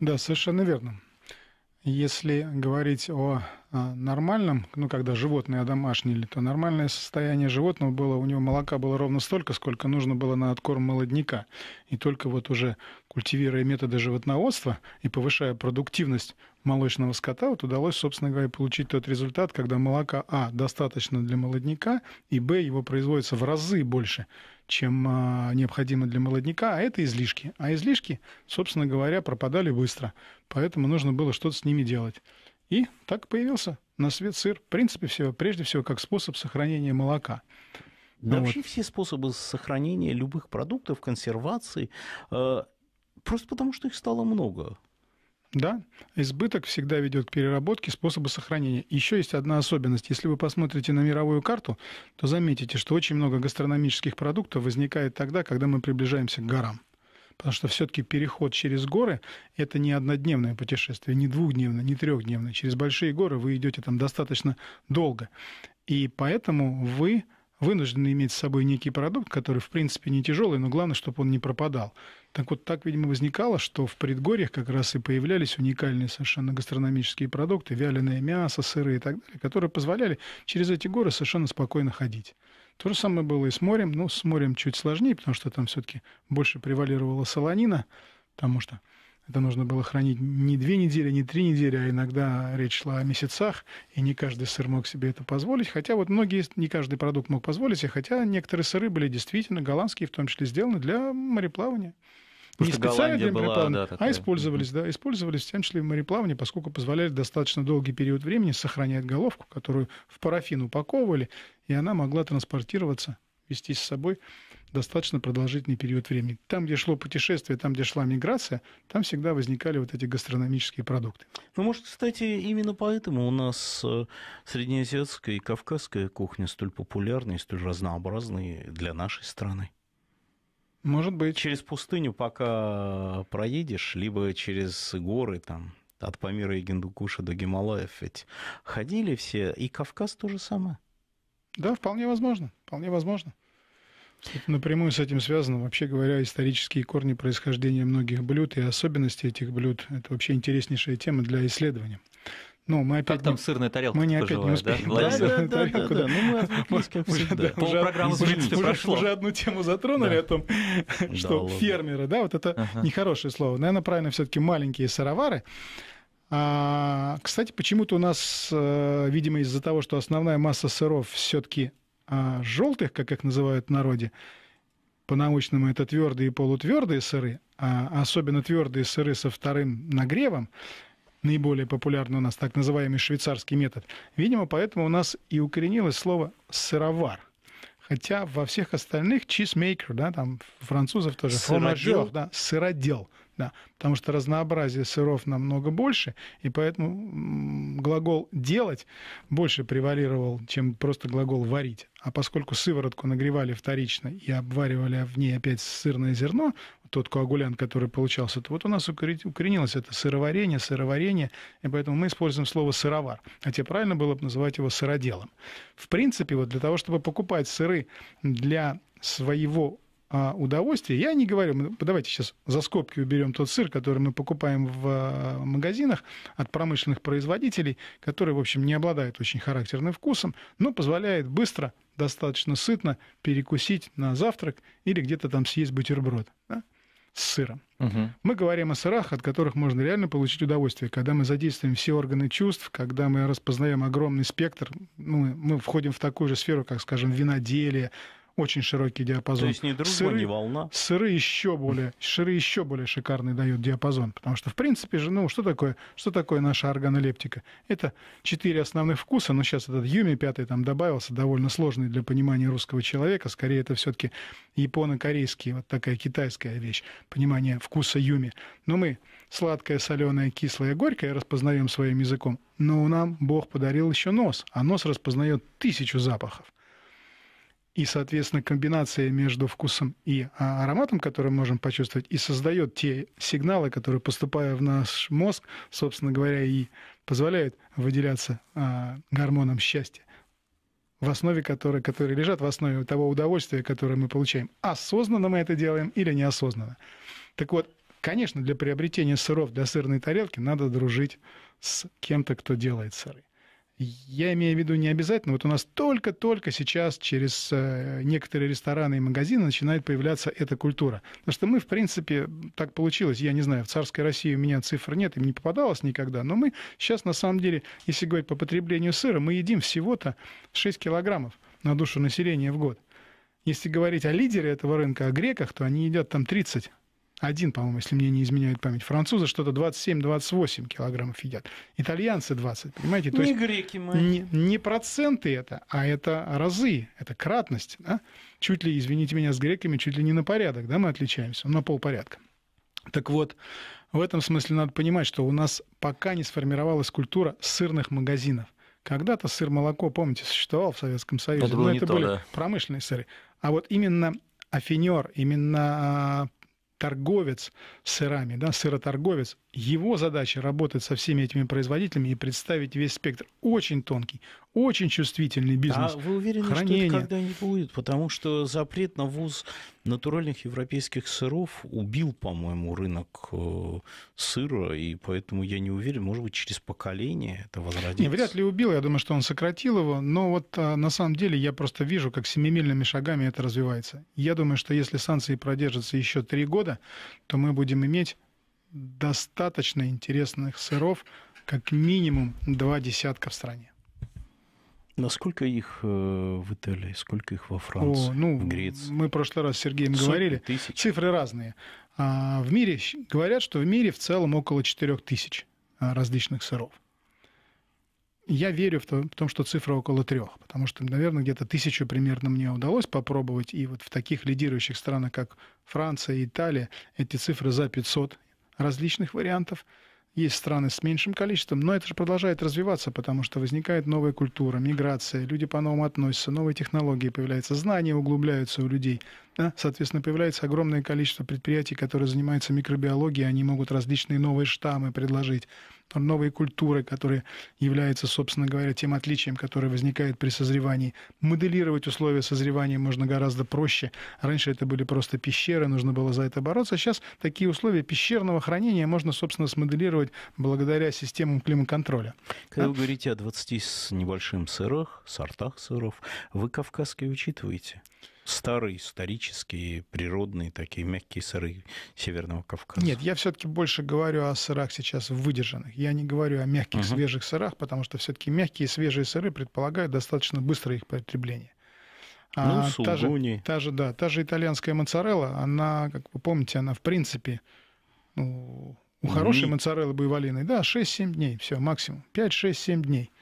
Да, совершенно верно. Если говорить о нормальном, когда животное одомашнили, то нормальное состояние животного было, у него молока было ровно столько, сколько нужно было на откорм молодняка. И только вот уже культивируя методы животноводства и повышая продуктивность молочного скота, вот удалось, собственно говоря, получить тот результат, когда молока достаточно для молодняка, и его производится в разы больше, чем необходимо для молодняка, а это излишки. А излишки, собственно говоря, пропадали быстро, поэтому нужно было что-то с ними делать. И так появился на свет сыр, в принципе, прежде всего, как способ сохранения молока. Да вообще все способы сохранения любых продуктов, консервации, просто потому что их стало много. Да, избыток всегда ведет к переработке способа сохранения. Еще есть одна особенность. Если вы посмотрите на мировую карту, то заметите, что очень много гастрономических продуктов возникает тогда, когда мы приближаемся к горам. Потому что все-таки переход через горы – это не однодневное путешествие, не двухдневное, не трехдневное. Через большие горы вы идете там достаточно долго. И поэтому вы вынуждены иметь с собой некий продукт, который, в принципе, не тяжелый, но главное, чтобы он не пропадал. Так вот, так, видимо, возникало, что в предгорьях как раз и появлялись уникальные совершенно гастрономические продукты, вяленое мясо, сыры и так далее, которые позволяли через эти горы совершенно спокойно ходить. То же самое было и с морем, но с морем чуть сложнее, потому что там все-таки больше превалировала солонина, потому что это нужно было хранить не 2 недели, не 3 недели, а иногда речь шла о месяцах, и не каждый сыр мог себе это позволить. Хотя вот многие, не каждый продукт мог позволить, и хотя некоторые сыры были действительно голландские, в том числе сделаны для мореплавания. Не специально для мореплавания, а использовались, да, использовались в том числе и в мореплавании, поскольку позволяли достаточно долгий период времени сохранять головку, которую в парафин упаковывали, и она могла транспортироваться, вести с собой достаточно продолжительный период времени. Там, где шло путешествие, там, где шла миграция, там всегда возникали вот эти гастрономические продукты. Ну, может, кстати, именно поэтому у нас среднеазиатская и кавказская кухня столь популярна и столь разнообразны для нашей страны. Может быть. Через пустыню пока проедешь, либо через горы там, от Памира и Гиндукуша до Гималаев ведь ходили все, и Кавказ то же самое. Да, вполне возможно, вполне возможно. Это напрямую с этим связано, вообще говоря, исторические корни происхождения многих блюд и особенности этих блюд. Это вообще интереснейшая тема для исследования. Но мы опять там сырная тарелка поживает, да? Да. Мы уже одну тему затронули о том, что фермеры, да, вот это нехорошее слово. Наверное, правильно все-таки маленькие сыровары. Кстати, почему-то у нас, видимо, из-за того, что основная масса сыров все-таки желтых, как их называют в народе, по-научному это твердые и полутвердые сыры, а особенно твердые сыры со вторым нагревом, наиболее популярный у нас так называемый швейцарский метод. Видимо, поэтому у нас и укоренилось слово «сыровар». Хотя во всех остальных «чизмейкер», да, там французов тоже «сыродел», да, «сыродел». Да, потому что разнообразие сыров намного больше, и поэтому глагол «делать» больше превалировал, чем просто глагол «варить». А поскольку сыворотку нагревали вторично и обваривали в ней опять сырное зерно, тот коагулянт, который получался, то вот у нас укоренилось это сыроварение, и поэтому мы используем слово «сыровар». Хотя правильно было бы называть его «сыроделом». В принципе, вот для того, чтобы покупать сыры для своего удовольствие. Я не говорю, давайте сейчас за скобки уберем тот сыр, который мы покупаем в магазинах от промышленных производителей, который, в общем, не обладает очень характерным вкусом, но позволяет быстро, достаточно сытно перекусить на завтрак или где-то там съесть бутерброд, да, с сыром. Угу. Мы говорим о сырах, от которых можно реально получить удовольствие, когда мы задействуем все органы чувств, когда мы распознаем огромный спектр, ну, мы входим в такую же сферу, как, скажем, виноделие, очень широкий диапазон. То есть не дружба, сыры, не волна. Сыры еще более шикарный дают диапазон. Потому что, в принципе же, ну, что такое наша органолептика? Это 4 основных вкуса, но сейчас этот юми 5 там добавился, довольно сложный для понимания русского человека. Скорее, это все-таки японо-корейский, вот такая китайская вещь, понимание вкуса юми. Но мы сладкое, соленое, кислое, горькое распознаем своим языком. Но нам Бог подарил еще нос, а нос распознает 1000 запахов. И, соответственно, комбинация между вкусом и ароматом, который мы можем почувствовать, и создает те сигналы, которые, поступая в наш мозг, собственно говоря, и позволяют выделяться гормоном счастья, в основе которые лежат в основе того удовольствия, которое мы получаем. Осознанно мы это делаем или неосознанно. Так вот, конечно, для приобретения сыров для сырной тарелки надо дружить с кем-то, кто делает сыры. Я имею в виду не обязательно. Вот у нас только-только сейчас через некоторые рестораны и магазины начинает появляться эта культура. Потому что мы, в принципе, так получилось. Я не знаю, в царской России у меня цифр нет, им не попадалось никогда. Но мы сейчас, на самом деле, если говорить по потреблению сыра, мы едим всего-то 6 килограммов на душу населения в год. Если говорить о лидере этого рынка, о греках, то они едят там 30. Один, по-моему, если мне не изменяет память. Французы что-то 27-28 килограммов едят. Итальянцы 20, понимаете? То не есть греки мы. Не проценты это, а это разы, это кратность. Да? Чуть ли, извините меня, с греками чуть ли не на порядок, да, мы отличаемся, на полпорядка. Так вот, в этом смысле надо понимать, что у нас пока не сформировалась культура сырных магазинов. Когда-то сыр-молоко, помните, существовал в Советском Союзе, но это были промышленные сыры. А вот именно афинер, именно торговец сырами, да, сыроторговец, его задача работать со всеми этими производителями и представить весь спектр. Очень тонкий, очень чувствительный бизнес. А вы уверены, хранение, что это когда-нибудь будет? Потому что запрет на ввоз натуральных европейских сыров убил, по-моему, рынок сыра, и поэтому я не уверен, может быть, через поколение это возродится. Не, вряд ли убил, я думаю, что он сократил его, но вот на самом деле я просто вижу, как семимильными шагами это развивается. Я думаю, что если санкции продержатся еще 3 года, то мы будем иметь достаточно интересных сыров, как минимум 2 десятка в стране. Насколько их в Италии, сколько их во Франции, в Греции? Мы в прошлый раз с Сергеем говорили, цифры разные. В мире говорят, что в мире в целом около 4000 различных сыров. Я верю в том, что цифра около 3, потому что, наверное, где-то 1000 примерно мне удалось попробовать, и вот в таких лидирующих странах, как Франция и Италия, эти цифры за 500 различных вариантов. Есть страны с меньшим количеством, но это же продолжает развиваться, потому что возникает новая культура, миграция, люди по-новому относятся, новые технологии появляются, знания углубляются у людей. Да? Соответственно, появляется огромное количество предприятий, которые занимаются микробиологией, они могут различные новые штаммы предложить, новые культуры, которые являются, собственно говоря, тем отличием, которое возникает при созревании. Моделировать условия созревания можно гораздо проще. Раньше это были просто пещеры, нужно было за это бороться. Сейчас такие условия пещерного хранения можно, собственно, смоделировать благодаря системам климаконтроля. Когда вы говорите о 20 с небольшим сырах, сортах сыров, вы кавказские учитываете? Старые, исторические, природные, такие мягкие сыры Северного Кавказа. Нет, я все-таки больше говорю о сырах сейчас выдержанных. Я не говорю о мягких, свежих сырах, потому что все-таки мягкие, свежие сыры предполагают достаточно быстрое их потребление. Та же итальянская моцарелла, она, как вы помните, она в принципе... у хорошей моцареллы буйволиной, да, 6-7 дней, все, максимум. 5-6-7 дней.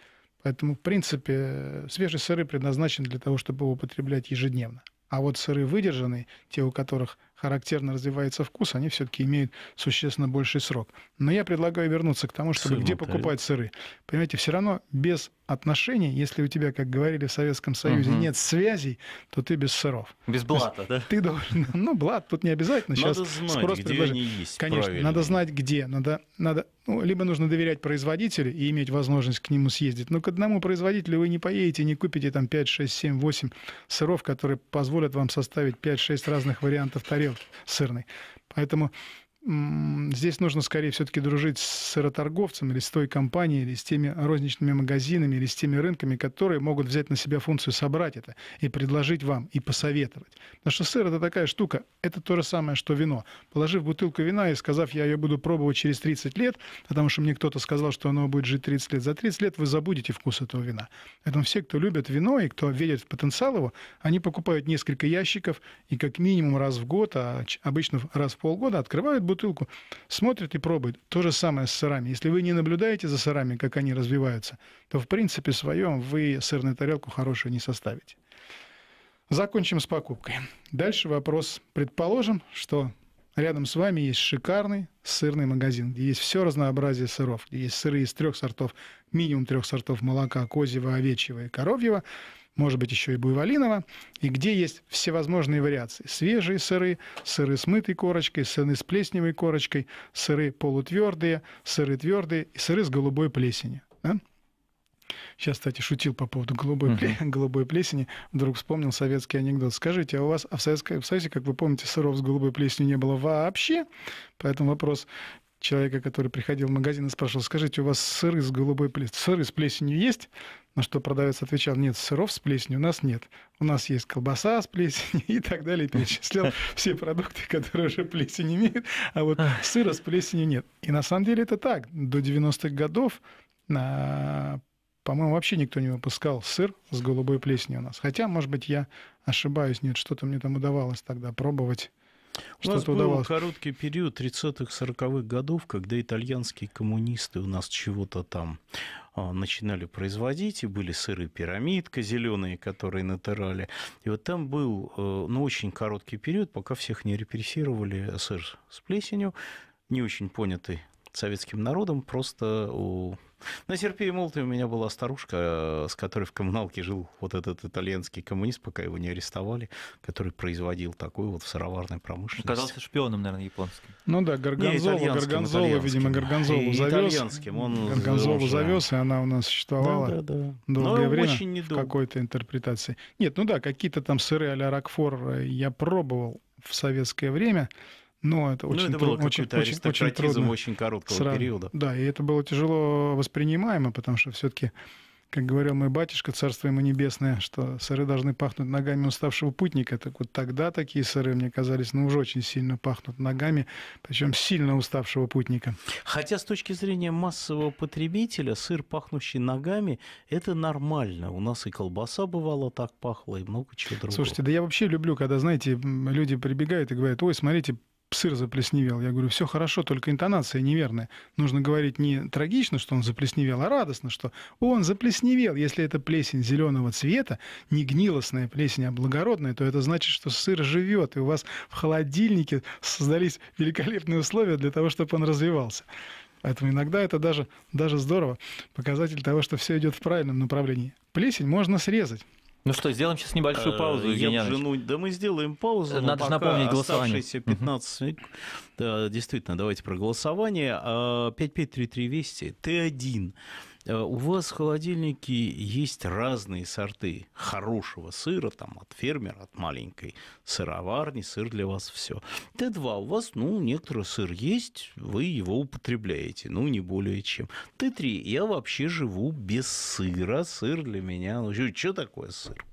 Поэтому, в принципе, свежие сыры предназначены для того, чтобы его употреблять ежедневно. А вот сыры выдержанные, те, у которых характерно развивается вкус, они все-таки имеют существенно больший срок. Но я предлагаю вернуться к тому, чтобы где покупать сыры. Понимаете, все равно без отношений, если у тебя, как говорили в Советском Союзе, нет связей, то ты без сыров. Без блата, да? Ты должен... Ну, блат тут не обязательно. Сейчас надо знать, спрос где они есть. Конечно, правильно. Надо знать, где. Либо нужно доверять производителю и иметь возможность к нему съездить. Но к одному производителю вы не поедете, не купите там 5, 6, 7, 8 сыров, которые позволят вам составить 5-6 разных вариантов тарелки сырной. Поэтому здесь нужно скорее все-таки дружить с сыроторговцем или с той компанией, или с теми розничными магазинами, или с теми рынками, которые могут взять на себя функцию собрать это и предложить вам, и посоветовать. Потому что сыр — это такая штука, это то же самое, что вино. Положив бутылку вина и сказав, я ее буду пробовать через 30 лет, потому что мне кто-то сказал, что оно будет жить 30 лет, за 30 лет вы забудете вкус этого вина. Поэтому все, кто любит вино и кто верит в потенциал его, они покупают несколько ящиков и как минимум раз в год, а обычно раз в полгода открывают бутылку, смотрит и пробует. То же самое с сырами. Если вы не наблюдаете за сырами, как они развиваются, то в принципе своем вы сырную тарелку хорошую не составите. Закончим с покупкой. Дальше вопрос. Предположим, что рядом с вами есть шикарный сырный магазин, где есть все разнообразие сыров, где есть сыры из 3 сортов, минимум 3 сортов молока, козьего, овечьего и коровьего, может быть, еще и буйволиного, и где есть всевозможные вариации. Свежие сыры, сыры с мытой корочкой, сыры с плесневой корочкой, сыры полутвердые, сыры твердые, и сыры с голубой плесенью. Да? Сейчас, кстати, шутил по поводу голубой плесени. Вдруг вспомнил советский анекдот. Скажите, а у вас в Советском Союзе, как вы помните, сыров с голубой плесенью не было вообще? Поэтому вопрос... человека, который приходил в магазин и спрашивал, скажите, у вас сыры с голубой плесенью, сыры с плесенью есть? На что продавец отвечал, нет, сыров с плесенью у нас нет. У нас есть колбаса с плесенью и так далее. И перечислял все продукты, которые уже плесень имеют, а вот сыра с плесенью нет. И на самом деле это так. До 90-х годов, по-моему, вообще никто не выпускал сыр с голубой плесенью у нас. Хотя, может быть, я ошибаюсь, нет, что-то мне там удавалось тогда пробовать. У нас был короткий период 30-40-х годов, когда итальянские коммунисты у нас чего-то там начинали производить, и были сыры пирамидка зеленые, которые натырали. И вот там был очень короткий период, пока всех не репрессировали, сыр с плесенью, не очень понятый советским народом, просто на Серпе и Молотове у меня была старушка, с которой в коммуналке жил вот этот итальянский коммунист, пока его не арестовали, который производил такую вот в сыроварной промышленности. Оказался шпионом, наверное, японским. Ну да, Горгонзола, видимо, Горгонзолу завез. Горгонзолу завез, и она у нас существовала долгое время в какой-то интерпретации. Нет, какие-то там сыры а-ля Рокфор я пробовал в советское время. Но это очень, это было очень трудно. Очень короткого периода. Да, и это было тяжело воспринимаемо, потому что все-таки, как говорил мой батюшка, царство ему небесное, что сыры должны пахнуть ногами уставшего путника. Так вот тогда такие сыры, мне казались, уже очень сильно пахнут ногами, причем сильно уставшего путника. Хотя с точки зрения массового потребителя сыр, пахнущий ногами, это нормально. У нас и колбаса бывала так пахла, и много чего другого. Слушайте, да я вообще люблю, когда, знаете, люди прибегают и говорят: ой, смотрите, сыр заплесневел. Я говорю, все хорошо, только интонация неверная. Нужно говорить не трагично, что он заплесневел, а радостно, что он заплесневел. Если это плесень зеленого цвета, не гнилостная плесень, а благородная, то это значит, что сыр живет, и у вас в холодильнике создались великолепные условия для того, чтобы он развивался. Поэтому иногда это даже здорово. Показатель того, что все идет в правильном направлении. Плесень можно срезать. Ну что, сделаем сейчас небольшую паузу, Евгений. Да мы сделаем паузу. Надо же напомнить голосование. Оставшиеся 15 минут. Да, действительно, давайте про голосование. 553320, Т1. У вас в холодильнике есть разные сорты хорошего сыра, там от фермера, от маленькой сыроварни, сыр для вас все. Т2, у вас, некоторый сыр есть, вы его употребляете, не более чем. Т3, я вообще живу без сыра, сыр для меня, что такое сыр?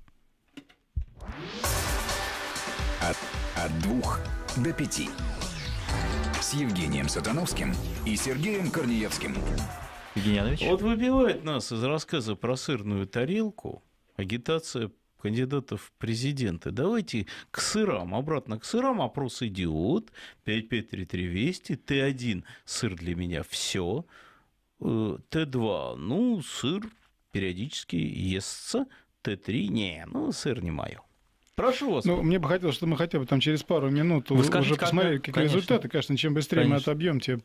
От 2 до 5 с Евгением Сатановским и Сергеем Корнеевским. Вот выбивает нас из рассказа про сырную тарелку агитация кандидатов в президенты. Давайте к сырам, обратно к сырам. Опрос идиот. 553320, Т1 – сыр для меня все. Т2 – сыр периодически естся. Т3 – сыр не мое. Прошу вас. Мне бы хотелось, чтобы мы хотя бы там через пару минут уже посмотрели, какие результаты. Конечно, чем быстрее мы отобьем, тем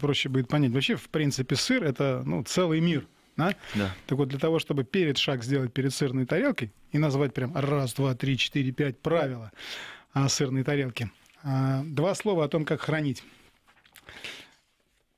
проще будет понять. Вообще, в принципе, сыр – это целый мир. Да? Да. Так вот, для того, чтобы шаг сделать перед сырной тарелкой и назвать прям 1, 2, 3, 4, 5 правила о сырной тарелке. 2 слова о том, как хранить.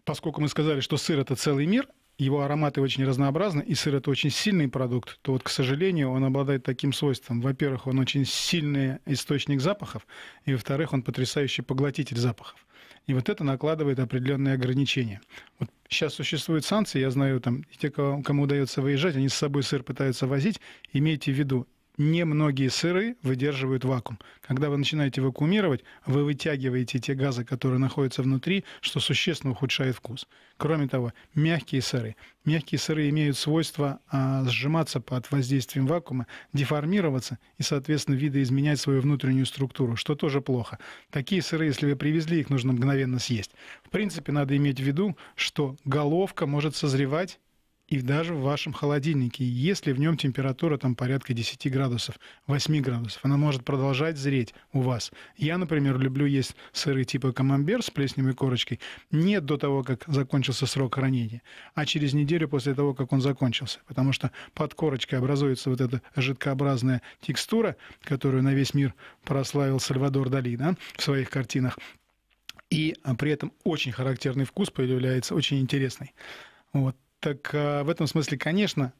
Поскольку мы сказали, что сыр – это целый мир, его ароматы очень разнообразны, и сыр – это очень сильный продукт, то вот, к сожалению, он обладает таким свойством. Во-первых, он очень сильный источник запахов, и, во-вторых, он потрясающий поглотитель запахов. И вот это накладывает определенные ограничения. Вот сейчас существуют санкции, я знаю, там, те, кому удается выезжать, они с собой сыр пытаются возить. Имейте в виду, немногие сыры выдерживают вакуум. Когда вы начинаете вакуумировать, вы вытягиваете те газы, которые находятся внутри, что существенно ухудшает вкус. Кроме того, мягкие сыры. Мягкие сыры имеют свойство сжиматься под воздействием вакуума, деформироваться и, соответственно, видоизменять свою внутреннюю структуру, что тоже плохо. Такие сыры, если вы привезли, их нужно мгновенно съесть. В принципе, надо иметь в виду, что головка может созревать, и даже в вашем холодильнике, если в нем температура там порядка 10 градусов, 8 градусов, она может продолжать зреть у вас. Я, например, люблю есть сыры типа камамбер с плесневой корочкой не до того, как закончился срок хранения, а через неделю после того, как он закончился. Потому что под корочкой образуется вот эта жидкообразная текстура, которую на весь мир прославил Сальвадор Дали, да, в своих картинах. И при этом очень характерный вкус появляется, очень интересный. Вот. Так в этом смысле, конечно,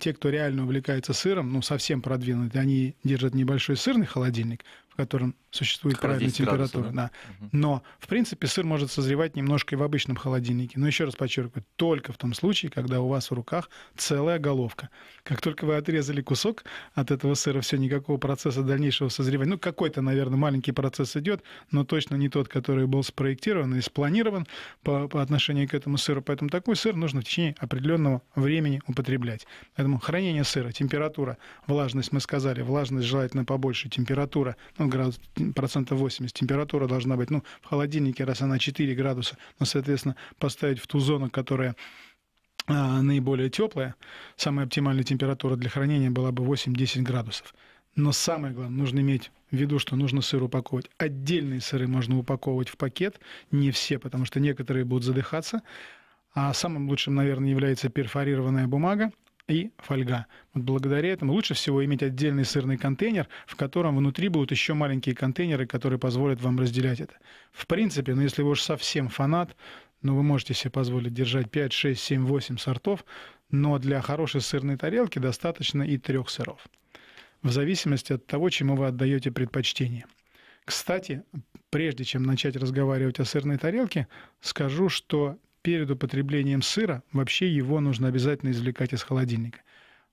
те, кто реально увлекается сыром, совсем продвинутые, они держат небольшой сырный холодильник, в котором существует правильная температура. Да. Но, в принципе, сыр может созревать немножко и в обычном холодильнике. Но еще раз подчеркиваю, только в том случае, когда у вас в руках целая головка. Как только вы отрезали кусок от этого сыра, все, никакого процесса дальнейшего созревания. Какой-то, наверное, маленький процесс идет, но точно не тот, который был спроектирован и спланирован по отношению к этому сыру. Поэтому такой сыр нужно в течение определенного времени употреблять. Поэтому хранение сыра, температура, влажность, мы сказали, влажность желательно побольше, температура ну, градус, процентов 80. Температура должна быть, ну, в холодильнике, раз она 4 градуса, но, соответственно, поставить в ту зону, которая наиболее теплая, самая оптимальная температура для хранения была бы 8-10 градусов. Но самое главное, нужно иметь в виду, что нужно сыр упаковывать. Отдельные сыры можно упаковывать в пакет, не все, потому что некоторые будут задыхаться. А самым лучшим, наверное, является перфорированная бумага и фольга. Вот благодаря этому лучше всего иметь отдельный сырный контейнер, в котором внутри будут еще маленькие контейнеры, которые позволят вам разделять это. В принципе, ну, если вы уж совсем фанат, ну, вы можете себе позволить держать 5, 6, 7, 8 сортов, но для хорошей сырной тарелки достаточно и 3 сыров, в зависимости от того, чему вы отдаете предпочтение. Кстати, прежде чем начать разговаривать о сырной тарелке, скажу, что перед употреблением сыра вообще его нужно обязательно извлекать из холодильника.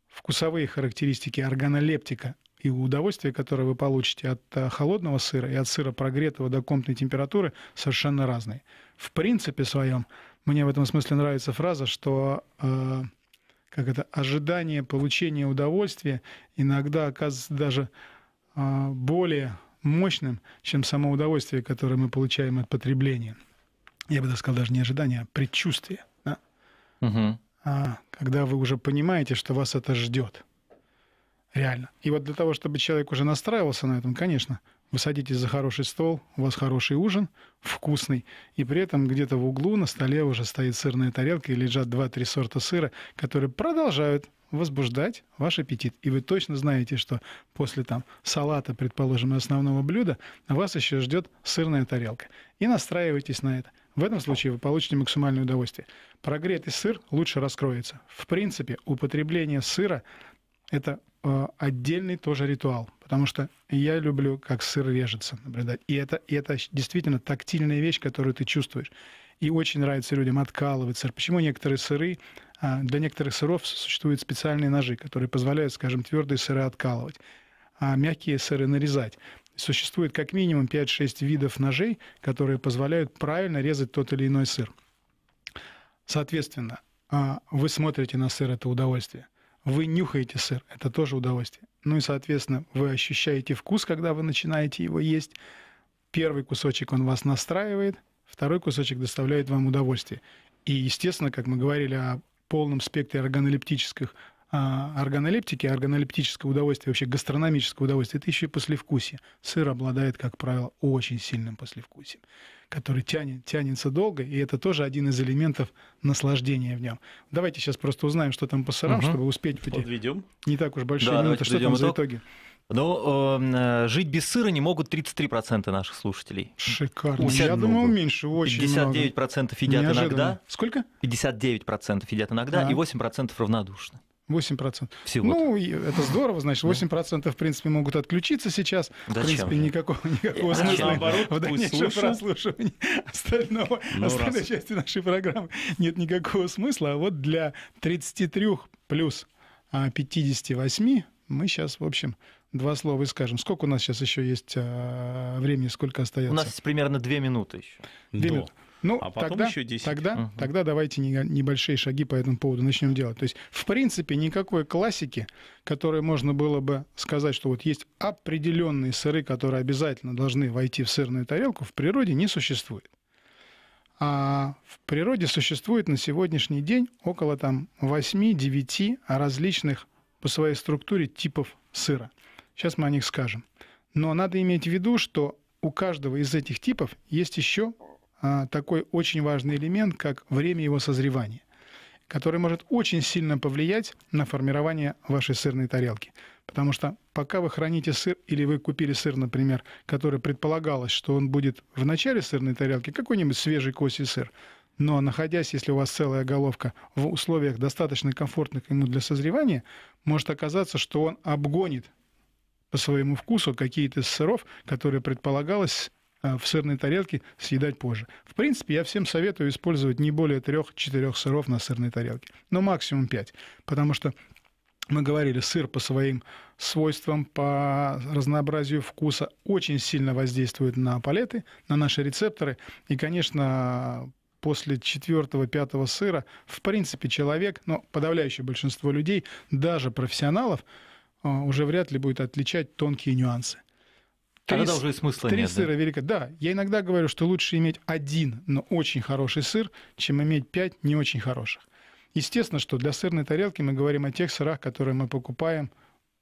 Вкусовые характеристики, органолептика и удовольствие, которое вы получите от холодного сыра и от сыра, прогретого до комнатной температуры, совершенно разные. В принципе своем, мне в этом смысле нравится фраза, что ожидание получения удовольствия иногда оказывается даже более мощным, чем само удовольствие, которое мы получаем от потребления. Я бы даже сказал, даже не ожидание, а предчувствие. Да? Угу. Когда вы уже понимаете, что вас это ждет. Реально. И вот для того, чтобы человек уже настраивался на этом, конечно, вы садитесь за хороший стол, у вас хороший ужин, вкусный, и при этом где-то в углу на столе уже стоит сырная тарелка и лежат 2-3 сорта сыра, которые продолжают возбуждать ваш аппетит. И вы точно знаете, что после там салата, предположим, основного блюда, вас еще ждет сырная тарелка. И настраивайтесь на это. В этом случае вы получите максимальное удовольствие. Прогретый сыр лучше раскроется. В принципе, употребление сыра – это отдельный тоже ритуал, потому что я люблю, как сыр режется, наблюдать. И это действительно тактильная вещь, которую ты чувствуешь. И очень нравится людям откалывать сыр. Почему некоторые сыры, для некоторых сыров существуют специальные ножи, которые позволяют, скажем, твердые сыры откалывать, а мягкие сыры нарезать. Существует как минимум 5-6 видов ножей, которые позволяют правильно резать тот или иной сыр. Соответственно, вы смотрите на сыр, это удовольствие. Вы нюхаете сыр, это тоже удовольствие. Ну и, соответственно, вы ощущаете вкус, когда вы начинаете его есть. Первый кусочек он вас настраивает, второй кусочек доставляет вам удовольствие. И, естественно, как мы говорили о полном спектре органолептическое удовольствие, вообще гастрономическое удовольствие, это еще и послевкусие. Сыр обладает, как правило, очень сильным послевкусием, который тянется долго, и это тоже один из элементов наслаждения в нем. Давайте сейчас просто узнаем, что там по сырам, чтобы успеть подведем. Не так уж большие минуты, что там за итоги. Но жить без сыра не могут 33% наших слушателей. Шикарно. Я думал, меньше, очень 59% едят иногда. Сколько? 59% едят иногда, и 8% равнодушны. 8%. Всего-то. Ну, это здорово, значит, 8% в принципе могут отключиться сейчас. Зачем? В принципе, никакого смысла, наоборот, в дальнейшем прослушивании остальной части нашей программы нет никакого смысла. А вот для 33 плюс 58 мы сейчас, в общем, два слова и скажем. Сколько у нас сейчас еще есть времени, сколько остается? У нас есть примерно 2 минуты еще. 2 минуты. Ну, а потом тогда, еще 10. Тогда давайте небольшие шаги по этому поводу начнем делать. То есть, в принципе, никакой классики, которой можно было бы сказать, что вот есть определенные сыры, которые обязательно должны войти в сырную тарелку, в природе не существует. А в природе существует на сегодняшний день около 8-9 различных по своей структуре типов сыра. Сейчас мы о них скажем. Но надо иметь в виду, что у каждого из этих типов есть еще такой очень важный элемент, как время его созревания, который может очень сильно повлиять на формирование вашей сырной тарелки. Потому что пока вы храните сыр, или вы купили сыр, например, который предполагалось, что он будет в начале сырной тарелки, какой-нибудь свежий косий сыр, но находясь, если у вас целая головка, в условиях достаточно комфортных ему для созревания, может оказаться, что он обгонит по своему вкусу какие-то из сыров, которые предполагалось в сырной тарелке съедать позже. В принципе, я всем советую использовать не более 3-4 сыров на сырной тарелке, но максимум 5, потому что мы говорили, сыр по своим свойствам, по разнообразию вкуса очень сильно воздействует на палеты, на наши рецепторы, и, конечно, после 4-5 сыра, в принципе, человек, но подавляющее большинство людей, даже профессионалов, уже вряд ли будет отличать тонкие нюансы. Тогда уже и смысла нет. Три сыра велика. Да, я иногда говорю, что лучше иметь один, но очень хороший сыр, чем иметь 5 не очень хороших. Естественно, что для сырной тарелки мы говорим о тех сырах, которые мы покупаем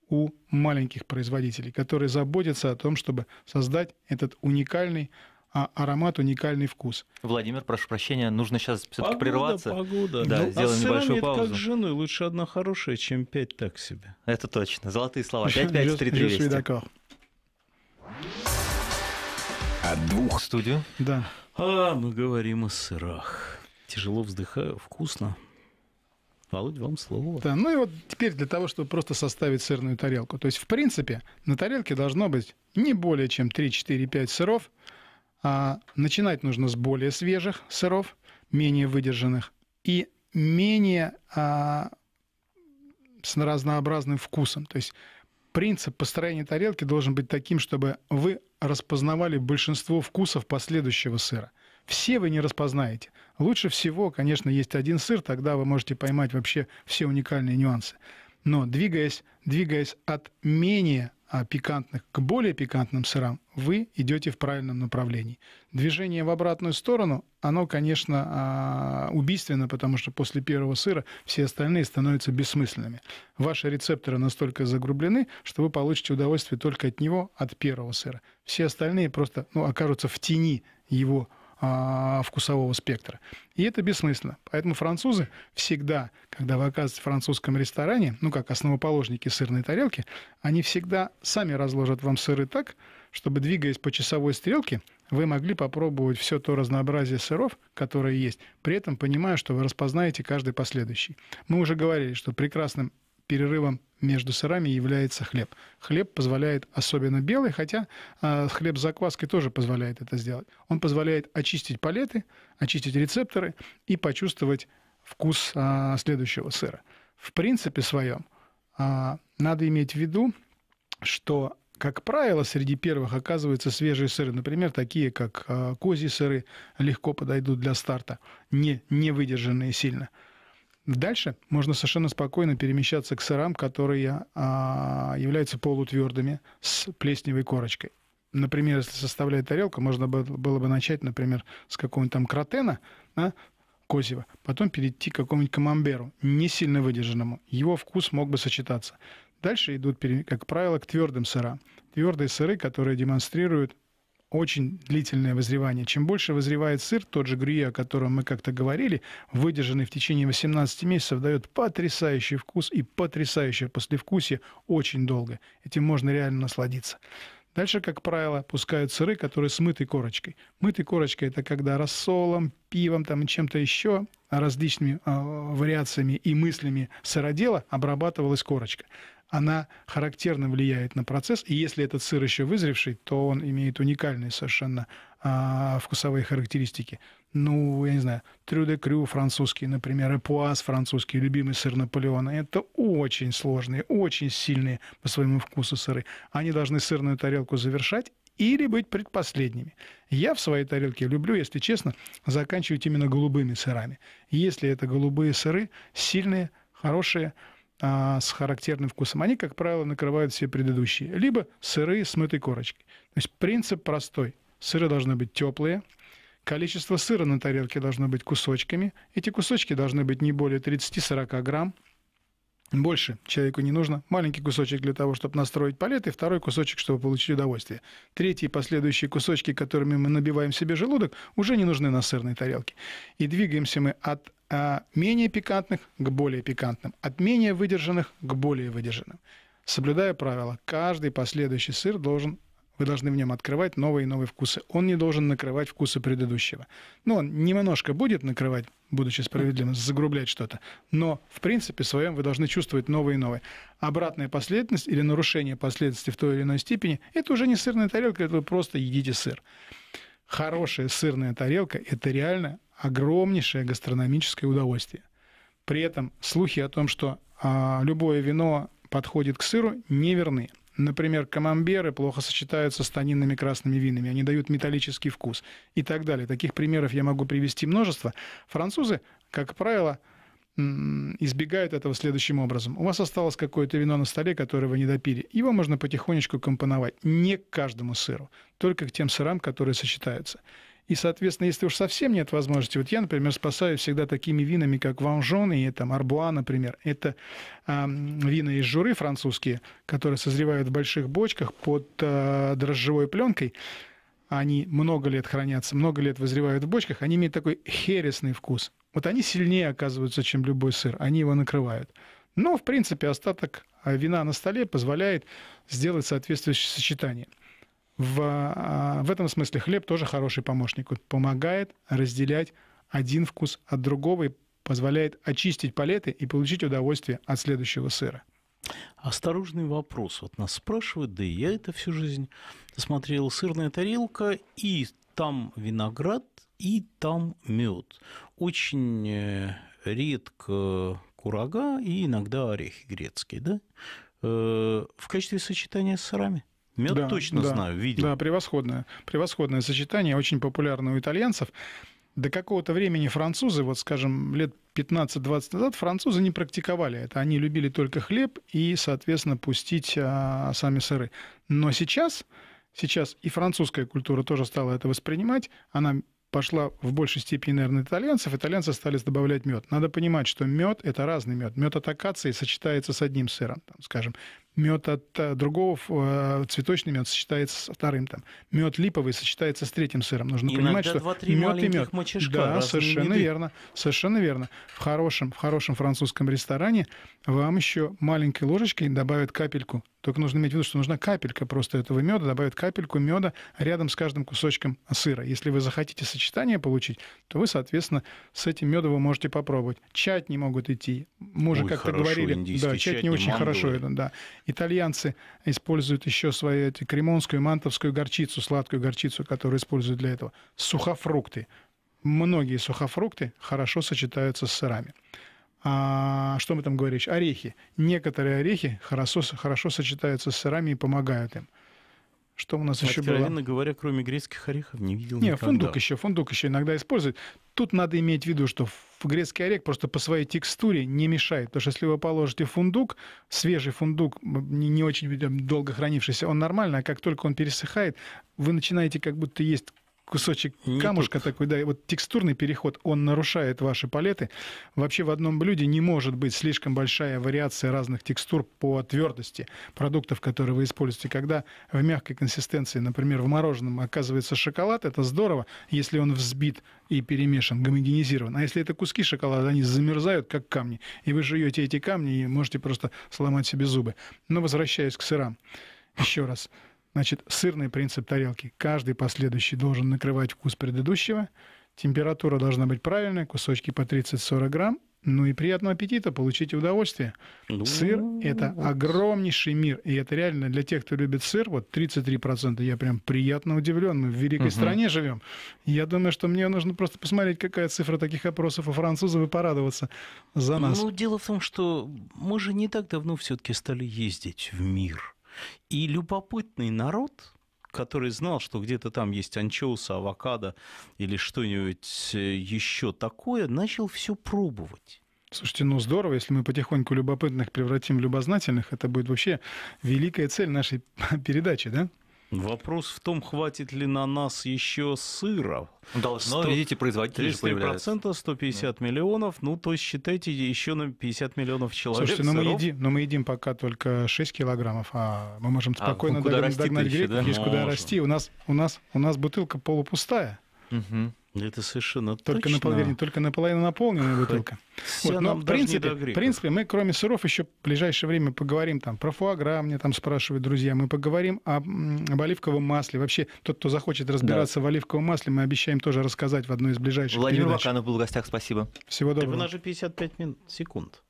у маленьких производителей, которые заботятся о том, чтобы создать этот уникальный аромат, уникальный вкус. Владимир, прошу прощения, нужно сейчас все-таки прерваться. Погода. Да, ну, сделаем небольшую паузу. Это как с женой, лучше одна хорошая, чем 5 так себе. Это точно. Золотые слова. 5-5-3-3. От двух студию. Да. Мы говорим о сырах. Тяжело вздыхаю, вкусно. Володь, вам слово. Да, ну и вот теперь для того, чтобы просто составить сырную тарелку. То есть, в принципе, на тарелке должно быть не более чем 3-4-5 сыров. Начинать нужно с более свежих сыров, менее выдержанных и менее с разнообразным вкусом. То есть принцип построения тарелки должен быть таким, чтобы вы распознавали большинство вкусов последующего сыра. Все вы не распознаете. Лучше всего, конечно, есть один сыр, тогда вы можете поймать вообще все уникальные нюансы. Но двигаясь от менее пикантных к более пикантным сырам, вы идете в правильном направлении. Движение в обратную сторону, оно, конечно, убийственно, потому что после первого сыра все остальные становятся бессмысленными. Ваши рецепторы настолько загрублены, что вы получите удовольствие только от него, от первого сыра. Все остальные просто окажутся в тени его вкусового спектра. И это бессмысленно. Поэтому французы всегда, когда вы оказываетесь в французском ресторане, как основоположники сырной тарелки, они всегда сами разложат вам сыры так, чтобы, двигаясь по часовой стрелке, вы могли попробовать все то разнообразие сыров, которые есть, при этом понимая, что вы распознаете каждый последующий. Мы уже говорили, что прекрасным перерывом между сырами является хлеб. Хлеб позволяет, особенно белый, хотя хлеб с закваской тоже позволяет это сделать. Он позволяет очистить палеты, очистить рецепторы и почувствовать вкус следующего сыра. В принципе своем надо иметь в виду, что, как правило, среди первых оказываются свежие сыры. Например, такие, как козьи сыры, легко подойдут для старта, не выдержанные сильно. Дальше можно совершенно спокойно перемещаться к сырам, которые являются полутвердыми с плесневой корочкой. Например, если составлять тарелку, можно было бы начать, например, с какого-нибудь там кротена козьего, потом перейти к какому-нибудь камамберу, не сильно выдержанному. Его вкус мог бы сочетаться. Дальше идут, как правило, к твердым сырам. Твердые сыры, которые демонстрируют очень длительное вызревание. Чем больше вызревает сыр, тот же грюйе, о котором мы как-то говорили, выдержанный в течение 18 месяцев, дает потрясающий вкус и потрясающее послевкусие очень долго. Этим можно реально насладиться. Дальше, как правило, пускают сыры, которые с мытой корочкой. Мытой корочкой – это когда рассолом, пивом и чем-то еще, различными вариациями и мыслями сыродела обрабатывалась корочка. Она характерно влияет на процесс, и если этот сыр еще вызревший, то он имеет уникальные совершенно вкусовые характеристики. Я не знаю, трю де крю французский, например, эпуаз французский, любимый сыр Наполеона. Это очень сложные, очень сильные по своему вкусу сыры. Они должны сырную тарелку завершать или быть предпоследними. Я в своей тарелке люблю, если честно, заканчивать именно голубыми сырами. Если это голубые сыры, сильные, хорошие, с характерным вкусом, они, как правило, накрывают все предыдущие. Либо сыры с мытой корочкой. То есть принцип простой. Сыры должны быть теплые. Количество сыра на тарелке должно быть кусочками. Эти кусочки должны быть не более 30-40 грамм. Больше человеку не нужно. Маленький кусочек для того, чтобы настроить палет, и второй кусочек, чтобы получить удовольствие. Третьи последующие кусочки, которыми мы набиваем себе желудок, уже не нужны на сырной тарелке. И двигаемся мы от менее пикантных к более пикантным, от менее выдержанных к более выдержанным. Соблюдая правило, каждый последующий сыр вы должны в нем открывать новые и новые вкусы. Он не должен накрывать вкусы предыдущего. Он немножко будет накрывать, будучи справедливым, загрублять что-то, но в принципе своем вы должны чувствовать новые и новые. Обратная последовательность или нарушение последовательности в той или иной степени – это уже не сырная тарелка, это вы просто едите сыр. Хорошая сырная тарелка – это реально огромнейшее гастрономическое удовольствие. При этом слухи о том, что любое вино подходит к сыру, неверны. Например, камамберы плохо сочетаются с танинными красными винами, они дают металлический вкус и так далее. Таких примеров я могу привести множество. Французы, как правило, избегает этого следующим образом. У вас осталось какое-то вино на столе, которое вы не допили. Его можно потихонечку компоновать. Не к каждому сыру, только к тем сырам, которые сочетаются. И, соответственно, если уж совсем нет возможности... Вот я, например, спасаюсь всегда такими винами, как ванжон и арбуа, например. Это вина из Журы французские, которые созревают в больших бочках под дрожжевой пленкой. Они много лет хранятся, много лет вызревают в бочках. Они имеют такой хересный вкус. Вот они сильнее оказываются, чем любой сыр. Они его накрывают. Но, в принципе, остаток вина на столе позволяет сделать соответствующее сочетание. В этом смысле хлеб тоже хороший помощник. Он помогает разделять один вкус от другого и позволяет очистить палеты и получить удовольствие от следующего сыра. Осторожный вопрос. Вот нас спрашивают, да и я это всю жизнь смотрел: сырная тарелка, и там виноград, и там мед. Очень редко курага и иногда орехи грецкие, да? В качестве сочетания с сырами. Мед, да, точно, да, знаю, видел. Да, превосходное сочетание, очень популярное у итальянцев. До какого-то времени французы, вот, скажем, лет 15-20 назад, французы не практиковали это. Они любили только хлеб и, соответственно, пустить сами сыры. Но сейчас и французская культура тоже стала это воспринимать. Она пошла в большей степени, наверное, итальянцев. Итальянцы стали добавлять мед. Надо понимать, что мед — это разный мед. Мед от акации сочетается с одним сыром, там, скажем. Мед от другого, цветочный мед, сочетается со вторым. Мед липовый сочетается с третьим сыром. Нужно понимать, что мед и мед. Да, совершенно верно, совершенно верно. В хорошем французском ресторане вам еще маленькой ложечкой добавят капельку. Только нужно иметь в виду, что нужна капелька просто этого меда, добавят капельку меда рядом с каждым кусочком сыра. Если вы захотите сочетание получить, то вы, соответственно, с этим медом вы можете попробовать. Чатни могут идти. Мы уже как-то говорили, да, чатни очень хорошо идут, да. Итальянцы используют еще свою кремонскую, мантовскую горчицу, сладкую горчицу, которую используют для этого. Сухофрукты. Многие сухофрукты хорошо сочетаются с сырами. А что мы там говорим? Орехи. Некоторые орехи хорошо сочетаются с сырами и помогают им. Что у нас еще было? Откровенно говоря, кроме грецких орехов не видел никогда. Нет, фундук еще иногда используют. Тут надо иметь в виду, что грецкий орех просто по своей текстуре не мешает. Потому что если вы положите фундук, свежий фундук, не очень долго хранившийся, он нормально, а как только он пересыхает, вы начинаете как будто есть кусочек камушка такой, да, и вот текстурный переход, он нарушает ваши палеты. Вообще в одном блюде не может быть слишком большая вариация разных текстур по твердости продуктов, которые вы используете. Когда в мягкой консистенции, например, в мороженом оказывается шоколад, это здорово, если он взбит и перемешан, гомогенизирован. А если это куски шоколада, они замерзают, как камни, и вы жуете эти камни и можете просто сломать себе зубы. Но возвращаясь к сырам, еще раз. Значит, сырный принцип тарелки. Каждый последующий должен накрывать вкус предыдущего. Температура должна быть правильная, кусочки по 30-40 грамм. Ну и приятного аппетита, получите удовольствие. Сыр – это огромнейший мир. И это реально для тех, кто любит сыр, вот 33%. Я прям приятно удивлен. Мы в великой стране живем. Я думаю, что мне нужно просто посмотреть, какая цифра таких опросов у французов, и порадоваться за нас. Ну, дело в том, что мы же не так давно все-таки стали ездить в мир. И любопытный народ, который знал, что где-то там есть анчоусы, авокадо или что-нибудь еще такое, начал все пробовать. Слушайте, ну здорово, если мы потихоньку любопытных превратим в любознательных, это будет вообще великая цель нашей передачи, да? Вопрос в том, хватит ли на нас еще сыра. Да, видите, производители 33%, 150 миллионов, ну, то есть, считайте, еще на 50 миллионов человек. Слушайте, мы едим пока только 6 килограммов, а мы можем спокойно догнать греков, да? Есть куда расти. У нас бутылка полупустая. Это совершенно точно. Только наполовину наполненная бутылка. Вот, но в принципе, мы, кроме сыров, еще в ближайшее время поговорим про фуагра, мне там спрашивают друзья, мы поговорим об оливковом масле. Вообще, тот, кто захочет разбираться в оливковом масле, мы обещаем тоже рассказать в одной из ближайших передач. Владимир Баканов был в гостях, спасибо. Всего доброго. У нас же 55 секунд.